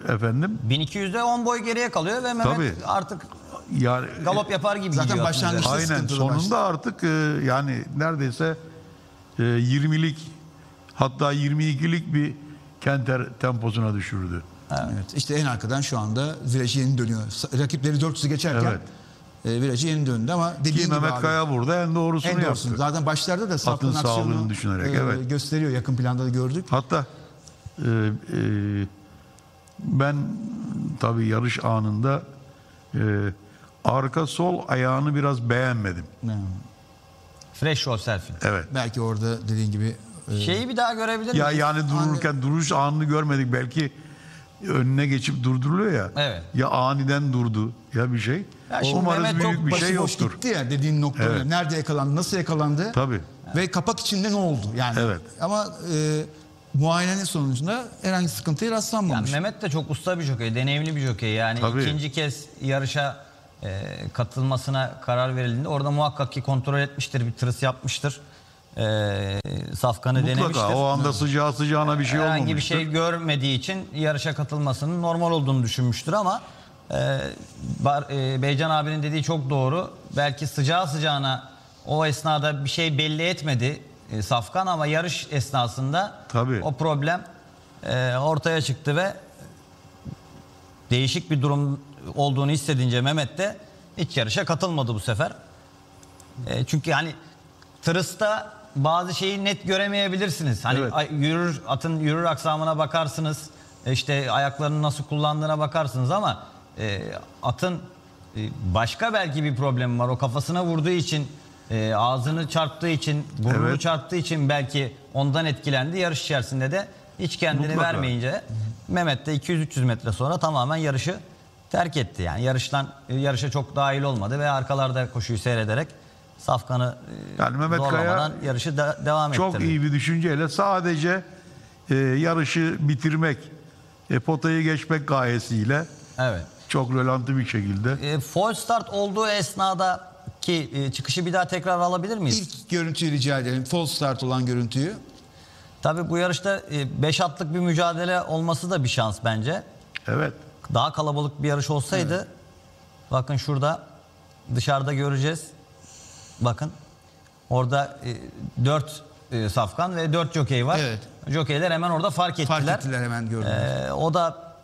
Efendim 1200'de 10 boy geriye kalıyor ve Mehmet artık yani, galop yapar gibi zaten gidiyor. Başlangıçta aynen sonunda artık yani neredeyse 20'lik hatta 22'lik bir kenter temposuna düşürdü. Evet. İşte en arkadan şu anda viraj yeni dönüyor. Rakipleri 400'ü geçerken virajı indöndü ama dediğim gibi Mehmet Kaya burada en doğrusunu yaptı. Zaten başlarda da Saft'ın aksiyonunu düşünerek gösteriyor. Yakın planda da gördük. Hatta ben tabii yarış anında arka sol ayağını biraz beğenmedim. Fresh roll selfie. Evet. Belki orada dediğin gibi şeyi bir daha görebilir miyiz? Yani dururken duruş anını görmedik. Belki önüne geçip durduruluyor ya. Evet. Ya aniden durdu ya bir şey. Ya umarız Mehmet büyük bir şey yoktur. Gitti ya dediğin nokta. Evet. Nerede yakalandı? Nasıl yakalandı? Tabii. Ve kapak içinde ne oldu? Yani. Evet. Ama muayenenin sonucunda herhangi sıkıntıya rastlanmamış. Yani Mehmet de çok usta bir jokey, deneyimli bir jokey. Yani tabii. İkinci kez yarışa katılmasına karar verildiğinde orada muhakkak ki kontrol etmiştir, bir tırıs yapmıştır. Safkan'ı mutlaka denemiştir. O anda sıcağı sıcağına bir şey olmamıştır. Herhangi bir şey görmediği için yarışa katılmasının normal olduğunu düşünmüştür ama Beycan abinin dediği çok doğru. Belki sıcağı sıcağına o esnada bir şey belli etmedi Safkan ama yarış esnasında tabii o problem ortaya çıktı ve değişik bir durum olduğunu hissedince Mehmet de hiç yarışa katılmadı bu sefer. Çünkü yani tırısta bazı şeyi net göremeyebilirsiniz. Hani evet. Atın yürür aksamına bakarsınız. İşte ayaklarını nasıl kullandığına bakarsınız ama atın başka belki bir problemi var. O kafasına vurduğu için, ağzını çarptığı için, burnunu evet. çarptığı için belki ondan etkilendi. Yarış içerisinde de hiç kendini mutlaka vermeyince Mehmet de 200-300 metre sonra tamamen yarışı terk etti. Yani yarışa çok dahil olmadı ve arkalarda koşuyu seyrederek Safkan'ı yani Mehmet Kaya yarışı devam ettirdi. Çok iyi bir düşünceyle sadece yarışı bitirmek, potayı geçmek gayesiyle evet. çok rölanti bir şekilde. False start olduğu esnadaki çıkışı bir daha tekrar alabilir miyiz? İlk görüntüyü rica edelim. False start olan görüntüyü. Tabii bu yarışta 5 atlık bir mücadele olması da bir şans bence. Evet. Daha kalabalık bir yarış olsaydı evet. bakın şurada dışarıda göreceğiz. Bakın orada 4 Safkan ve 4 jokey var. Evet. Jokeyler hemen orada fark ettiler. Fark ettiler hemen gördüler. O da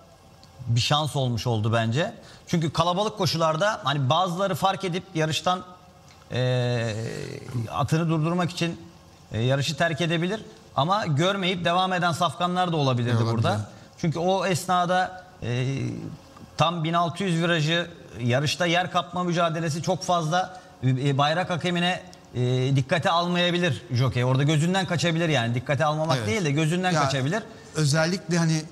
bir şans olmuş oldu bence. Çünkü kalabalık koşularda hani bazıları fark edip yarıştan atını durdurmak için yarışı terk edebilir. Ama görmeyip devam eden Safkanlar da olabilirdi burada. Çünkü o esnada tam 1600 virajı yarışta yer kapma mücadelesi çok fazla. Bayrak hakemine dikkate almayabilir jokey. Orada gözünden kaçabilir yani. Dikkate almamak evet. değil de gözünden ya, kaçabilir. Özellikle hani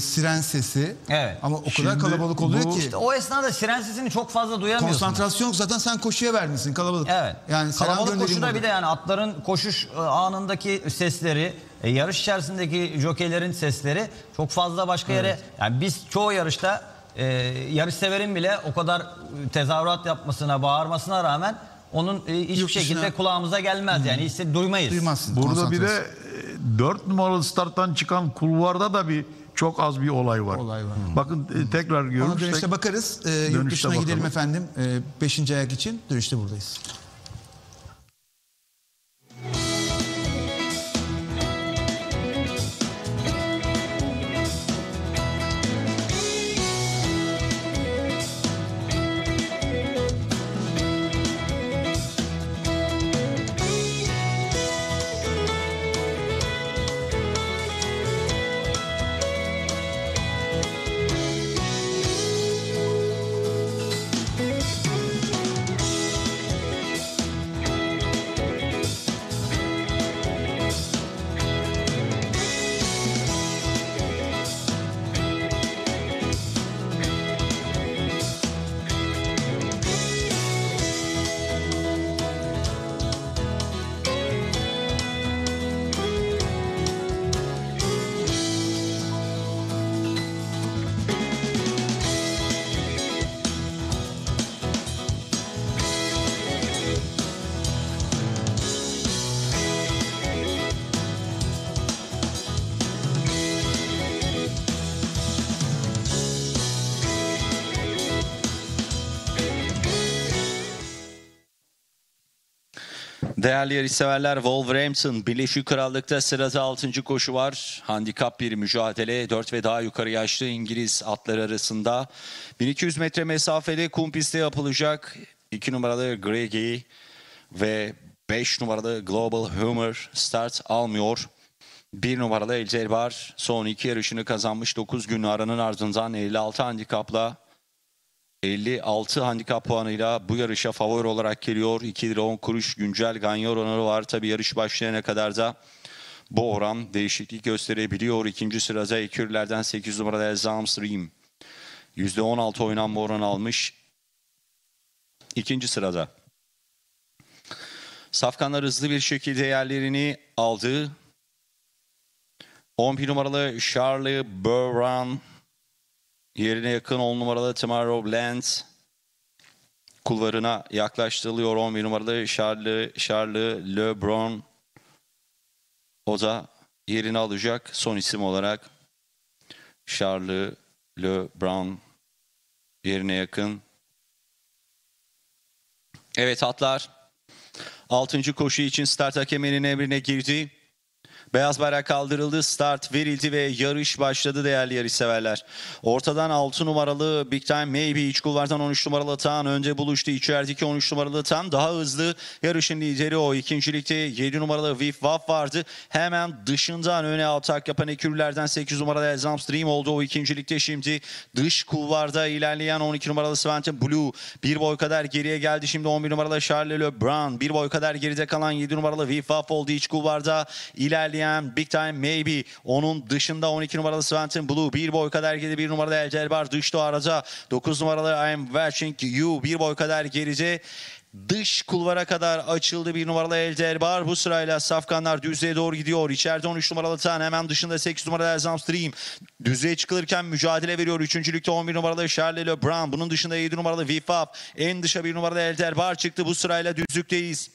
siren sesi evet. ama o kadar kalabalık oluyor ki. İşte o esnada siren sesini çok fazla duyamıyorsun. Konsantrasyon yani. Zaten sen koşuya vermişsin kalabalık. Evet. Yani kalabalık koşuda burada. Bir de yani atların koşuş anındaki sesleri, yarış içerisindeki jokeylerin sesleri çok fazla başka evet. yere. Yani biz çoğu yarışta yarışseverin bile o kadar tezahürat yapmasına, bağırmasına rağmen onun hiçbir şekilde kulağımıza gelmez. Yani işte duymayız. Duymazsın. Burada bir de 4 numaralı starttan çıkan kulvarda da çok az bir olay var. Bakın tekrar görürsek. Dönüşte bakarız. Yurt dışına gidelim efendim. 5. ayak için dönüşte buradayız. Değerli yarışseverler, Wolverhampton Birleşik Krallık'ta sırada 6. koşu var. Handikap bir mücadele, 4 ve daha yukarı yaşlı İngiliz atları arasında. 1200 metre mesafede kum pistte yapılacak 2 numarada Gregi ve 5 numarada Global Humor start almıyor. 1 numarada El Cerbar son 2 yarışını kazanmış. 9 gün aranın ardından 56 handikap puanıyla bu yarışa favori olarak geliyor. 2 lira 10 kuruş güncel ganyor oranı var. Tabi yarış başlayana kadar da bu oran değişiklik gösterebiliyor. İkinci sırada ekürlerden 8 numarada Elzam's Dream. %16 oynanma oranı almış. İkinci sırada. Safkanlar hızlı bir şekilde yerlerini aldı. 11 numaralı Charlie Burran yerine yakın, 10 numaralı Tomorrowland kulvarına yaklaştırılıyor. 11 numaralı Charlie Lebron, o da yerini alacak son isim olarak. Charlie Lebron yerine yakın. Evet, atlar 6. koşu için start hakeminin emrine girdi. Beyaz bayrak kaldırıldı, start verildi ve yarış başladı değerli yarışseverler. Ortadan 6 numaralı Big Time Maybe, iç kulvardan 13 numaralı Tan önce buluştu. İçerideki 13 numaralı Tan daha hızlı, yarışın lideri o. İkincilikte 7 numaralı Viv Vav vardı. Hemen dışından öne atak yapan ekürlerden 8 numaralı Elzam's Dream oldu. O ikincilikte şimdi dış kulvarda ilerleyen 12 numaralı Svante Blue bir boy kadar geriye geldi. Şimdi 11 numaralı Charlie Lebron bir boy kadar geride kalan 7 numaralı Viv Vav oldu. İç kulvarda ilerleyen Big Time Maybe, onun dışında 12 numaralı Sventon Blue bir boy kadar geride, 1 numaralı El Cerbar düştü araca. 9 numaralı I'm Watching You bir boy kadar geride, dış kulvara kadar açıldı 1 numaralı El Cerbar. Bu sırayla safkanlar düzlüğe doğru gidiyor. İçeride 13 numaralı Tan, hemen dışında 8 numaralı Elzam's Dream düzlüğe çıkılırken mücadele veriyor. Üçüncülükte 11 numaralı Charlie Lebron, bunun dışında 7 numaralı Vifap, en dışa 1 numaralı El Cerbar çıktı. Bu sırayla düzlükteyiz.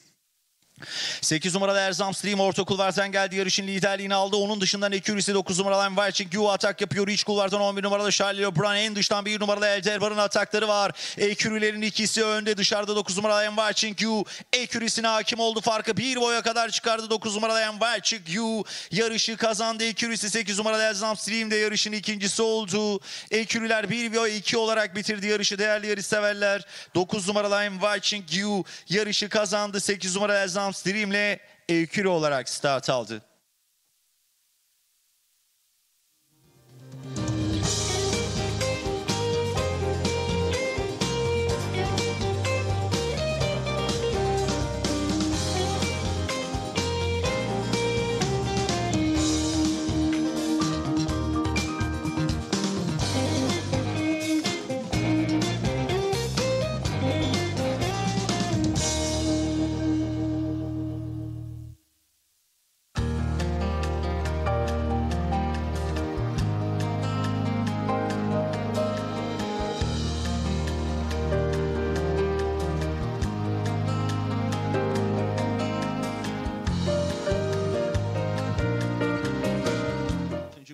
8 numaralı Elzam's Dream orta kulvardan geldi, yarışın liderliğini aldı. Onun dışından Ekürisi 9 numaralı Envachik Yu atak yapıyor. İç kulvardan 11 numaralı Charlie Lebron, en dıştan 1 numaralı El Cerbar'ın atakları var. Ekürülerin ikisi önde, dışarıda 9 numaralı Envachik Yu Ekürisi'ne hakim oldu. Farkı bir boya kadar çıkardı. 9 numaralı Envachik Yu yarışı kazandı. Ekürisi 8 numaralı Elzam's Dream de yarışın ikincisi oldu. Ekürüler 1 ve 2 olarak bitirdi yarışı değerli yarışseverler. 9 numaralı Envachik Yu yarışı kazandı. 8 numaralı Elzam's Dream'le ekürü olarak start aldı.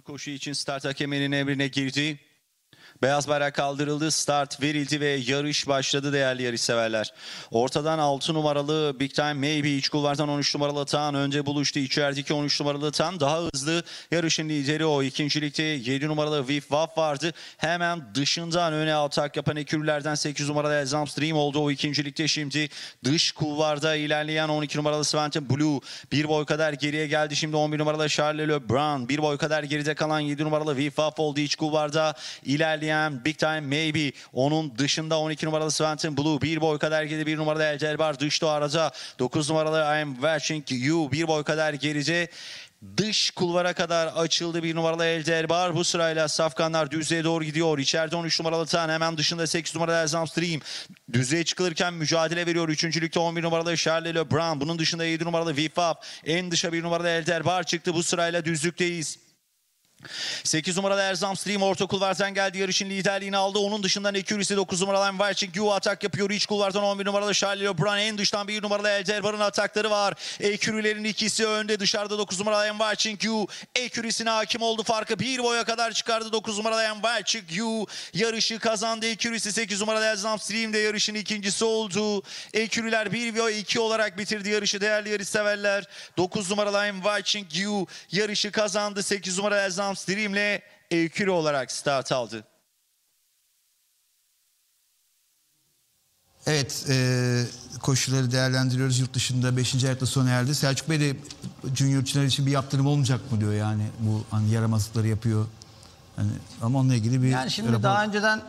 Koşu için start hakeminin emrine girdi. Beyaz bayrak kaldırıldı, start verildi ve yarış başladı değerli yarışseverler. Ortadan 6 numaralı Big Time Maybe, iç kulvardan 13 numaralı Tan önce buluştu. İçerideki 13 numaralı Tan daha hızlı, yarışın lideri o. İkincilikte 7 numaralı Viv Vav vardı. Hemen dışından öne atak yapan ekürlerden 8 numaralı Elzam's Dream oldu. O ikincilikte şimdi dış kulvarda ilerleyen 12 numaralı Svante Blue bir boy kadar geriye geldi. Şimdi 11 numaralı Charlie Lebron bir boy kadar geride kalan 7 numaralı Viv Vav oldu. İç kulvarda ilerleyen Big Time Maybe, onun dışında 12 numaralı Sventon Blue bir boy kadar geride, 1 numaralı El Cerbar düştü araca. 9 numaralı I'm Watching You bir boy kadar geride, dış kulvara kadar açıldı 1 numaralı El Cerbar. Bu sırayla safkanlar düzlüğe doğru gidiyor. İçeride 13 numaralı Tan, hemen dışında 8 numaralı Elzam's Dream düzlüğe çıkılırken mücadele veriyor. Üçüncülükte 11 numaralı Charlie Lebron, bunun dışında 7 numaralı Vifap, en dışa 1 numaralı El Cerbar çıktı. Bu sırayla düzlükteyiz. 8 numaralı Elzam's Dream orta kulvardan geldi, yarışın liderliğini aldı. Onun dışından Ekürisi 9 numaralı Envachik Yu atak yapıyor. İç kulvardan 11 numaralı Charlie Lebron, en dıştan 1 numaralı El Cerbar'ın atakları var. Ekürülerin ikisi önde, dışarıda 9 numaralı Envachik Yu Ekürisi'ne hakim oldu. Farkı bir boya kadar çıkardı. 9 numaralı Envachik Yu yarışı kazandı. Ekürisi 8 numaralı Elzam's Dream de yarışın ikincisi oldu. Ekürüler 1 ve 2 olarak bitirdi yarışı değerli yarışseverler. 9 numaralı Envachik Yu yarışı kazandı. 8 numaralı Elzam's Dream'le ekürü olarak start aldı. Evet, koşulları değerlendiriyoruz. Yurt dışında 5. ayakta sona erdi. Selçuk Bey de juniorçılar için bir yaptırım olmayacak mı diyor yani. Bu hani yaramazlıkları yapıyor. Yani, ama onunla ilgili bir... Yani şimdi rapor... daha önceden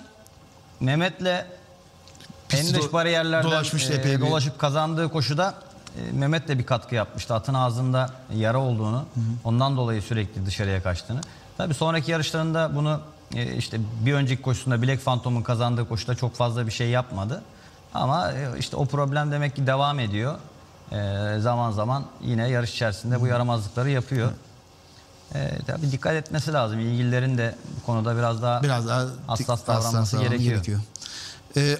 Mehmet'le en dış bariyerlerden dolaşıp kazandığı koşuda Mehmet de bir katkı yapmıştı. Atın ağzında yara olduğunu, ondan dolayı sürekli dışarıya kaçtığını. Tabii sonraki yarışlarında bunu işte bir önceki koşusunda Black Phantom'un kazandığı koşuda çok fazla bir şey yapmadı. Ama işte o problem demek ki devam ediyor. Zaman zaman yine yarış içerisinde bu yaramazlıkları yapıyor. Tabii dikkat etmesi lazım. İlgililerin de bu konuda biraz daha hassas davranması gerekiyor.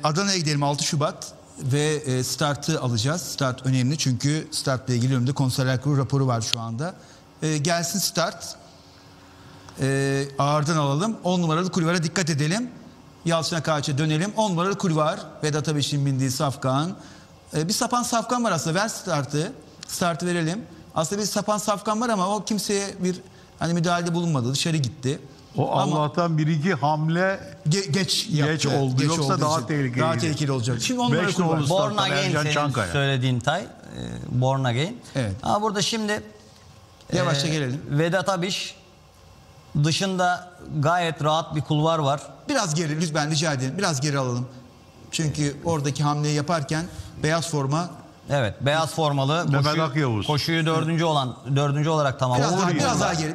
Adana'ya gidelim, 6 Şubat ve startı alacağız. Start önemli çünkü startla ilgili önümde konserler kurulu raporu var şu anda. Gelsin start. Ağırdan alalım. 10 numaralı kulvara dikkat edelim. Yalçın Akaç'a dönelim. 10 numaralı kulvar. Vedat Abeş'in bindiği Safkan. Bir sapan Safkan var aslında. Ver startı. Startı verelim. Aslında bir sapan Safkan var ama o kimseye bir hani müdahalede bulunmadı. Dışarı gitti. O ama Allah'tan bir iki hamle geç oldu. Geç yoksa daha tehlikeli. Daha tehlikeli olacak. Şimdi 10 numaralı kulvar. Born Again senin Çankaya söylediğin Tay. Born Again. Evet. Ama burada şimdi yavaşça gelelim. Vedat Abeş dışında gayet rahat bir kulvar var. Biraz geri lütfen rica edeyim. Biraz geri alalım. Çünkü oradaki hamleyi yaparken beyaz forma. Evet, beyaz formalı. Koşuyu dördüncü olarak tamamladı.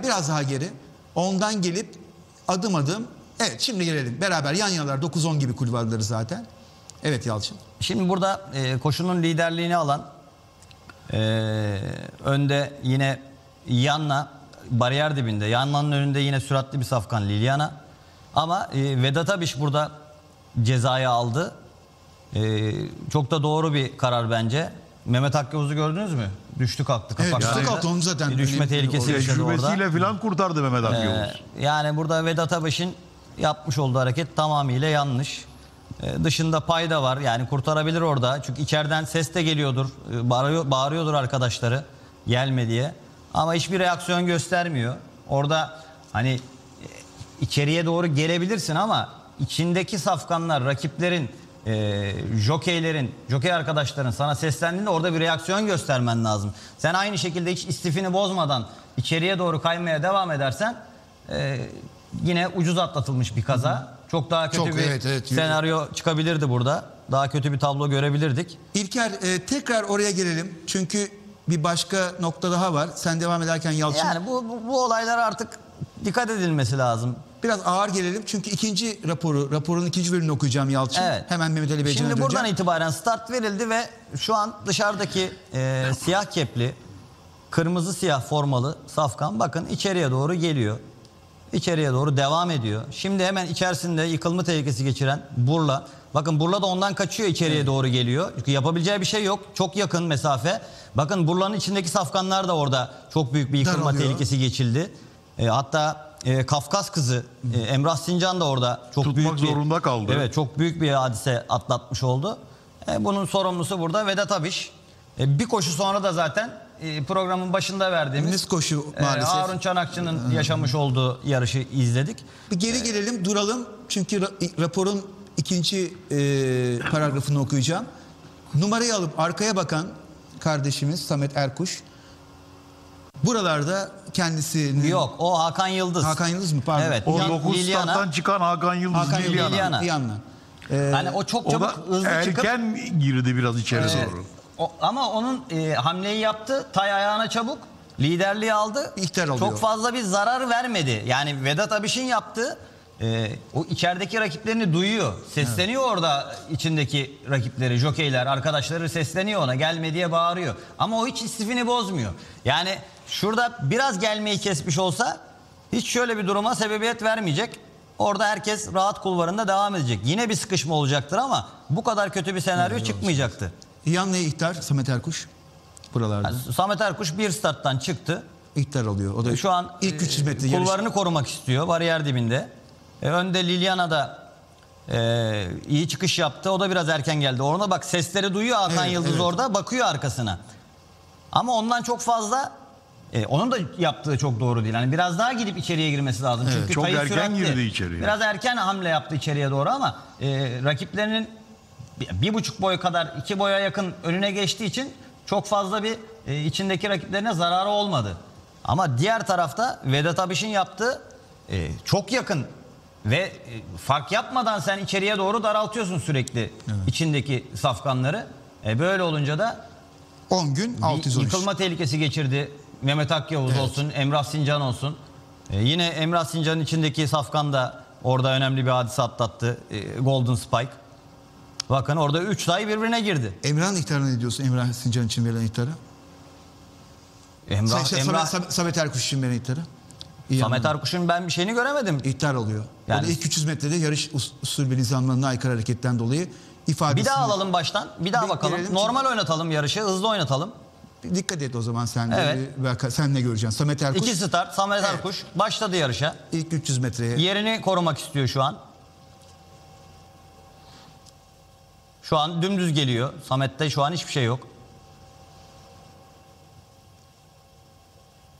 Biraz daha geri. Ondan gelip adım adım. Evet, şimdi gelelim. Beraber yan yanalar 9-10 gibi kulvarları zaten. Evet Yalçın. Şimdi burada koşunun liderliğini alan önde yine Yanna bariyer dibinde. Yanna'nın önünde yine süratli bir Safkan Liliana. Ama Vedat Abeş burada cezayı aldı. Çok da doğru bir karar bence. Mehmet Akyavuz'u gördünüz mü? Düştü kalktı. Evet, düştü kalktı onu zaten. Bir düşme tehlikesi yaşadı orada. Tecrübesiyle falan kurtardı Mehmet Akyavuz. Yani burada Vedat Abeş'in yapmış olduğu hareket tamamıyla yanlış. Dışında payda var. Yani kurtarabilir orada. Çünkü içeriden ses de geliyordur. Bağırıyordur arkadaşları. Gelme diye. Ama hiçbir reaksiyon göstermiyor. Orada hani içeriye doğru gelebilirsin ama içindeki safkanlar, rakiplerin, jokey arkadaşların sana seslendiğinde orada bir reaksiyon göstermen lazım. Sen aynı şekilde hiç istifini bozmadan içeriye doğru kaymaya devam edersen yine ucuz atlatılmış bir kaza. Çok daha kötü senaryo çıkabilirdi burada. Daha kötü bir tablo görebilirdik. İlker tekrar oraya gelelim. Çünkü bir başka nokta daha var. Sen devam ederken Yalçın. Yani bu olaylara artık dikkat edilmesi lazım. Biraz ağır gelelim çünkü raporun ikinci bölümünü okuyacağım Yalçın. Evet. Hemen Mehmet Ali Bey'e döneceğim. Şimdi buradan itibaren start verildi ve şu an dışarıdaki siyah kepli, kırmızı siyah formalı Safkan bakın içeriye doğru geliyor. İçeriye doğru devam ediyor. Şimdi hemen içerisinde yıkılma tehlikesi geçiren Burla. Bakın Burla da ondan kaçıyor, içeriye doğru geliyor. Çünkü yapabileceği bir şey yok. Çok yakın mesafe. Bakın Burla'nın içindeki safkanlar da orada çok büyük bir yıkılma tehlikesi geçildi. Hatta Kafkas kızı Emrah Sincan da orada çok zorunda kaldı. Evet, çok büyük bir hadise atlatmış oldu. Bunun sorumlusu burada Vedat Abeş. Bir koşu sonra da zaten programın başında verdiğimiz koşu maalesef. Harun Çanakçı'nın yaşamış olduğu yarışı izledik. Bir geri gelelim, duralım. Çünkü raporun ikinci paragrafını okuyacağım. Numarayı alıp arkaya bakan kardeşimiz Samet Erkuş buralarda kendisini... Yok, o Hakan Yıldız. Hakan Yıldız mı? Pardon. Evet. O 9 starttan çıkan Hakan Yıldız. Hakan Liliana. Yani o çok çabuk hızlı çıkıp... Erken girdi biraz içeri doğru. Ama onun hamleyi yaptı. Tay ayağına çabuk. Liderliği aldı. İhtar oluyor. Çok fazla bir zarar vermedi. Yani Vedat Abeş'in yaptığı o içerideki rakiplerini duyuyor. Sesleniyor orada içindeki rakipleri, jokeyler, arkadaşları sesleniyor ona. Gelme diye bağırıyor. Ama o hiç istifini bozmuyor. Yani şurada biraz gelmeyi kesmiş olsa hiç şöyle bir duruma sebebiyet vermeyecek. Orada herkes rahat kulvarında devam edecek. Yine bir sıkışma olacaktır ama bu kadar kötü bir senaryo çıkmayacaktı. Yanlı'ya ihtar Samet Erkuş buralarda. Yani Samet Erkuş bir starttan çıktı. İhtar alıyor. O da şu an ilk 300 metre kulvarını korumak istiyor. Bariyer dibinde. Önde Liliana da iyi çıkış yaptı. O da biraz erken geldi. Orada bak sesleri duyuyor Hakan Yıldız orada. Bakıyor arkasına. Ama ondan çok fazla onun da yaptığı çok doğru değil. Yani biraz daha gidip içeriye girmesi lazım. Evet, çünkü çok erken sürekli girdi içeriye. Biraz erken hamle yaptı içeriye doğru ama rakiplerinin 1,5 boy kadar 2 boya yakın önüne geçtiği için çok fazla bir içindeki rakiplerine zararı olmadı. Ama diğer tarafta Vedat Abiş'in yaptığı çok yakın ve fark yapmadan sen içeriye doğru daraltıyorsun sürekli içindeki safkanları. Böyle olunca da 10 gün 613. Yıkılma tehlikesi geçirdi. Mehmet Akyavuz olsun, Emrah Sincan olsun. Yine Emrah Sincan'ın içindeki safkan da orada önemli bir hadise atlattı. Golden Spike. Bakın orada 3 sayı birbirine girdi. Emrah'ın ihtarına ne diyorsun? Emrah Sincan için verilen ihtara. Samet Erkuş için verilen ihtara. Samet Erkuş'un ben bir şeyini göremedim. İhtar oluyor. Yani ilk 300 metrede yarış usul ve nizamlarına aykırı hareketten dolayı ifadesini... Bir daha alalım baştan. Bir daha bakalım. Normal oynatalım yarışı. Hızlı oynatalım. Dikkat et o zaman sen de. Evet. Sen ne göreceksin? Samet Erkuş. 2 start. Samet Erkuş başladı yarışa. İlk 300 metreye. Yerini korumak istiyor şu an. Şu an dümdüz geliyor. Samet'te şu an hiçbir şey yok.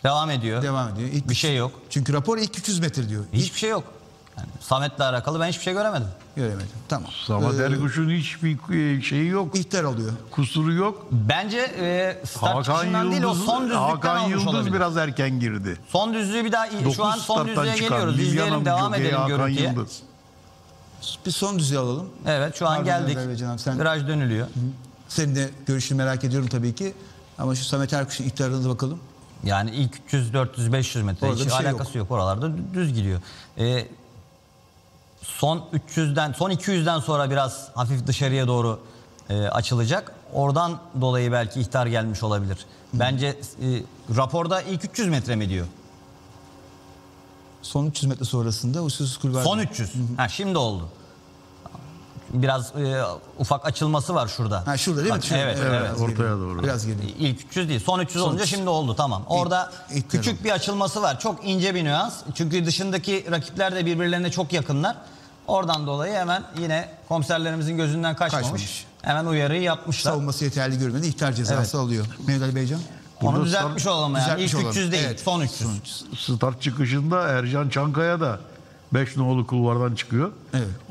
Devam ediyor. İlk bir şey yok. Çünkü rapor ilk 300 metre diyor. Hiçbir şey yok. Yani Samet'le alakalı ben hiçbir şey göremedim. Tamam. Samet Erkuş'un hiçbir şeyi yok. İhtar alıyor. Kusuru yok. Bence start çıkışından değil o son düzlükten almış olabilir. Hakan Yıldız biraz erken girdi. Son düzlüğü bir daha şu an son düzlüğe geliyoruz. İzleyelim, devam edelim görüntüye. Bir son düzlüğü alalım. Evet, şu an geldik. Viraj dönülüyor. Senin de görüşünü merak ediyorum tabii ki. Ama şu Samet Erkuş'un ihtarına bakalım. Yani ilk 300, 400, 500 metre hiç alakası yok. Oralarda düz gidiyor. Son 300'den, son 200'den sonra biraz hafif dışarıya doğru açılacak. Oradan dolayı belki ihtar gelmiş olabilir. Bence raporda ilk 300 metre mi diyor? Son 300 metre sonrasında usulsüz kulvarda. Son 300. Şimdi oldu. Biraz ufak açılması var şurada. Şurada değil mi? Evet. Ortaya doğru. Biraz geliyor. İlk 300 değil. Son 300 olunca şimdi oldu. Tamam. Orada küçük bir açılması var. Çok ince bir nüans. Çünkü dışındaki rakipler de birbirlerine çok yakınlar. Oradan dolayı hemen yine komiserlerimizin gözünden kaçmamış. Hemen uyarıyı yapmışlar. Savunması yeterli görmedi. İhtar cezası alıyor. Mehmet Ali Beycan. Onu düzeltmiş olalım yani. İlk 300 değil. Son 300. Start çıkışında Ercan Çankaya da 5 nolu kulvardan çıkıyor.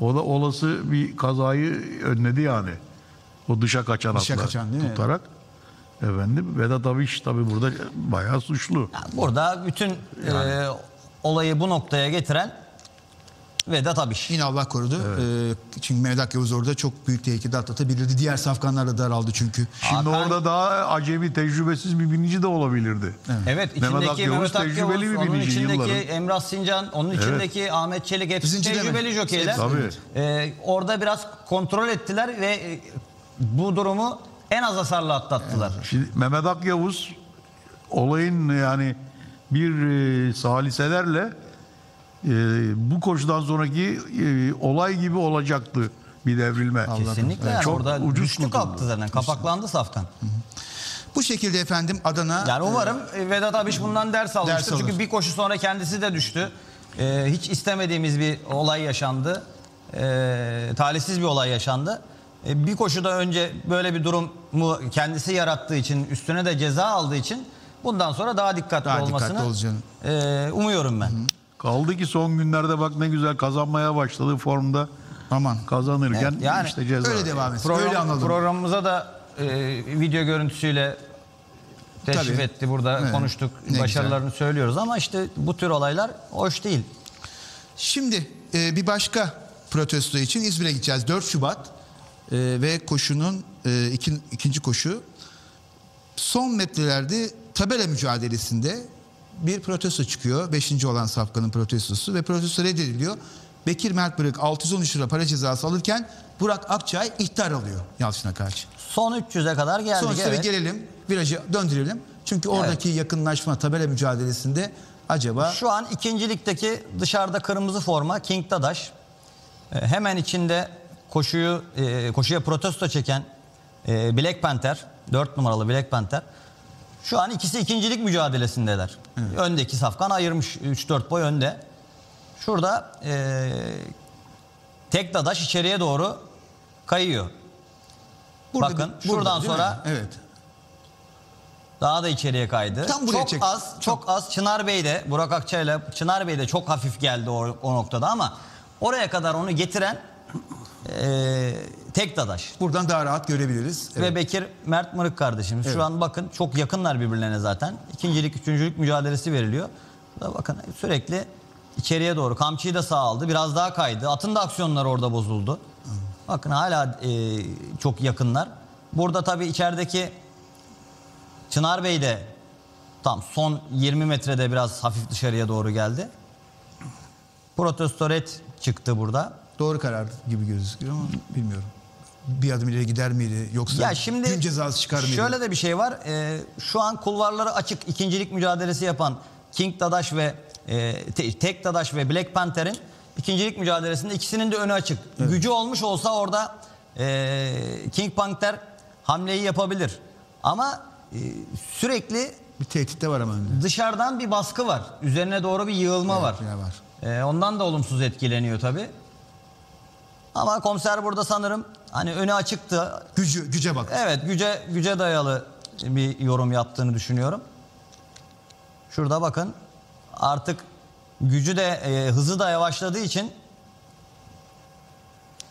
O da olası bir kazayı önledi yani. O dışa kaçan tutarak. Efendim Vedat Abiş tabii burada bayağı suçlu. Burada bütün olayı bu noktaya getiren Vedat Abiş. Yine Allah korudu. Çünkü Mehmet Akyavuz orada çok büyük tehlikede atlatabilirdi. Diğer safkanlarla daraldı çünkü. Şimdi orada daha acemi, tecrübesiz bir binici de olabilirdi. İçindeki Mehmet Akyavuz, onun içindeki Emrah Sincan, onun içindeki Ahmet Çelik hepsi tecrübeli jokeyler. Orada biraz kontrol ettiler ve bu durumu en az hasarla atlattılar. Şimdi Mehmet Akyavuz olayın yani bir saliselerle bu koşudan sonraki olay gibi olacaktı bir devrilme. Kesinlikle. Çok orada güçlü kalktı zaten. Kapaklandı saftan. Bu şekilde efendim Adana. Yani umarım Vedat Abiş bundan ders almıştır. Çünkü bir koşu sonra kendisi de düştü. Hiç istemediğimiz bir olay yaşandı. Talihsiz bir olay yaşandı. Bir koşuda önce böyle bir durumu kendisi yarattığı için, üstüne de ceza aldığı için bundan sonra daha dikkatli olmasını umuyorum ben. Kaldı ki son günlerde bak ne güzel kazanmaya başladı formda. Kazanırken yani işte ceza. Öyle devam etsin. Programımıza da video görüntüsüyle teşrif etti. Burada konuştuk. Başarılarını söylüyoruz ama işte bu tür olaylar hoş değil. Şimdi bir başka protesto için İzmir'e gideceğiz. 4 Şubat ve koşunun ikinci koşu. Son metrelerde tabela mücadelesinde bir protesto çıkıyor. 5. olan safkanın protestosu ve protesto reddediliyor. Bekir Mertbırık 613 lira para cezası alırken Burak Akçay ihtar alıyor Yalçın'a karşı. Son 300'e kadar geldik. Sonuçta gelelim, virajı döndürelim. Çünkü oradaki yakınlaşma tabela mücadelesinde acaba... Şu an ikincilikteki dışarıda kırmızı forma King Dadaş. Hemen içinde koşuya protesto çeken Black Panther, 4 numaralı Black Panther. Şu an ikisi ikincilik mücadelesindeler. Öndeki safkan ayırmış 3-4 boy önde. Şurada tek Dadaş içeriye doğru kayıyor. Bakın şuradan sonra daha da içeriye kaydı. Çok az Çınar Bey de, Burak Akçay'la Çınar Bey de çok hafif geldi o noktada ama oraya kadar onu getiren Tek dadaş. Buradan daha rahat görebiliriz. Evet. Ve Bekir Mert Mırık kardeşimiz. Evet. Şu an bakın çok yakınlar birbirlerine zaten. İkincilik, üçüncülük mücadelesi veriliyor. Burada bakın sürekli içeriye doğru. Kamçıyı da sağ aldı. Biraz daha kaydı. Atın da aksiyonları orada bozuldu. Bakın hala çok yakınlar. Burada tabii içerideki Çınar Bey de tam son 20 metrede biraz hafif dışarıya doğru geldi. Protesto red çıktı burada. Doğru karar gibi gözüküyor ama bilmiyorum. Bir adım ileri gider miydi yoksa ya şimdi gün cezası çıkar mıydı? Şöyle de bir şey var. Şu an kulvarları açık ikincilik mücadelesi yapan King Dadaş ve Tek Dadaş ve Black Panther'in ikincilik mücadelesinde ikisinin de önü açık. Evet. Gücü olmuş olsa orada King Panther hamleyi yapabilir. Ama sürekli bir tehdit de var ama önde. Dışarıdan bir baskı var. Üzerine doğru bir yığılma evet, var. Ondan da olumsuz etkileniyor tabii. Ama komiser burada sanırım hani önü açıktı. Güce bak. Evet, güce dayalı bir yorum yaptığını düşünüyorum. Şurada bakın. Artık gücü de hızı da yavaşladığı için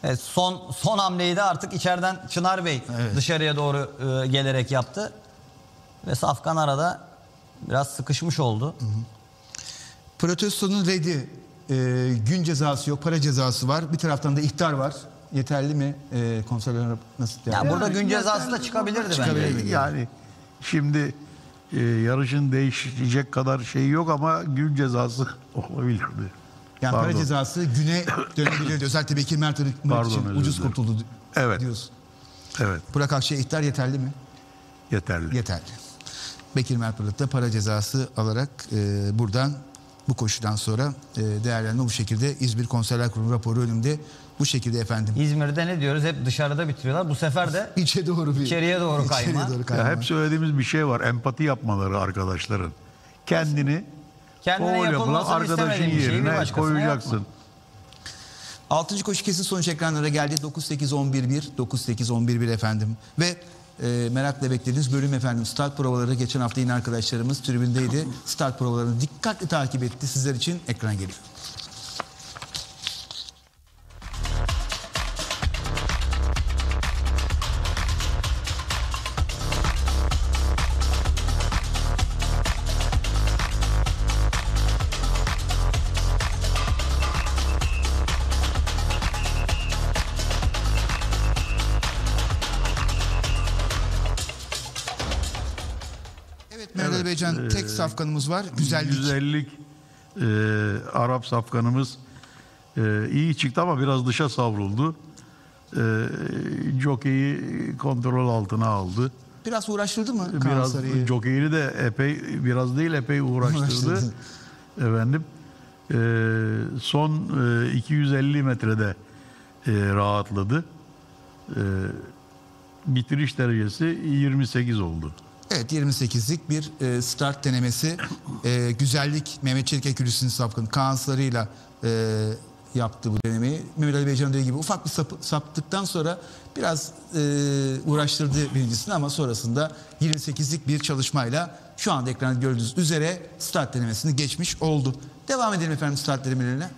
evet, son hamleyi de artık içeriden Çınar Bey evet, dışarıya doğru gelerek yaptı. Ve Safkan arada biraz sıkışmış oldu. Hı hı. Protestonun red'i gün cezası yok, para cezası var. Bir taraftan da ihtar var. Yeterli mi? Komiserler nasıl? Yani burada gün cezası da çıkabilirdi bence. Yani şimdi yarışın değişecek kadar şey yok ama gün cezası olabilirdi. Yani pardon, para cezası güne dönebilirdi. Özellikle Bekir Mert Mırık için ucuz kurtuldu diyorsun. Evet. Burak Akçay'a ihtar yeterli mi? Yeterli. Yeterli. Bekir Mert Mırık da para cezası alarak buradan bu koşudan sonra değerlenme bu şekilde. İzmir Konserler Kurulu raporu önümde bu şekilde efendim. İzmir'de ne diyoruz? Hep dışarıda bitiriyorlar. Bu sefer de içeriye doğru kayma. Ya hep söylediğimiz bir şey var. Empati yapmaları arkadaşların. Kendine yapılan arkadaşın yerine koyacaksın. Yapma. 6. koşu kesin sonuç ekranlara geldi. 9-8-11-1. 9-8-11-1 efendim. Ve merakla beklediğiniz bölüm efendim. Start provaları geçen hafta yine arkadaşlarımız tribündeydi. Start provalarını dikkatli takip etti. Sizler için ekran geliyor. Tek safkanımız var. Güzellik. Arap safkanımız iyi çıktı ama biraz dışa savruldu. Jockey'i kontrol altına aldı. Biraz uğraştırdı mı? Biraz jockey'i de epey uğraştırdı. Efendim. Son 250 metrede rahatladı. Bitiriş derecesi 28 oldu. Evet, 28'lik bir start denemesi. Güzellik Mehmet Çelik Ekülüs'ün safkın Kaan Sarı'yla yaptı bu denemeyi. Mehmet Ali Beycan'ın dediği gibi ufak bir saptıktan sonra biraz uğraştırdı birincisini ama sonrasında 28'lik bir çalışmayla şu anda ekranda gördüğünüz üzere start denemesini geçmiş oldu. Devam edelim efendim start denemelerine.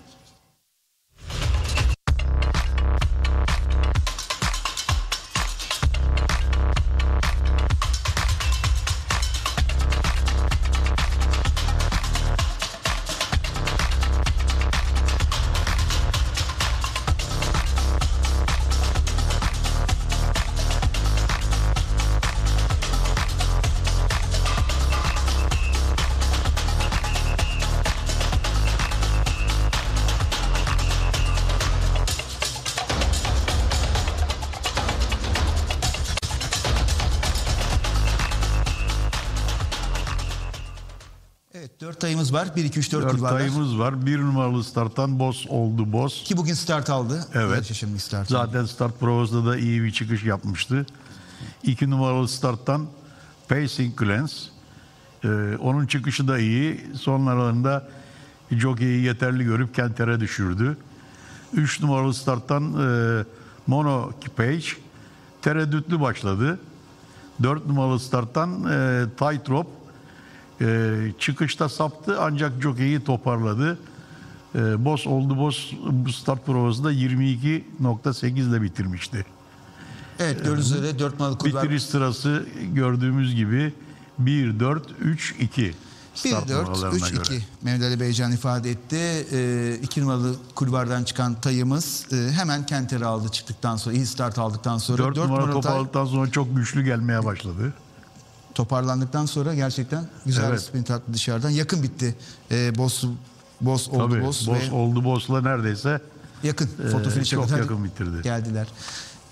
Var. 1-2-3-4 kulvarlar var. 1 numaralı starttan boz oldu boz. Ki bugün start aldı. Evet. Zaten start provasında da iyi bir çıkış yapmıştı. 2 numaralı starttan Pacing Glance. Onun çıkışı da iyi. Sonlarında jockey'i yeterli görüp kentere düşürdü. 3 numaralı starttan Mono Page. Tereddütlü başladı. 4 numaralı starttan Tightrope. Çıkışta saptı ancak jockey'i toparladı. Boz oldu boz start provasında 22.8 ile bitirmişti. Evet, gördüğünüz üzere 4 numaralı kulvar. Bitiriş sırası gördüğümüz gibi 1-4-3-2. 1-4-3-2 Mehmet Ali Beycan ifade etti. 2 numaralı kulvardan çıkan tayımız hemen kenteri aldı çıktıktan sonra, iyi start aldıktan sonra. 4 numara top aldıktan sonra çok güçlü gelmeye başladı. Toparlandıktan sonra gerçekten güzel, evet, bir sprint attı dışarıdan. Yakın bitti. Boz oldu Boz'la neredeyse. Yakın. Fotofiniş çok yakın bitirdi. Geldiler.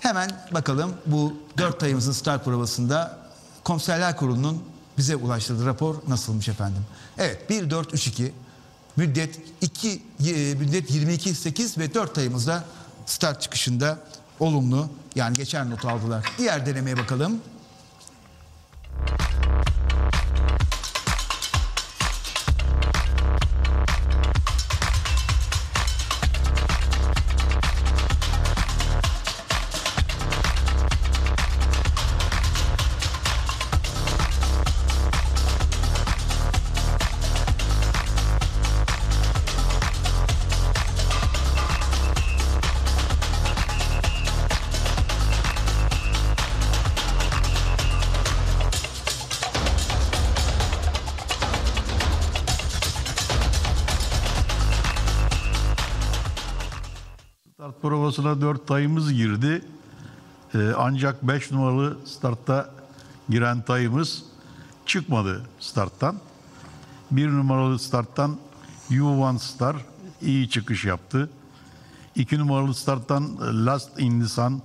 Hemen bakalım bu 4 tayımızın start provasında Komiserler Kurulu'nun bize ulaştırdığı rapor nasılmış efendim? Evet, 1-4-3-2 müddet 22-8 ve 4 tayımızda start çıkışında olumlu, yani geçer notu aldılar. Diğer denemeye bakalım. Provasına 4 tayımız girdi. Ancak 5 numaralı startta giren tayımız çıkmadı starttan. 1 numaralı starttan U1 Star iyi çıkış yaptı. 2 numaralı starttan Last In The Sun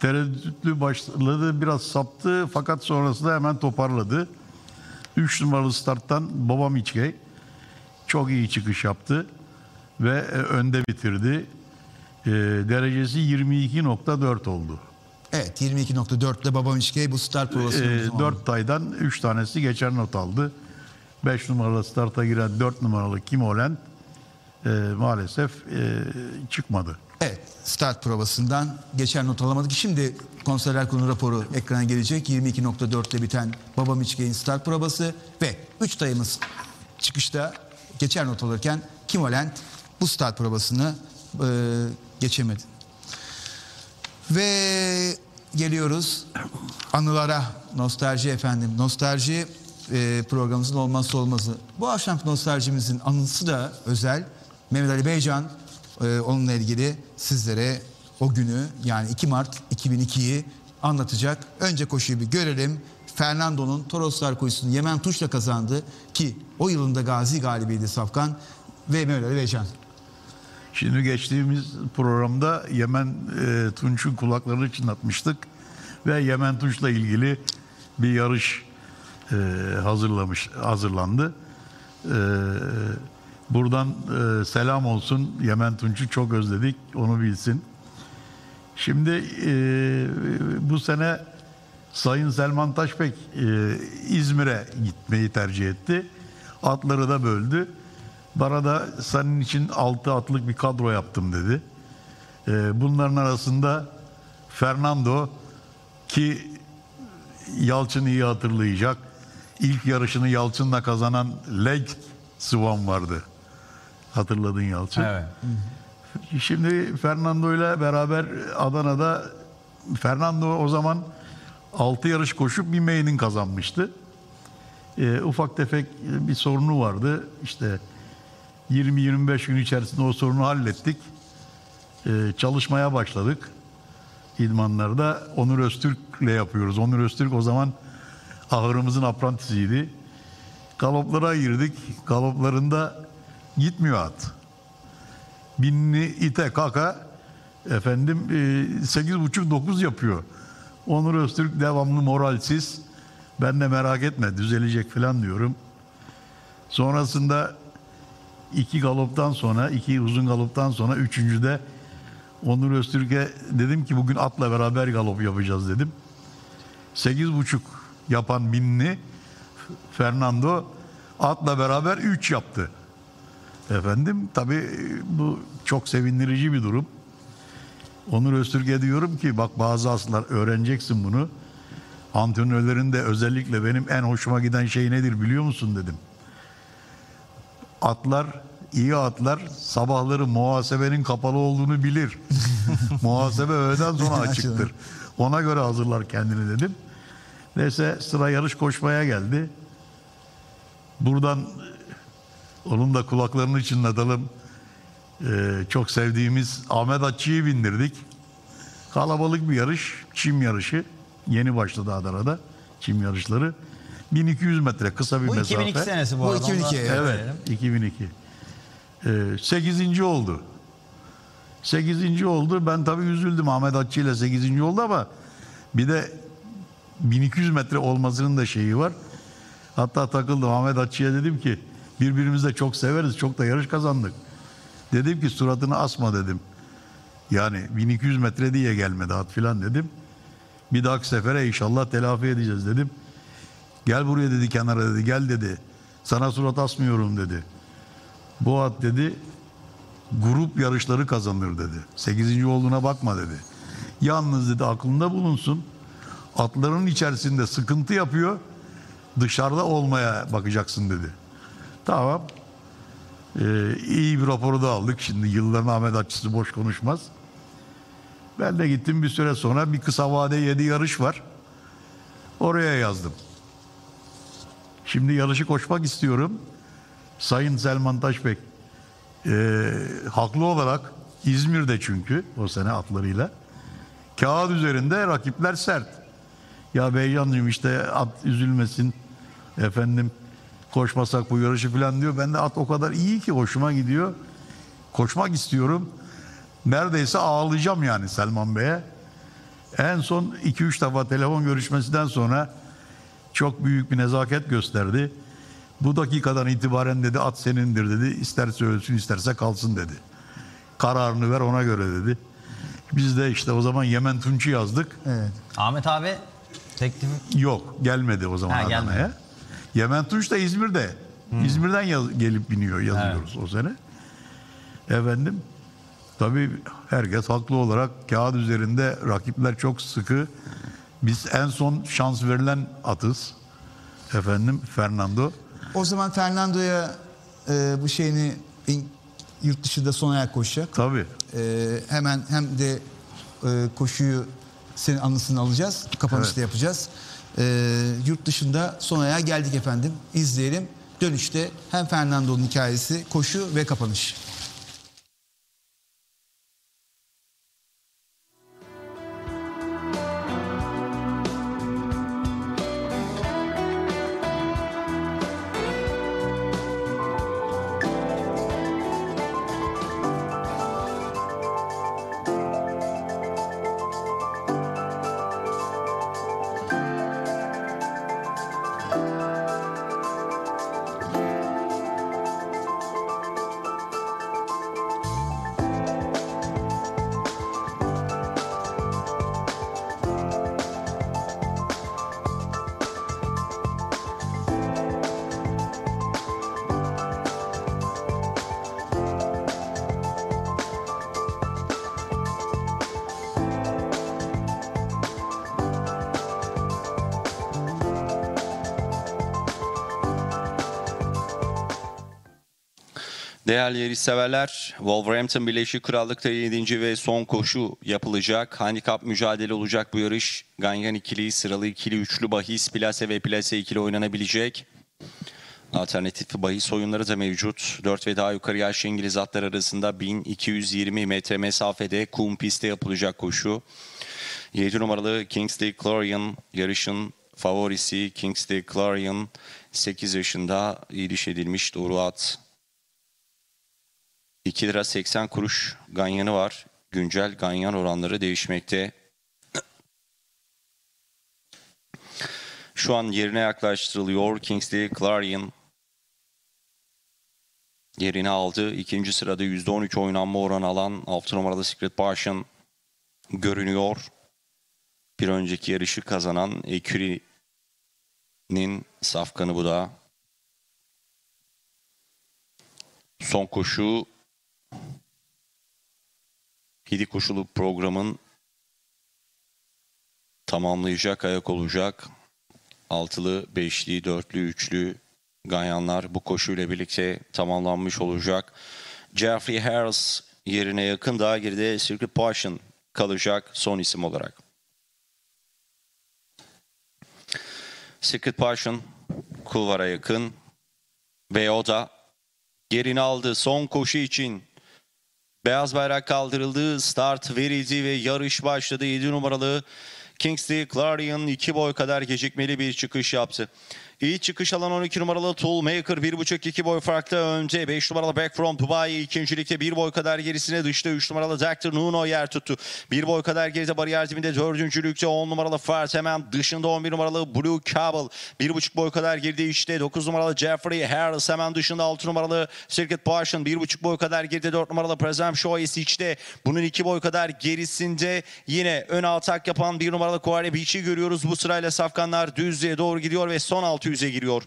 tereddütlü başladı. Biraz saptı fakat sonrasında hemen toparladı. 3 numaralı starttan Babam İçkey çok iyi çıkış yaptı ve önde bitirdi. Derecesi 22.4 oldu. Evet, 22.4'te Babam İçkey bu start provasının 4 taydan 3 tanesi geçer not aldı. 5 numaralı starta giren 4 numaralı Kim Olen maalesef çıkmadı. Evet, start provasından geçer not alamadık. Şimdi Komiserler Kurulu raporu ekrana gelecek. 22.4'te biten Babam İçkey'in start provası ve 3 tayımız çıkışta geçer not alırken Kim Olen bu start provasını geçemedi. Ve geliyoruz anılara. Nostalji efendim. Nostalji programımızın olmazsa olmazı. Bu akşam nostaljimizin anısı da özel. Mehmet Ali Beycan onunla ilgili sizlere o günü, yani 2 Mart 2002'yi anlatacak. Önce koşuyu bir görelim. Fernando'nun Toroslar Kuyusu'nu Yemen Tuş'la kazandı ki o yılında Gazi galibiydi Safkan ve Mehmet Ali Beycan. Şimdi geçtiğimiz programda Yemen Tunç'un kulaklarını çınlatmıştık ve Yemen Tunç'la ilgili bir yarış hazırlandı. Buradan selam olsun, Yemen Tunç'u çok özledik, onu bilsin. Şimdi bu sene Sayın Selman Taşbek İzmir'e gitmeyi tercih etti. Atları da böldü. Bana da senin için 6 atlık bir kadro yaptım dedi. Bunların arasında Fernando, ki Yalçın iyi hatırlayacak, İlk yarışını Yalçın'la kazanan Leg Swan vardı. Hatırladın Yalçın. Evet. Şimdi Fernando ile beraber Adana'da, Fernando o zaman 6 yarış koşup bir main'in kazanmıştı. Ufak tefek bir sorunu vardı. İşte 20-25 gün içerisinde o sorunu hallettik. Çalışmaya başladık. İdmanlarda Onur Öztürk'le yapıyoruz. Onur Öztürk o zaman ahırımızın aprantisiydi. Galoplara girdik. Galoplarında gitmiyor at. Binini ite kaka efendim 8,5-9 yapıyor. Onur Öztürk devamlı moralsiz. Ben de merak etme düzelecek falan diyorum. Sonrasında 2 galoptan sonra, 2 uzun galoptan sonra 3.'de Onur Öztürk'e dedim ki bugün atla beraber galop yapacağız dedim. 8,5 yapan binini Fernando atla beraber 3 yaptı. Efendim tabii bu çok sevindirici bir durum. Onur Öztürk'e diyorum ki bak bazı aslar öğreneceksin bunu. Antrenörlerin de özellikle benim en hoşuma giden şey nedir biliyor musun dedim. Atlar, iyi atlar sabahları muhasebenin kapalı olduğunu bilir. Muhasebe öğleden sonra açıktır. Ona göre hazırlar kendini dedim. Neyse sıra yarış koşmaya geldi. Buradan onun da kulaklarının içine atalım. Çok sevdiğimiz Ahmet Atçı'yı bindirdik. Kalabalık bir yarış. Çim yarışı. Yeni başladı Adana'da. Çim yarışları. 1200 metre kısa bir mesafe. Bu 2002 senesi bu arada. 2002. Evet. 2002. 8. oldu. 8. oldu. Ben tabii üzüldüm. Ahmet Atçı ile 8. oldu ama bir de 1200 metre olmasının da şeyi var. Hatta takıldım. Ahmet Atçı'ya dedim ki birbirimizi de çok severiz. Çok da yarış kazandık. Dedim ki suratını asma dedim. Yani 1200 metre diye gelmedi at filan dedim. Bir dahaki sefere inşallah telafi edeceğiz dedim. Gel buraya dedi, kenara dedi, gel dedi. Sana surat asmıyorum dedi. Bu at dedi grup yarışları kazanır dedi. 8. olduğuna bakma dedi. Yalnız dedi aklında bulunsun. Atların içerisinde sıkıntı yapıyor. Dışarıda olmaya bakacaksın dedi. Tamam. İyi bir raporu da aldık. Şimdi yılların Ahmet Atçısı boş konuşmaz. Ben de gittim bir süre sonra bir kısa vade 7 yarış var. Oraya yazdım. Şimdi yarışı koşmak istiyorum. Sayın Selman Taşbek haklı olarak İzmir'de çünkü o sene atlarıyla. Kağıt üzerinde rakipler sert. Ya Beycan'cığım işte at üzülmesin efendim, koşmasak bu yarışı falan diyor. Ben de at o kadar iyi ki hoşuma gidiyor. Koşmak istiyorum. Neredeyse ağlayacağım yani Selman Bey'e. En son 2-3 defa telefon görüşmesinden sonra çok büyük bir nezaket gösterdi. Bu dakikadan itibaren dedi at senindir dedi. İsterse ölsün isterse kalsın dedi. Kararını ver ona göre dedi. Biz de işte o zaman Yemen Tunç'u yazdık. Evet. Ahmet abi teklif... Yok gelmedi o zaman Adana'ya. Yemen Tunç da İzmir'de. İzmir'den gelip biniyor yazıyoruz evet. O sene. Efendim tabii herkes haklı olarak kağıt üzerinde rakipler çok sıkı. Biz en son şans verilen atız. Efendim Fernando. O zaman Fernando'ya bu şeyini yurt dışında son ayak koşacak. Tabii. Hemen hem de koşuyu senin anısını alacağız. Kapanışta evet. Yapacağız. Yurt dışında son ayağa geldik efendim. İzleyelim. Dönüşte hem Fernando'nun hikayesi, koşu ve kapanış. Değerli yarışseverler, Wolverhampton Birleşik Krallık'ta 7. ve son koşu yapılacak. Handikap mücadele olacak bu yarış. Ganyan ikili, sıralı ikili, üçlü bahis, plase ve plase ikili oynanabilecek. Alternatif bahis oyunları da mevcut. 4 ve daha yukarı yaşlı İngiliz atlar arasında 1220 metre mesafede kum pistte yapılacak koşu. 7 numaralı Kingsley Clarion yarışın favorisi. Kingsley Clarion 8 yaşında iliş edilmiş doğru at. 2 lira 80 kuruş ganyanı var. Güncel ganyan oranları değişmekte. Şu an yerine yaklaştırılıyor. Kingsley Clarion yerini aldı. 2. sırada %13 oynanma oranı alan 6 numaralı Secret Passion görünüyor. Bir önceki yarışı kazanan Ecuri'nin safkanı bu da. Son koşu 7 koşulu programın tamamlayacak ayak olacak. Altılı, beşli, dörtlü, üçlü ganyanlar bu koşuyla birlikte tamamlanmış olacak. Jeffrey Harris yerine yakın daha geride Secret Passion kalacak son isim olarak. Secret Passion kulvara yakın ve o da yerini aldı. Son koşu için beyaz bayrak kaldırıldı, start verildi ve yarış başladı. 7 numaralı Kingsley Clarion 2 boy kadar gecikmeli bir çıkış yaptı. İyi çıkış alan 12 numaralı Toolmaker 1,5-2 boy farkta önde. 5 numaralı Back From Dubai ikincilikte 1 boy kadar gerisine düştü. 3 numaralı Dr. Nuno yer tuttu. 1 boy kadar geride bariyer dibinde dördüncülükte 10 numaralı Fart hemen dışında. 11 numaralı Blue Cable 1,5 boy kadar girdi işte. 9 numaralı Jeffrey Harris hemen dışında. 6 numaralı Circuit Passion 1,5 boy kadar girdi. 4 numaralı Prezem Shoyes içte. Bunun 2 boy kadar gerisinde yine ön atak yapan 1 numaralı Kuare Beach'i görüyoruz. Bu sırayla safkanlar düzlüğe doğru gidiyor ve son 600'e giriyor.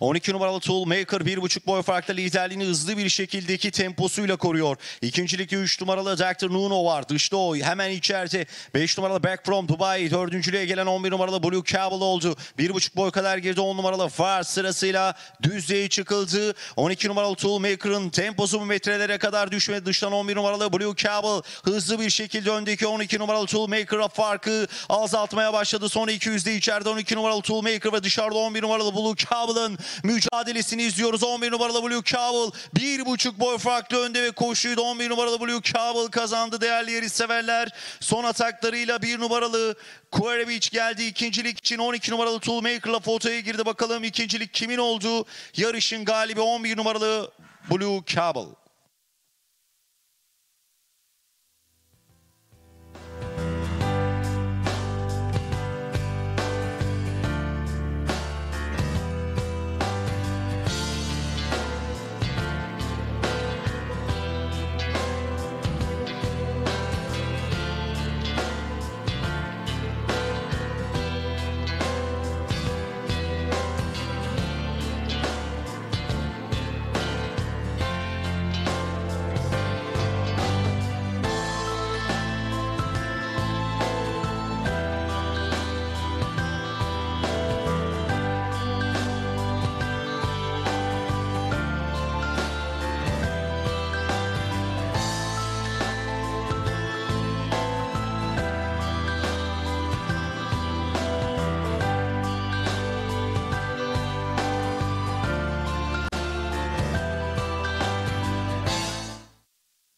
12 numaralı Toolmaker 1,5 boy farkla liderliğini hızlı bir şekildeki temposuyla koruyor. İkincilikte 3 numaralı Dr. Nuno var. Dışta o hemen içeride. 5 numaralı Back From Dubai. Dördüncülüğe gelen 11 numaralı Blue Cable oldu. 1,5 boy kadar girdi. 10 numaralı Far sırasıyla düzlüğe çıkıldı. 12 numaralı Toolmaker'ın temposu metrelere kadar düşmedi. Dıştan 11 numaralı Blue Cable hızlı bir şekilde öndeki 12 numaralı Toolmaker'a farkı azaltmaya başladı. Son 200'de içeride 12 numaralı Toolmaker ve dışarıda 11 numaralı Blue Cable'ın mücadelesini izliyoruz. 11 numaralı Blue Cable 1,5 boy farklı önde ve koşuyu da 11 numaralı Blue Cable kazandı değerli yarışseverler. Son ataklarıyla 1 numaralı Kuerevic geldi ikincilik için. 12 numaralı Toolmaker'la fotoya girdi. Bakalım ikincilik kimin oldu? Yarışın galibi 11 numaralı Blue Cable.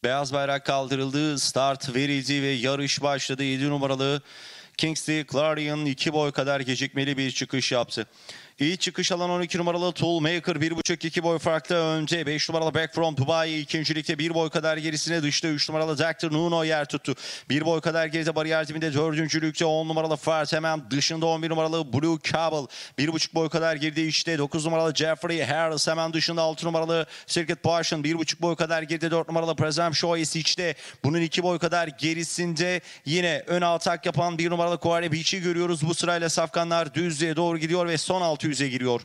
Beyaz bayrak kaldırıldı, start verildi ve yarış başladı. 7 numaralı Kingsley Clarion 2 boy kadar gecikmeli bir çıkış yaptı. İyi çıkış alan 12 numaralı Toolmaker 1,5-2 boy farklı önde. 5 numaralı Back From Dubai ikincilikte 1 boy kadar gerisine düştü. 3 numaralı Dr. Nuno yer tuttu. 1 boy kadar geride bariyer dibinde dördüncülükte 10 numaralı Fart hemen dışında. 11 numaralı Blue Cable 1,5 boy kadar girdi işte. 9 numaralı Jeffrey Harris hemen dışında. 6 numaralı Circuit Passion 1,5 boy kadar girdi. 4 numaralı Prezem Shoyes içte. Bunun 2 boy kadar gerisinde yine ön atak yapan 1 numaralı Kuare Beach'i görüyoruz. Bu sırayla safkanlar düzlüğe doğru gidiyor ve son 600'e giriyor.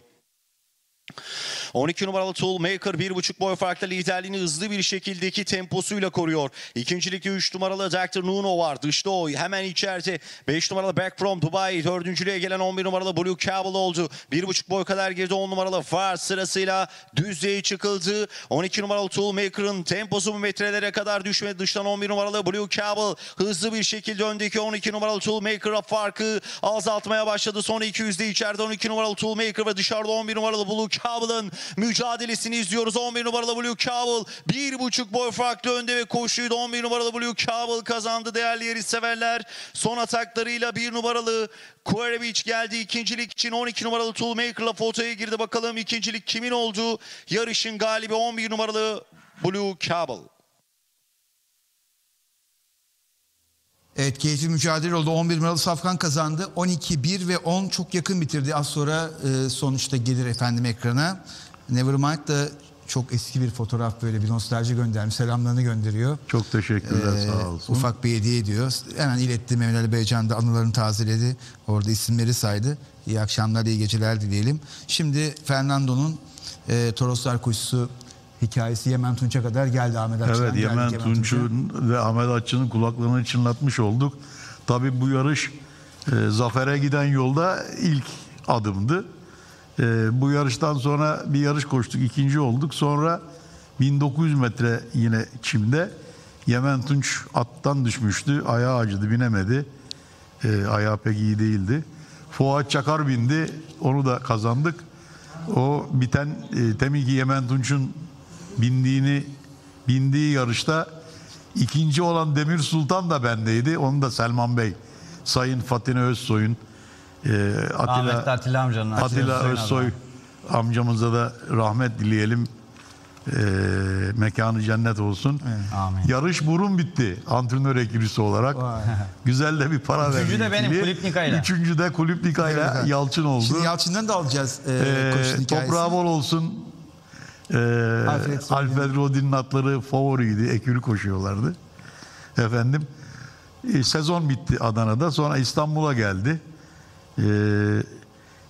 12 numaralı Toolmaker 1,5 boy farkla liderliğini hızlı bir şekildeki temposuyla koruyor. İkincilikte 3 numaralı Dr. Nuno var. Dışta o hemen içeride. 5 numaralı Back From Dubai. Dördüncülüğe gelen 11 numaralı Blue Cable oldu. 1,5 boy kadar girdi. 10 numaralı Far sırasıyla düzlüğe çıkıldı. 12 numaralı Toolmaker'ın temposu metrelere kadar düşmedi. Dıştan 11 numaralı Blue Cable hızlı bir şekilde öndeki 12 numaralı Toolmaker'a farkı azaltmaya başladı. Son 200'de içeride 12 numaralı Toolmaker ve dışarıda 11 numaralı Blue Cable'ın mücadelesini izliyoruz. 11 numaralı Blue Cable 1,5 boy farklı önde ve koşuyu da 11 numaralı Blue Cable kazandı değerli yarışseverler. Son ataklarıyla 1 numaralı Kuerevic geldi ikincilik için. 12 numaralı Toolmaker'la fotoya girdi. Bakalım ikincilik kimin oldu? Yarışın galibi 11 numaralı Blue Cable. Evet, keyifli mücadele oldu. 11 numaralı Safkan kazandı. 12, 1 ve 10 çok yakın bitirdi. Az sonra sonuçta gelir efendim ekrana. Nevermind da çok eski bir fotoğraf, böyle bir nostalji göndermiş. Selamlarını gönderiyor. Çok teşekkürler, sağ olsun. Ufak bir hediye ediyor. Hemen iletti. Mehmet Ali Beycan da anılarını tazeledi. Orada isimleri saydı. İyi akşamlar, iyi geceler dileyelim. Şimdi Fernando'nun Toroslar Kuşusu hikayesi Yemen Tunç'a kadar geldi. Ahmet Açı'dan evet, Yemen Tunç'un ve Ahmet Açı'nın kulaklarını çınlatmış olduk. Tabii bu yarış zafere giden yolda ilk adımdı. Bu yarıştan sonra bir yarış koştuk, ikinci olduk. Sonra 1900 metre yine çimde Yemen Tunç attan düşmüştü. Ayağı acıdı, binemedi. Ayağı pek iyi değildi. Fuat Çakar bindi. Onu da kazandık. O biten Temiki Yemen Tunç'un bindiği yarışta ikinci olan Demir Sultan da bendeydi. Onu da Selman Bey, Sayın Fatine Özsoy'un, Atilla Özsoy amcamıza da rahmet dileyelim. Mekanı cennet olsun. Amin. Yarış burun bitti. Antrenör ekibisi olarak. Vay. Güzel de bir para verdi. Üçüncü de benim Kulüpnika'yla. Üçüncü de Kulüpnika'yla Yalçın oldu. Şimdi Yalçın'dan da alacağız. Toprağı bol olsun. Alfred Rodin'in atları favoriydi. Ekürü koşuyorlardı. Efendim. Sezon bitti Adana'da. Sonra İstanbul'a geldi.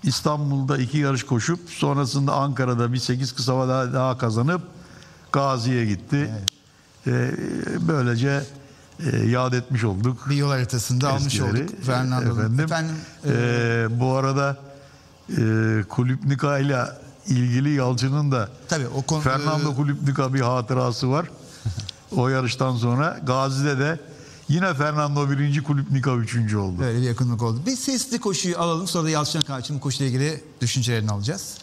İstanbul'da 2 yarış koşup sonrasında Ankara'da bir 8 kısa daha kazanıp Gazi'ye gitti. Evet. Böylece yad etmiş olduk. Bir yol haritasında almış olduk. Bu arada Kulüpnika ile ilgili Yalçın'ın da Fernando Kulüpnika bir hatırası var. O yarıştan sonra Gazi'de de yine Fernando 1. Kulüpnika 3. oldu. Böyle bir yakınlık oldu. Bir sesli koşuyu alalım, sonra da Yalçın Karçı'nın koşuyla ilgili düşüncelerini alacağız.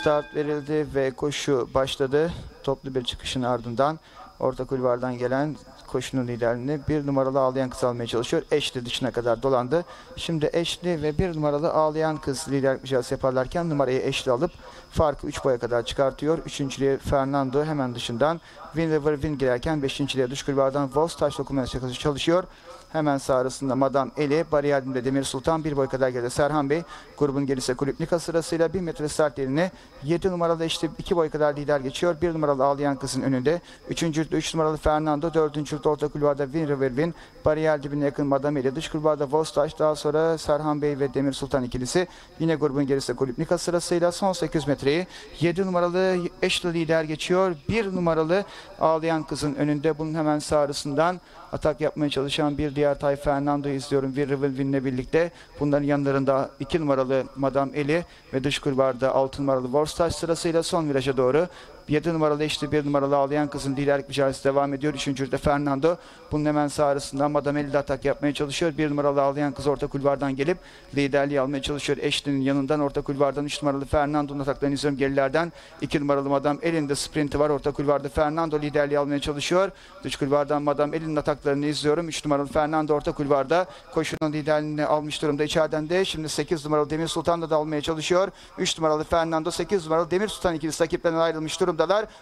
Start verildi ve koşu başladı. Toplu bir çıkışın ardından orta kulvardan gelen koşunun liderliğini 1 numaralı Ağlayan Kız almaya çalışıyor. Eşli dışına kadar dolandı. Şimdi Eşli ve 1 numaralı Ağlayan Kız lider mücadelesi yaparlarken numarayı Eşli alıp farkı 3 boya kadar çıkartıyor. 3.liğe Fernando hemen dışından. Win River Win girerken 5.liğe dış kulvardan Voz taş dokunmaya çalışıyor. Hemen sağrısında Madame Eli, bariyerinde Demir Sultan, 1 boy kadar geride Serhan Bey. Grubun gerisi Kulüpnika sırasıyla 1 metre start yerine 7 numaralı Eşli 2 boy kadar lider geçiyor. 1 numaralı Ağlayan Kız'ın önünde. 3. numaralı Fernando, 4. orta kulvarda Win River Win, bariyer dibine yakın Madame Eli, dış kulvarda Vostaş, daha sonra Serhan Bey ve Demir Sultan ikilisi. Yine grubun gerisi Kulüpnika sırasıyla son 8 metreyi 7 numaralı Eşli lider geçiyor. 1 numaralı Ağlayan Kız'ın önünde, bunun hemen sağrısından atak yapmaya çalışan bir diğer Tay Fernando'yu izliyorum. Win River Win'le birlikte bunların yanlarında 2 numaralı Madame Eli ve dış kulvarda 6 numaralı Vostaş sırasıyla son viraja doğru. 7 numaralı Eşli, 1 numaralı Ağlayan Kız'ın liderlik mücadelesi devam ediyor. 3.de Fernando. Bunun hemen sağrısından Madame Eli de atak yapmaya çalışıyor. 1 numaralı Ağlayan Kız orta kulvardan gelip liderliği almaya çalışıyor. Eşli'nin yanından orta kulvardan 3 numaralı Fernando'nun ataklarını izliyorum gerilerden. 2 numaralı Madame Eli'nin de sprinti var. Orta kulvarda Fernando liderliği almaya çalışıyor. Dış kulvardan Madame Eli'nin ataklarını izliyorum. 3 numaralı Fernando orta kulvarda koşunun liderliğini almış durumda içeriden de. Şimdi 8 numaralı Demir Sultan da almaya çalışıyor. 3 numaralı Fernando, 8 numaralı Demir Sultan ikilisi rakipten ayrılmış durumda.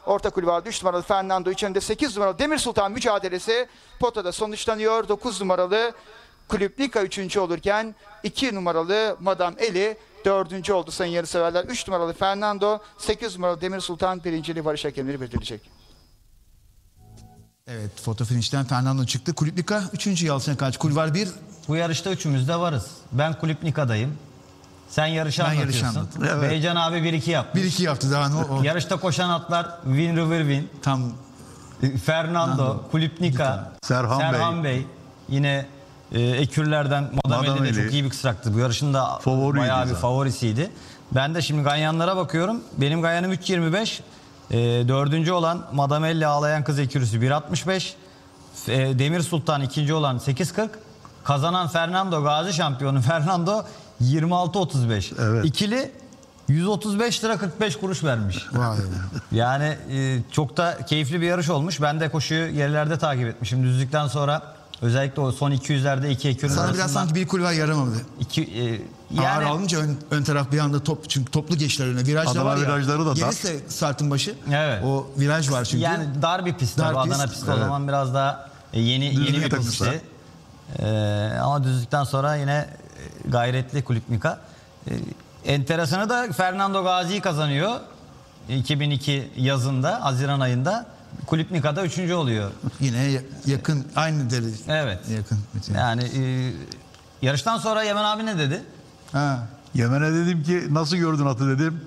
Orta kulvarda 3 numaralı Fernando, içinde 8 numaralı Demir Sultan mücadelesi potada sonuçlanıyor. 9 numaralı Kulüpnika 3. olurken 2 numaralı Madame Eli 4. oldu sayın yarışseverler. 3 numaralı Fernando, 8 numaralı Demir Sultan birinciliği varış hakemleri belirleyecek. Evet, foto finişten Fernando çıktı. Kulüpnika 3. Yalçın Kaç. Kulvar 1. Bu yarışta üçümüz de varız. Ben Kulüpnika'dayım. Sen yarışı anlatıyorsun. Evet. Beycan abi 1-2 yaptı. 1-2 yaptı daha ne oldu? Yarışta koşan atlar Win River Win. Tam Fernando, Kulüpnika, Serhan Bey. Yine ekürlerden Madame Eli de çok iyi bir kısraktı. Bu yarışın da bayağı bir favorisiydi. Ben de şimdi ganyanlara bakıyorum. Benim ganyanım 3.25. 4. olan Madame Eli Ağlayan Kız ekürüsü 1.65. Demir Sultan 2. olan 8.40. Kazanan Fernando, Gazi şampiyonu Fernando 26.35. Evet. İkili 135 lira 45 kuruş vermiş. Vay. Yani çok da keyifli bir yarış olmuş. Ben de koşuyu yerlerde takip etmişim. Düzlükten sonra özellikle o son 200'lerde iki ekürün arasında. Biraz sanki bir kulvar yaramadı. Yani ağır alınca ön taraf bir anda çünkü toplu geçler öne. Virajlar var ya. Gerisi startın başı. Evet. O viraj var çünkü. Yani dar bir pist. Adana pisti evet. O zaman biraz daha yeni bir pistti. Ama düzlükten sonra yine gayretli Kulüpnika. Enteresanı da Fernando Gazi'yi kazanıyor. 2002 yazında, Haziran ayında. Kulüpnika'da 3. oluyor. Yine yakın, aynı derece. Evet. Yakın. Yani yarıştan sonra Yemen abi ne dedi? Yemen'e dedim ki nasıl gördün atı dedim.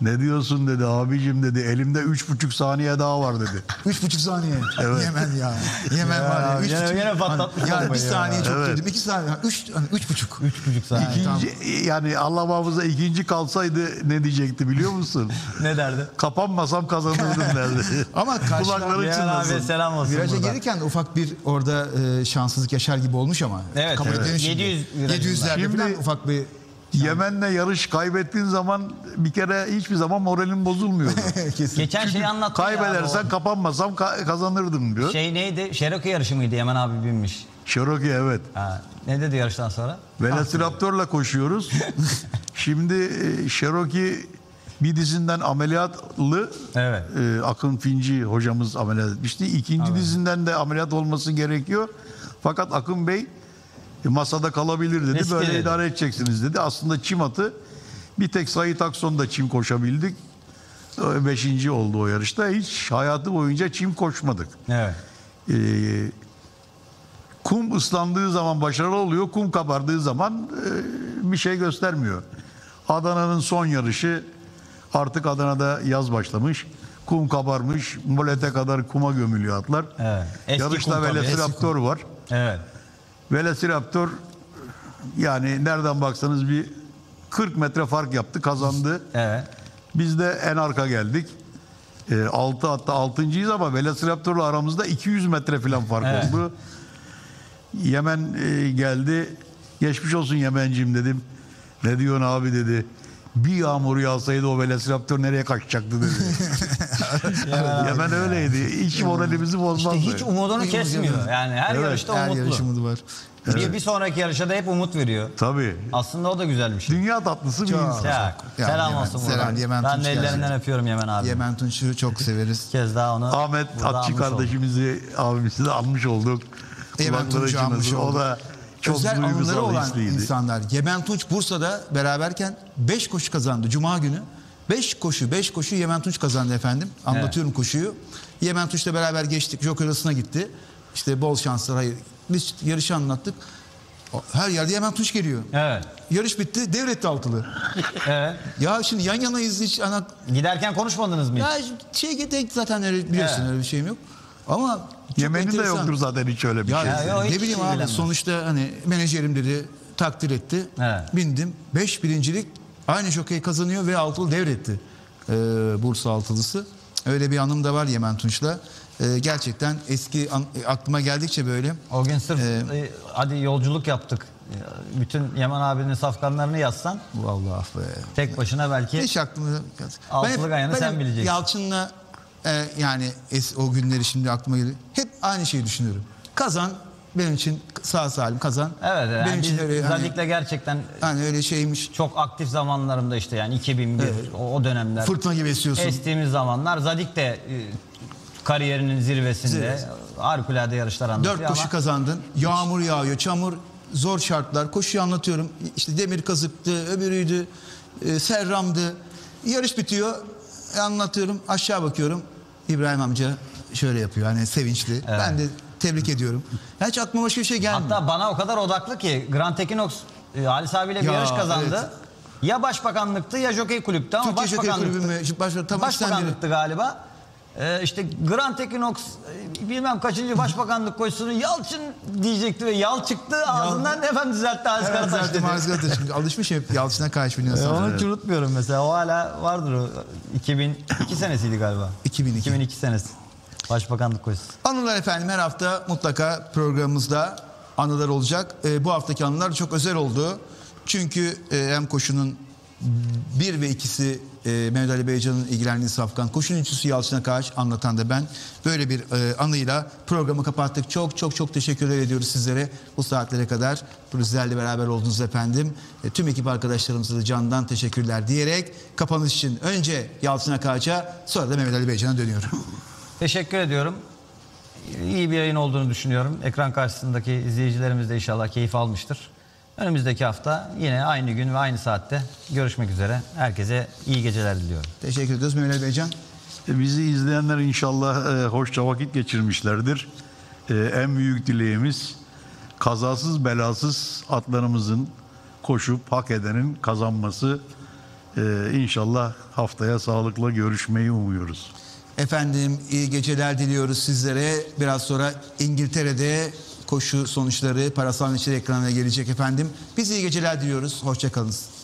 Ne diyorsun dedi abicim dedi, elimde 3,5 saniye daha var dedi. 3,5 saniye. Evet. Yemen ya. Yemen ya, var ya. Yine patlatmış. Yani 1 saniye çok evet. Dedim. 2 saniye. 3,5. 3,5 saniye. İkinci, tamam. Yani Allah hafıza ikinci kalsaydı ne diyecekti biliyor musun? Ne derdi? Kapanmasam kazanırdım derdi. Ama kulakları çınlasın. Selam olsun. Viraja gelirken ufak bir orada şanssızlık yaşar gibi olmuş ama. Evet. Evet. 700'lerde falan ufak bir. Yemen'le yarış kaybettiğin zaman bir kere hiçbir zaman moralin bozulmuyordu. Geçen şeyi anlattı. Kaybedersen kapanmasam kazanırdım diyor. Şey neydi? Cherokee yarışı mıydı? Yemen abi binmiş. Cherokee evet. Ha. Ne dedi yarıştan sonra? Velociraptor'la koşuyoruz. Şimdi Cherokee bir dizinden ameliyatlı. Evet. Akın Finci hocamız ameliyat etmişti. İkinci dizinden de ameliyat olması gerekiyor. Fakat Akın Bey masada kalabilir dedi. Eski böyle dedi. İdare edeceksiniz dedi. Aslında çim atı, bir tek Sait Aksoy'da çim koşabildik. 5. oldu o yarışta. Hiç hayatı boyunca çim koşmadık. Evet. Kum ıslandığı zaman başarılı oluyor. Kum kabardığı zaman bir şey göstermiyor. Adana'nın son yarışı, artık Adana'da yaz başlamış. Kum kabarmış. Molete kadar kuma gömülüyor atlar. Evet. Yarışta Velociraptor var. Evet. Velociraptor yani nereden baksanız bir 40 metre fark yaptı, kazandı. Evet. Biz de en arka geldik. 6 hatta 6.'yiz ama Velociraptor'la aramızda 200 metre falan fark evet. Oldu. Yemen geldi. Geçmiş olsun Yemencim dedim. Ne diyorsun abi dedi. Bir yağmur yağsaydı o Velociraptor nereye kaçacaktı dedi. Ya Yemen ya. Öyleydi. Hiç moralimizi bozmazdı. İşte hiç umudunu kesmiyor. Yani her evet, yarışta umutlu. Her yarışımız var. Evet. Bir sonraki yarışa da hep umut veriyor. Tabii. Aslında o da güzel bir şey. Dünya tatlısı çok bir insan. Ya, selam Yemen, olsun buradan. Selam, ben de ellerinden öpüyorum Yemen abi. Yemen Tunç'u çok severiz. Bir kez daha onu Ahmet Atçı kardeşimizi, abimizi de almış olduk. Yemen Tunç'u almış olduk. O da çok özel anıları olan insanlar. Yemen Tunç Bursa'da beraberken 5 koşu kazandı Cuma günü. 5 koşu Yemen Tunç kazandı efendim. Anlatıyorum evet. Koşuyu. Yemen Tunç'la beraber geçtik. Jok arasına gitti. İşte bol şanslar. Hayır. Biz yarışı anlattık. Her yerde Yemen Tunç geliyor. Evet. Yarış bitti. Devretti altılı. Evet. Ya şimdi yan yanayız hiç. Ana... Giderken konuşmadınız mı? Ya şey zaten öyle biliyorsun evet. Öyle bir şeyim yok. Ama Yemen'in de yoktur zaten hiç öyle bir ya, şey. Ya, ne bileyim abi bilemez. Sonuçta hani menajerim dedi. Takdir etti. Evet. Bindim. 5 birincilik. Aynı jokeyi kazanıyor ve altılı devretti Bursa altılısı. Öyle bir anım da var Yemen Tunç'la. Gerçekten eski aklıma geldikçe böyle. O gün sırf hadi yolculuk yaptık. Bütün Yemen abinin safkanlarını yazsan. Vallahi tek başına belki. Hiç aklımda. Altılı gayanı sen bileceksin. Yalçın'la yani o günleri şimdi aklıma geliyor. Hep aynı şeyi düşünüyorum. Kazan. Benim için sağ salim kazan. Evet. Yani benim için öyle, özellikle hani, gerçekten hani öyle şeymiş. Çok aktif zamanlarımda işte yani 2001 evet. O dönemler. Fırtına gibi esiyorsun. Estiğimiz zamanlar Zadik de kariyerinin zirvesinde evet. Harikulade yarışlar anlatıyor. 4 koşu ama, kazandın. Yağmur yağıyor, çamur, zor şartlar. Koşuyu anlatıyorum. İşte demir kazıktı, öbürüydü, serramdı. Yarış bitiyor. Anlatıyorum. Aşağı bakıyorum. İbrahim amca şöyle yapıyor. Hani sevinçli. Evet. Ben de tebrik ediyorum. Hiç aklıma başka bir şey gelmiyor. Hatta bana o kadar odaklı ki Grant Ekinox Halis abiyle bir yarış kazandı. Evet. Ya başbakanlıktı ya jokey kulüptü ama Türkiye başbakanlıktı galiba. İşte Grant Ekinox bilmem kaçıncı başbakanlık koşusunu Yalçın diyecekti ve Yal çıktı ağzından hemen düzeltti Halis Karataş dedi. Alışmış hep Yalçın'a karşı bir insan. Onu hiç unutmuyorum mesela. O hala vardır o. 2002 senesiydi galiba. 2002 senesi. Başbakanlık koşusu. Anılar efendim her hafta mutlaka programımızda anılar olacak. Bu haftaki anılar çok özel oldu. Çünkü hem koşunun 1 ve 2'si Mehmet Ali Beycan'ın ilgilendiği safkan. Koşunun 3'üsü Yalçın Akaç, anlatan da ben. Böyle bir anıyla programı kapattık. Çok teşekkürler ediyoruz sizlere. Bu saatlere kadar sizlerle beraber oldunuz efendim. Tüm ekip arkadaşlarımıza da candan teşekkürler diyerek kapanış için önce Yalçın Akaç'a sonra da Mehmet Ali Beycan'a dönüyorum. Teşekkür ediyorum. İyi bir yayın olduğunu düşünüyorum. Ekran karşısındaki izleyicilerimiz de inşallah keyif almıştır. Önümüzdeki hafta yine aynı gün ve aynı saatte görüşmek üzere. Herkese iyi geceler diliyorum. Teşekkür ederiz Mehmet Beycan. Bizi izleyenler inşallah hoşça vakit geçirmişlerdir. En büyük dileğimiz kazasız belasız atlarımızın koşup hak edenin kazanması. İnşallah haftaya sağlıkla görüşmeyi umuyoruz. Efendim iyi geceler diliyoruz sizlere. Biraz sonra İngiltere'de koşu sonuçları parasal neşeli ekranına gelecek efendim. Biz iyi geceler diliyoruz. Hoşça kalınız.